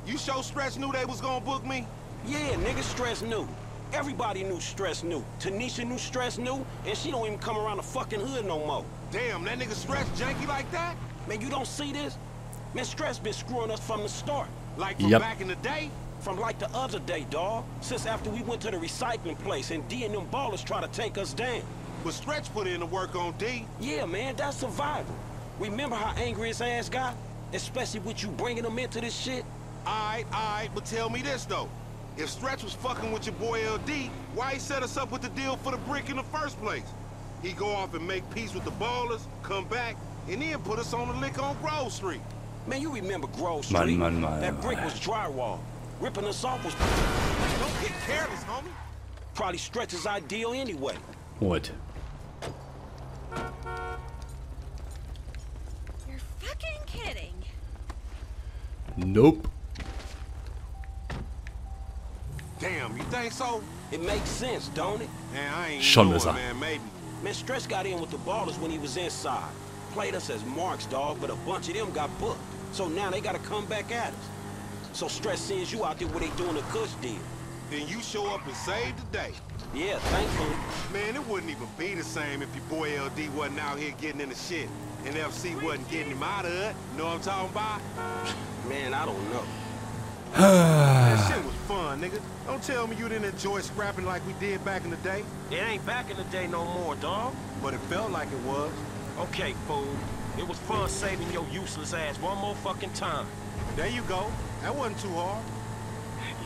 You sure Stretch knew they was gonna book me? Yeah, nigga, Stretch knew. Everybody knew Stretch knew. Tanisha knew Stretch knew, and she don't even come around the fucking hood no more. Damn, that nigga Stretch janky like that? Man, you don't see this? Man, Stretch been screwing us from the start. Like from back in the day? From like the other day, dawg. Since after we went to the recycling place and D and them ballers try to take us down. But Stretch put in the work on D. Yeah, man, that's survival. Remember how angry his ass got? Especially with you bringing him into this shit? All right, but tell me this, though. If Stretch was fucking with your boy LD, why he set us up with the deal for the brick in the first place? He go off and make peace with the ballers, come back, and then put us on the lick on Grove Street. Man, you remember Grove Street? That brick was drywall. Ripping us off was... Don't get careless, homie. Probably Stretch's ideal anyway. What? Fucking kidding. Nope. Damn, you think so? It makes sense, don't it? Man, I ain't sure, man. Maybe. Man, Stretch got in with the ballers when he was inside. Played us as marks, dog, but a bunch of them got booked. So now they gotta come back at us. So Stretch sends you out there where they doing a cush deal. Then you show up and save the day. Yeah, thankfully. Man, it wouldn't even be the same if your boy LD wasn't out here getting in the shit. And FC wasn't getting him out of it. Know what I'm talking about? Man, I don't know. That shit was fun, nigga. Don't tell me you didn't enjoy scrapping like we did back in the day. It ain't back in the day no more, dog. But it felt like it was. Okay, fool. It was fun saving your useless ass one more fucking time. There you go. That wasn't too hard.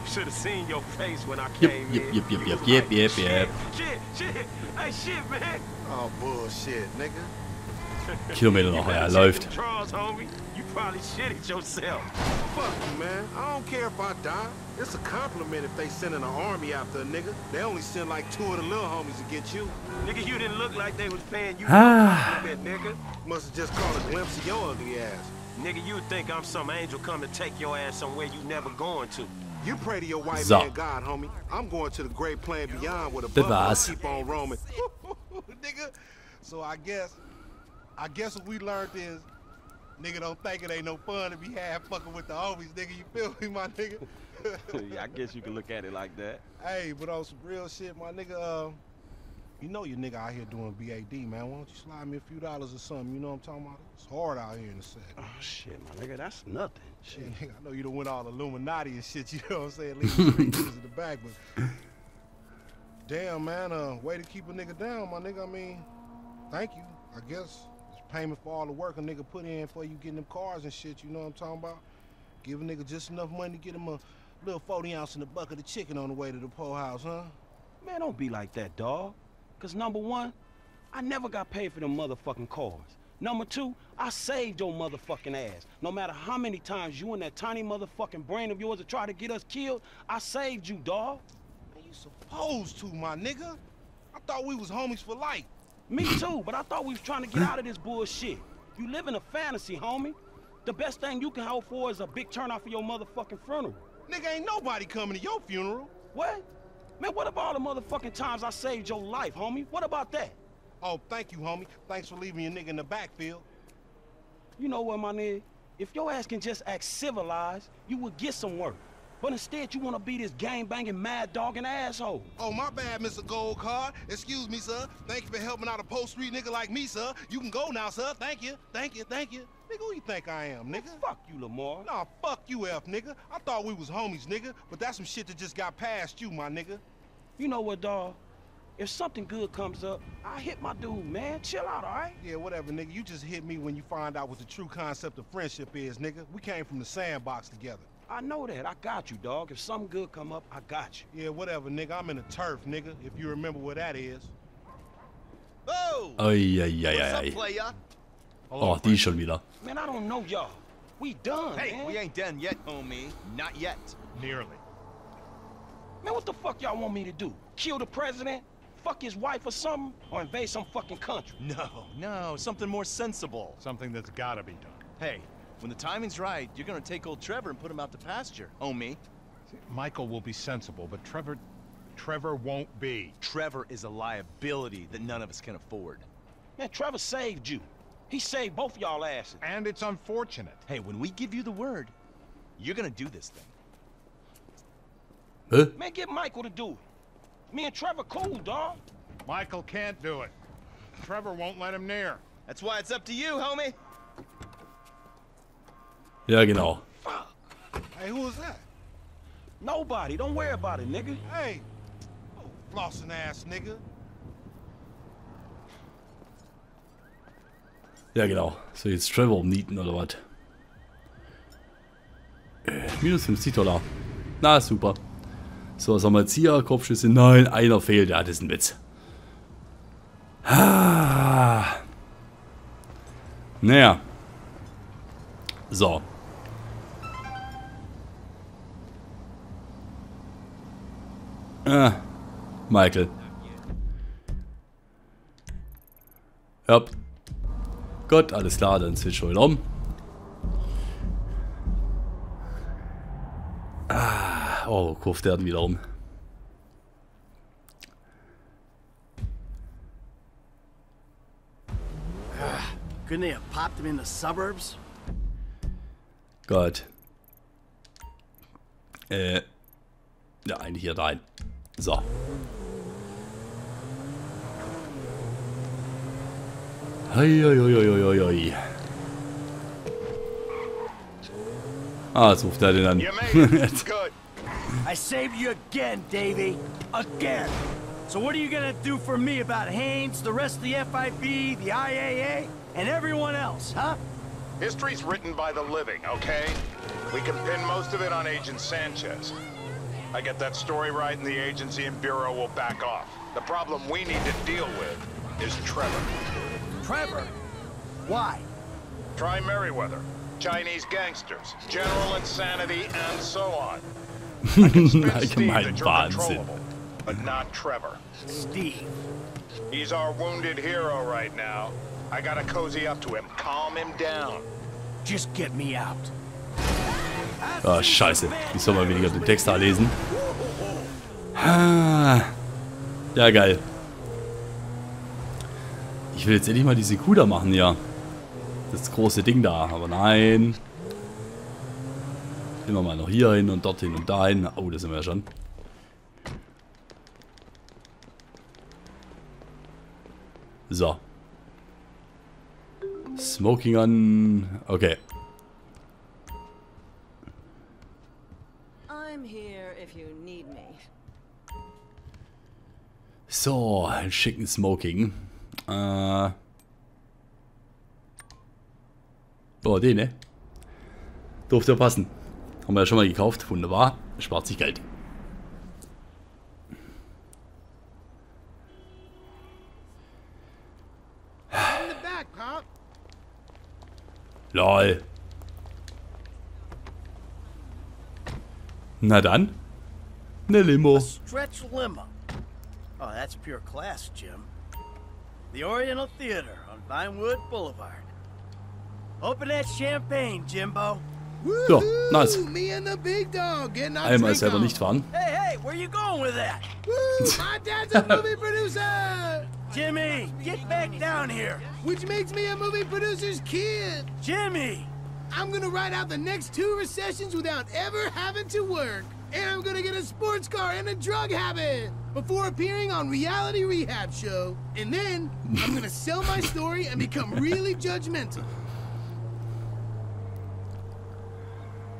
You should have seen your face when I came in. Yep. Shit. Hey, shit, man. Oh, bullshit, nigga. Kilometer noch, ja, läuft. Probably shit it yourself. Fuck you, man. I don't care if I die. It's a compliment if they send an army after a nigga. They only send like two of the little homies to get you. Nigga, you didn't look like they was paying you. Nigga. Must have just caught a glimpse of your ugly ass. Nigga, you think I'm some angel come to take your ass somewhere you never going to. You pray to your white man God, homie. I'm going to the great plan beyond with a bus. Keep on roaming. Nigga. So I guess what we learned is nigga, don't think it ain't no fun to be half fucking with the homies, nigga. You feel me, my nigga? Yeah, I guess you can look at it like that. Hey, but on some real shit, my nigga, you know your nigga out here doing BAD, man. Why don't you slide me a few dollars or something? You know what I'm talking about? It's hard out here in the set. Oh, shit, my nigga, that's nothing. Shit, nigga, I know you done went all Illuminati and shit, you know what I'm saying? At least 3 years in the back, but... Damn, man, way to keep a nigga down, my nigga. I mean, thank you, I guess. Payment for all the work a nigga put in for you getting them cars and shit, you know what I'm talking about? Give a nigga just enough money to get him a little 40 ounce in a bucket of chicken on the way to the poorhouse, huh? Man, don't be like that, dog. Cause number one, I never got paid for them motherfucking cars. Number two, I saved your motherfucking ass. No matter how many times you and that tiny motherfucking brain of yours to try to get us killed, I saved you, dog. Man, you supposed to, my nigga. I thought we was homies for life. Me too, but I thought we was trying to get out of this bullshit. You live in a fantasy, homie. The best thing you can hope for is a big turnout for your motherfucking funeral. Nigga, ain't nobody coming to your funeral. What? Man, what about all the motherfucking times I saved your life, homie? What about that? Oh, thank you, homie. Thanks for leaving your nigga in the backfield. You know what, my nigga? If your ass can just act civilized, you would get some work. But instead, you want to be this gang-banging, mad-dogging asshole. Oh, my bad, Mr. Gold Card. Excuse me, sir. Thank you for helping out a post-street nigga like me, sir. You can go now, sir. Thank you. Nigga, who you think I am, nigga? Well, fuck you, Lamar. Nah, fuck you, F, nigga. I thought we was homies, nigga. But that's some shit that just got past you, my nigga. You know what, dawg? If something good comes up, I hit my dude, man. Chill out, all right? Yeah, whatever, nigga. You just hit me when you find out what the true concept of friendship is, nigga. We came from the sandbox together. I know that. I got you, dog. If something good come up, I got you. Yeah, whatever, nigga. I'm in the turf, nigga. If you remember what that is. Oh! Oh, die schon wieder. Man, I don't know y'all. We done, hey, man. We ain't done yet, homie. Not yet. Nearly. Man, what the fuck y'all want me to do? Kill the president? Fuck his wife or something? Or invade some fucking country? No. Something more sensible. Something that's gotta be done. Hey. When the timing's right, you're gonna take old Trevor and put him out to pasture, homie. Michael will be sensible, but Trevor won't be. Trevor is a liability that none of us can afford. Man, Trevor saved you. He saved both y'all asses. And it's unfortunate. Hey, when we give you the word, you're gonna do this thing. Huh? Man, get Michael to do it. Me and Trevor cool, dog. Michael can't do it. Trevor won't let him near. That's why it's up to you, homie. Yeah, genau. Hey, who was that? Nobody. Don't worry about it, nigga. Hey, flossing ass nigga. Ja, genau. So, jetzt Trevor umnieten oder was? Minus $50. Na, super. So, was haben wir jetzt hier? Kopfschüsse. Nein, einer fehlt. Ja, das ist ein Witz. Naja. So. Michael. Ja. Gut, alles klar, dann switch schon um. Oh, kurft der wieder um. Couldn't they have popped him in the suburbs? Gott. Ja, eigentlich hier rein. So. Hei, hei, hei, hei, hei. Ah, jetzt ruft er den an. I saved you again, Davey. Again. So what are you gonna do for me about Haynes, the rest of the FIB, the IAA, and everyone else, huh? History's written by the living, okay? We can pin most of it on Agent Sanchez. I get that story right and the agency and bureau will back off. The problem we need to deal with is Trevor. Trevor? Why? Try Merriweather, Chinese gangsters, general insanity, and so on. I can spin that you're controllable, but not Trevor. Steve. He's our wounded hero right now. I gotta cozy up to him, calm him down. Just get me out. Ah, scheiße. Ich soll mal weniger den Text da lesen. Ja, geil. Ich will jetzt endlich mal diese Kuh da machen, ja. Das große Ding da, aber nein. Immer mal noch hier hin und dorthin und dahin. Oh, das sind wir ja schon. So. Smoking an. Okay. I'm here if you need me. So, ein schicken Smoking. Boah, den, ne? Durfte ja passen. Haben wir ja schon mal gekauft. Wunderbar. Spart sich Geld. Lol. Na dann. Ne Limo. Stretch limo. Oh, that's pure class, Jim. The Oriental Theater on Vinewood Boulevard. Open that champagne, Jimbo. So, nice. Einmal selber nicht fahren. Hey, hey, where you going with that? My dad's a movie producer. Jimmy, get back down here. Which makes me a movie producer's kid. Jimmy, I'm gonna ride out the next 2 recessions without ever having to work, and I'm gonna get a sports car and a drug habit before appearing on Reality Rehab Show, and then I'm gonna sell my story and become really judgmental.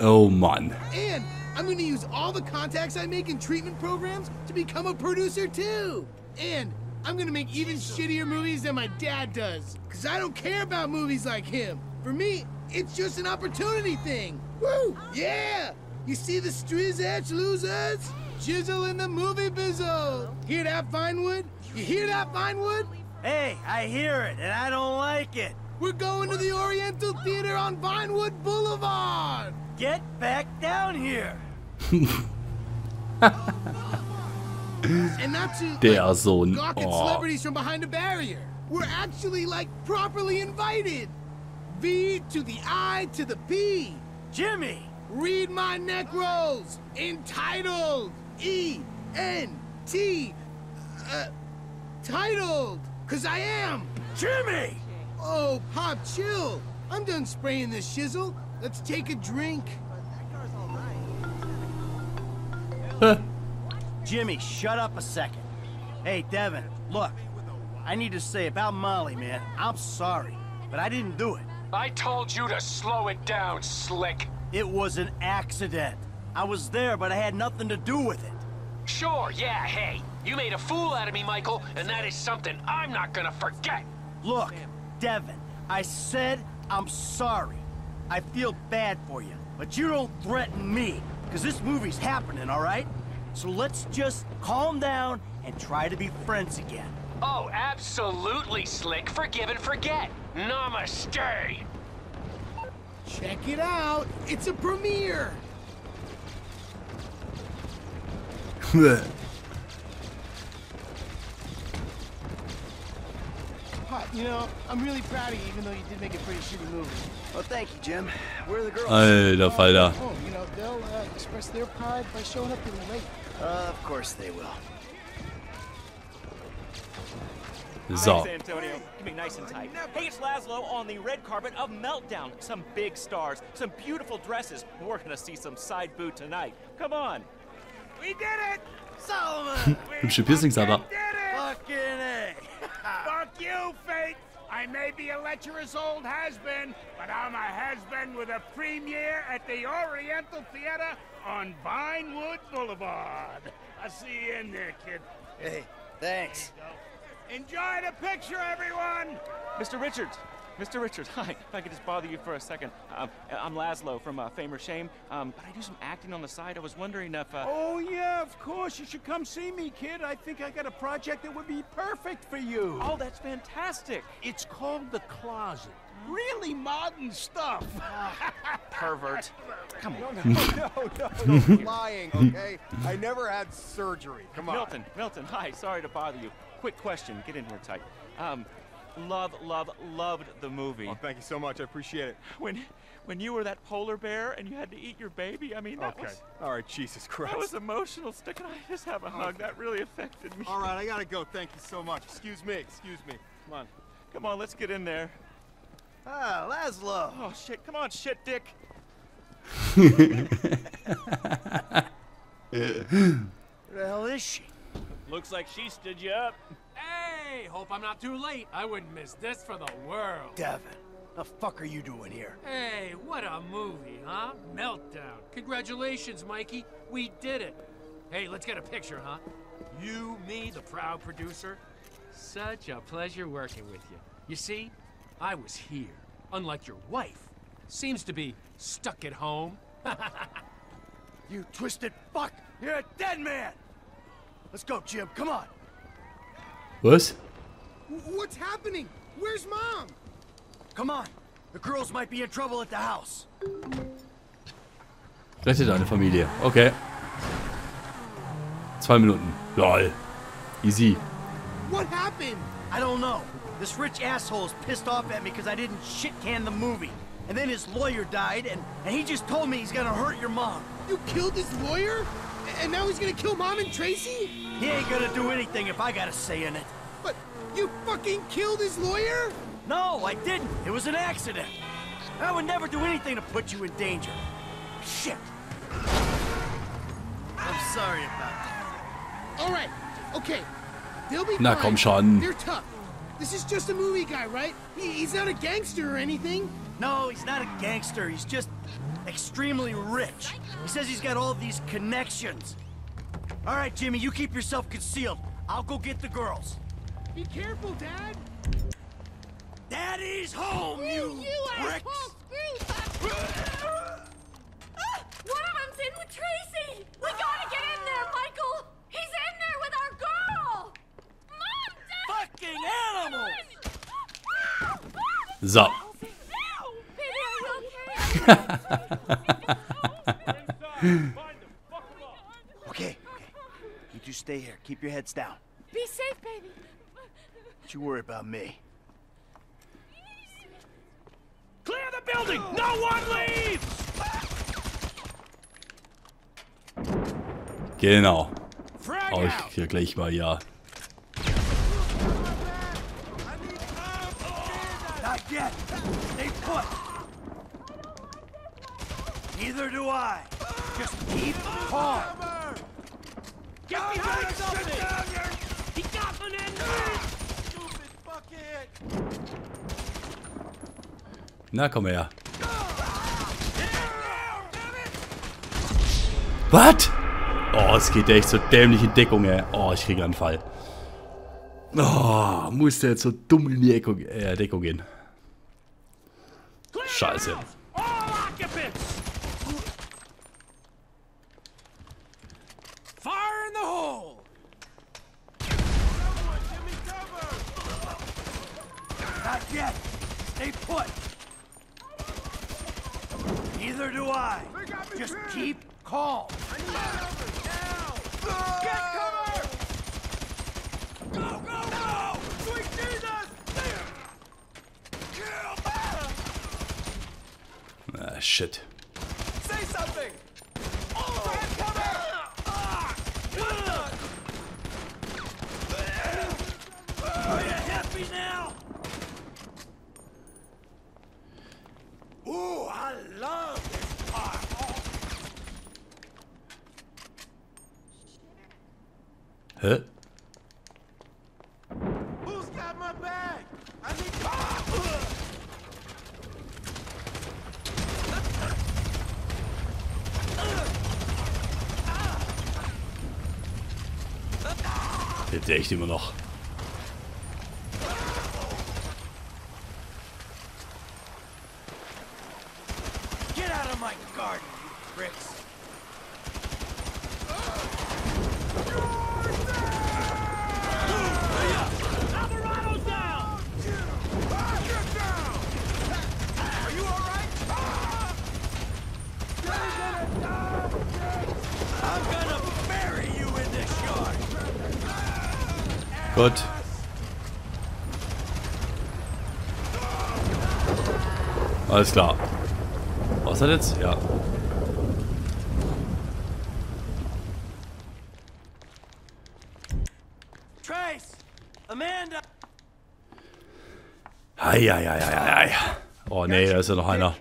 Oh man. And I'm going to use all the contacts I make in treatment programs to become a producer too. And I'm going to make even shittier movies than my dad does. Because I don't care about movies like him. For me, it's just an opportunity thing. Woo! Yeah! You see the streets edge losers? Jizzle in the movie bizzle. Hear that, Vinewood? You hear that, Vinewood? Hey, I hear it and I don't like it. We're going to the Oriental Theater on Vinewood Boulevard. Get back down here. And not to gawk at celebrities from behind a barrier. We're actually like properly invited. V to the I to the P. Jimmy, read my neck rolls. Entitled. E-N-T. Titled. Cause I am. Jimmy. Oh, Pop, chill. I'm done spraying this shizzle. Let's take a drink. Jimmy, shut up a second. Hey, Devin, look. I need to say about Molly, man. I'm sorry, but I didn't do it. I told you to slow it down, slick. It was an accident. I was there, but I had nothing to do with it. Sure, yeah, hey. You made a fool out of me, Michael, and that is something I'm not gonna forget. Look, Devin, I said I'm sorry. I feel bad for you, but you don't threaten me, because this movie's happening, all right? So let's just calm down and try to be friends again. Oh, absolutely, Slick. Forgive and forget. Namaste. Check it out. It's a premiere. You know, I'm really proud of you, even though you did make a pretty shitty movie. Well, thank you, Jim. Where are the girls? Alter Falter. Oh, you know, they'll express their pride by showing up in late. Of course they will. So. Hi, Antonio. Can be nice and tight. Hey, it's Laszlo on the red carpet of Meltdown. Some big stars, some beautiful dresses. We're gonna see some side boo tonight. Come on. We did it, Solomon. We did it. Fucking A. Fuck you, Fate! I may be a lecherous old has-been, but I'm a has-been with a premiere at the Oriental Theater on Vinewood Boulevard. I'll see you in there, kid. Hey, thanks. Enjoy the picture, everyone! Mr. Richards! Mr. Richards, hi. If I could just bother you for a second. I'm Laszlo from Fame or Shame, but I do some acting on the side. I was wondering if... Oh, yeah, of course. You should come see me, kid. I think I got a project that would be perfect for you. Oh, that's fantastic. It's called The Closet. Really modern stuff. Pervert. Come on. No, lying, okay? I never had surgery. Come on. Milton, hi. Sorry to bother you. Quick question. Get in here tight. Loved the movie. Oh, thank you so much. I appreciate it. When you were that polar bear and you had to eat your baby, I mean, that was... All right, Jesus Christ. That was emotional. Can I just have a hug? That really affected me. All right, I gotta go. Thank you so much. Excuse me. Come on, let's get in there. Ah, Laszlo. Oh, shit. Come on, shit dick. Where the hell is she? Looks like she stood you up. Hey, hope I'm not too late. I wouldn't miss this for the world. Devin, the fuck are you doing here? Hey, what a movie, huh? Meltdown. Congratulations, Mikey. We did it. Hey, let's get a picture, huh? You, me, the proud producer. Such a pleasure working with you. You see, I was here, unlike your wife. Seems to be stuck at home. You twisted fuck! You're a dead man! Let's go, Jim. Come on! What? What's happening? Where's Mom? Come on. The girls might be in trouble at the house. Rette deine Familie. Okay. 2 Minuten. Lol. Easy. What happened? I don't know. This rich asshole is pissed off at me because I didn't shit-can the movie. And then his lawyer died, and he just told me he's gonna hurt your mom. You killed his lawyer? And now he's gonna kill Mom and Tracy? He ain't gonna do anything if I got a say in it. But you fucking killed his lawyer? No, I didn't. It was an accident. I would never do anything to put you in danger. Shit. I'm sorry about that. All right, okay. They'll be fine. Komm schon. They're tough. This is just a movie guy, right? He's not a gangster or anything. No, he's not a gangster. He's just extremely rich. He says he's got all these connections. All right, Jimmy, you keep yourself concealed. I'll go get the girls. Be careful, Dad. Daddy's home, you pricks. Screw one of them's in with Tracy. We gotta get in there, Michael. He's in there with our girl. Mom, Dad. Fucking animals. So. Okay, you two stay here. Keep your heads down. Be safe, baby. Don't you worry about me. Clear the building! No one leaves! Genau. Hau ich hier gleich mal, ja. Not yet. Stay put. Neither do I. Just keep calm. Get behind something! He got an end! Stupid bucket! Na komm her. What? Oh, es geht echt so dämliche Deckung, ey. Oh, ich kriege einen Fall. Oh, muss der jetzt so dumm in die Deckung gehen. Scheiße. Fire in the hole! Cover, Jimmy, cover! Not yet! Stay put! Neither do I! Just trimmed. Keep calm! I need cover now! Get cover! Go! Sweet Jesus! Kill me! Ah, shit. Say something! Now. Ooh, I love this part. Huh? Who's got my bag? I need. Leute, echt immer noch. Gut. Alles klar. Was hat jetzt? Ja. Trace, Amanda. Ai, ai, ai, ai, ai. Oh nee, da ist ja noch einer.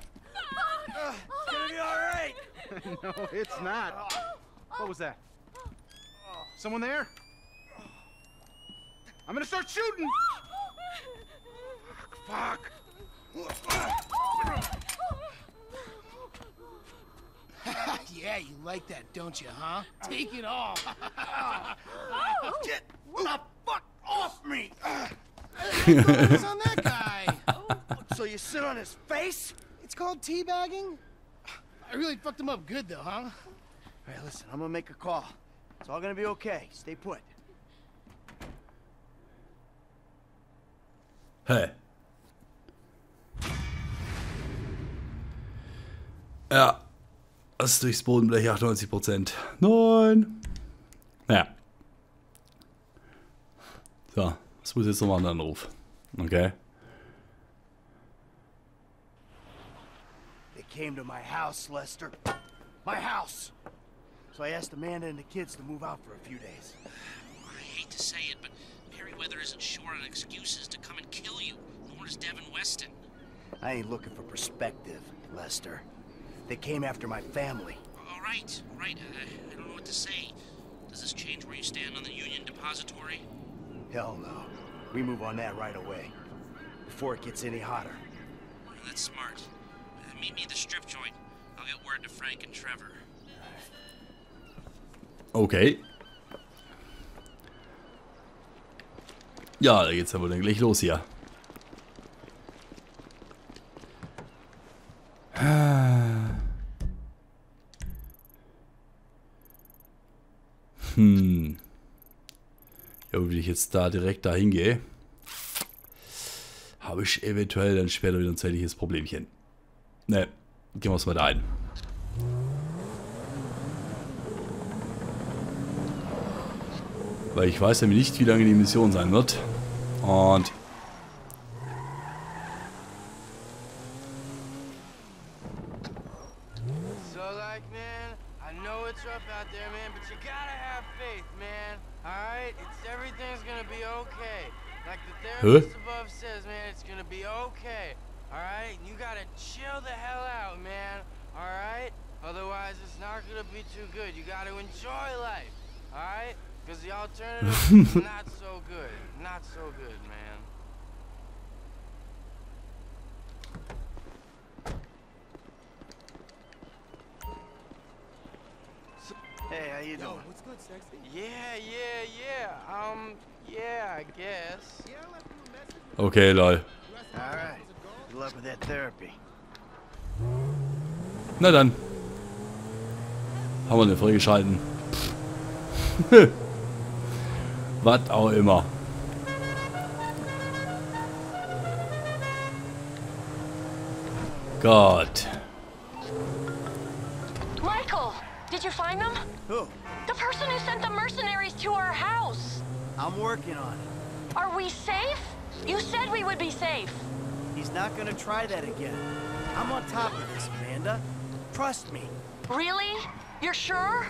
No, it's not. What was that? Someone there? I'm gonna start shooting! Fuck, fuck! Yeah, you like that, don't you, huh? Take it off! Get the fuck off me! What's on that guy? So you sit on his face? It's called teabagging? I really fucked him up good, though, huh? Alright, listen, I'm gonna make a call. It's all gonna be okay. Stay put. Hey. Ja. Das ist durchs Bodenblech 98%. Nein. Naja. So. Das muss jetzt nochmal einen Anruf. Okay. They came to my house, Lester. My house. So I asked Amanda and the kids to move out for a few days. I hate to say it, but Merriweather isn't short on excuses to come and kill you, nor is Devin Weston. I ain't looking for perspective, Lester. They came after my family. Alright, alright. I don't know what to say. Does this change where you stand on the Union Depository? Hell no. We move on that right away. Before it gets any hotter. Well, that's smart. Meet me at the strip joint. I'll get word to Frank and Trevor. Okay. Ja, da geht's ja wohl gleich los hier. Hm. Ja, wenn ich jetzt da direkt dahin gehe, habe ich eventuell dann später wieder ein zeitliches Problemchen. Ne, gehen wir es mal da ein. Weil ich weiß nämlich nicht, wie lange die Mission sein wird. Und hä? Not so good. Not so good, man. Hey, how you doing? Yo, what's good, sexy? Yeah. Yeah, I guess. Okay, lol. All right. Good luck with that therapy. Na dann. Haben wir den freigeschalten. Was auch immer. Gott. Michael, did you find them? Who? The person who sent the mercenaries to our house. I'm working on it. Are we safe? You said we would be safe. He's not gonna try that again. I'm on top of this, Amanda. Trust me. Really? You're sure?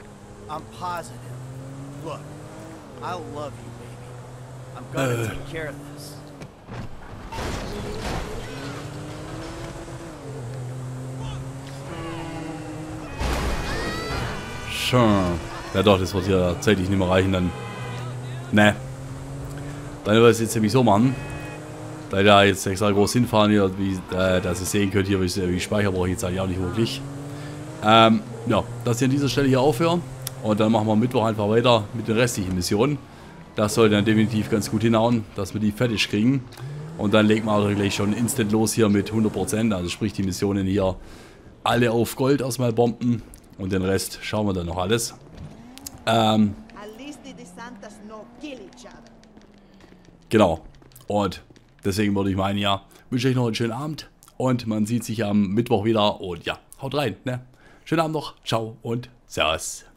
I'm positive. Look. I love you, baby. I'm gonna take care of this. Schon. Ja doch, das wird ja zeitlich nicht mehr reichen, dann... Ne. Dann würde ich es jetzt nämlich so machen. Da ich da jetzt extra groß hinfahren hier, wie, dass ihr sehen könnt, hier wie Speicher brauche ich jetzt eigentlich auch nicht wirklich. Ja, dass ich an dieser Stelle hier aufhören. Und dann machen wir am Mittwoch einfach weiter mit den restlichen Missionen. Das sollte dann definitiv ganz gut hinhauen, dass wir die fertig kriegen. Und dann legen wir also gleich schon instant los hier mit 100%. Also sprich die Missionen hier alle auf Gold erstmal bomben. Und den Rest schauen wir dann noch alles. Genau. Und deswegen würde ich meinen, ja, wünsche euch noch einen schönen Abend. Und man sieht sich am Mittwoch wieder. Und ja, haut rein. Ne? Schönen Abend noch. Ciao und Servus.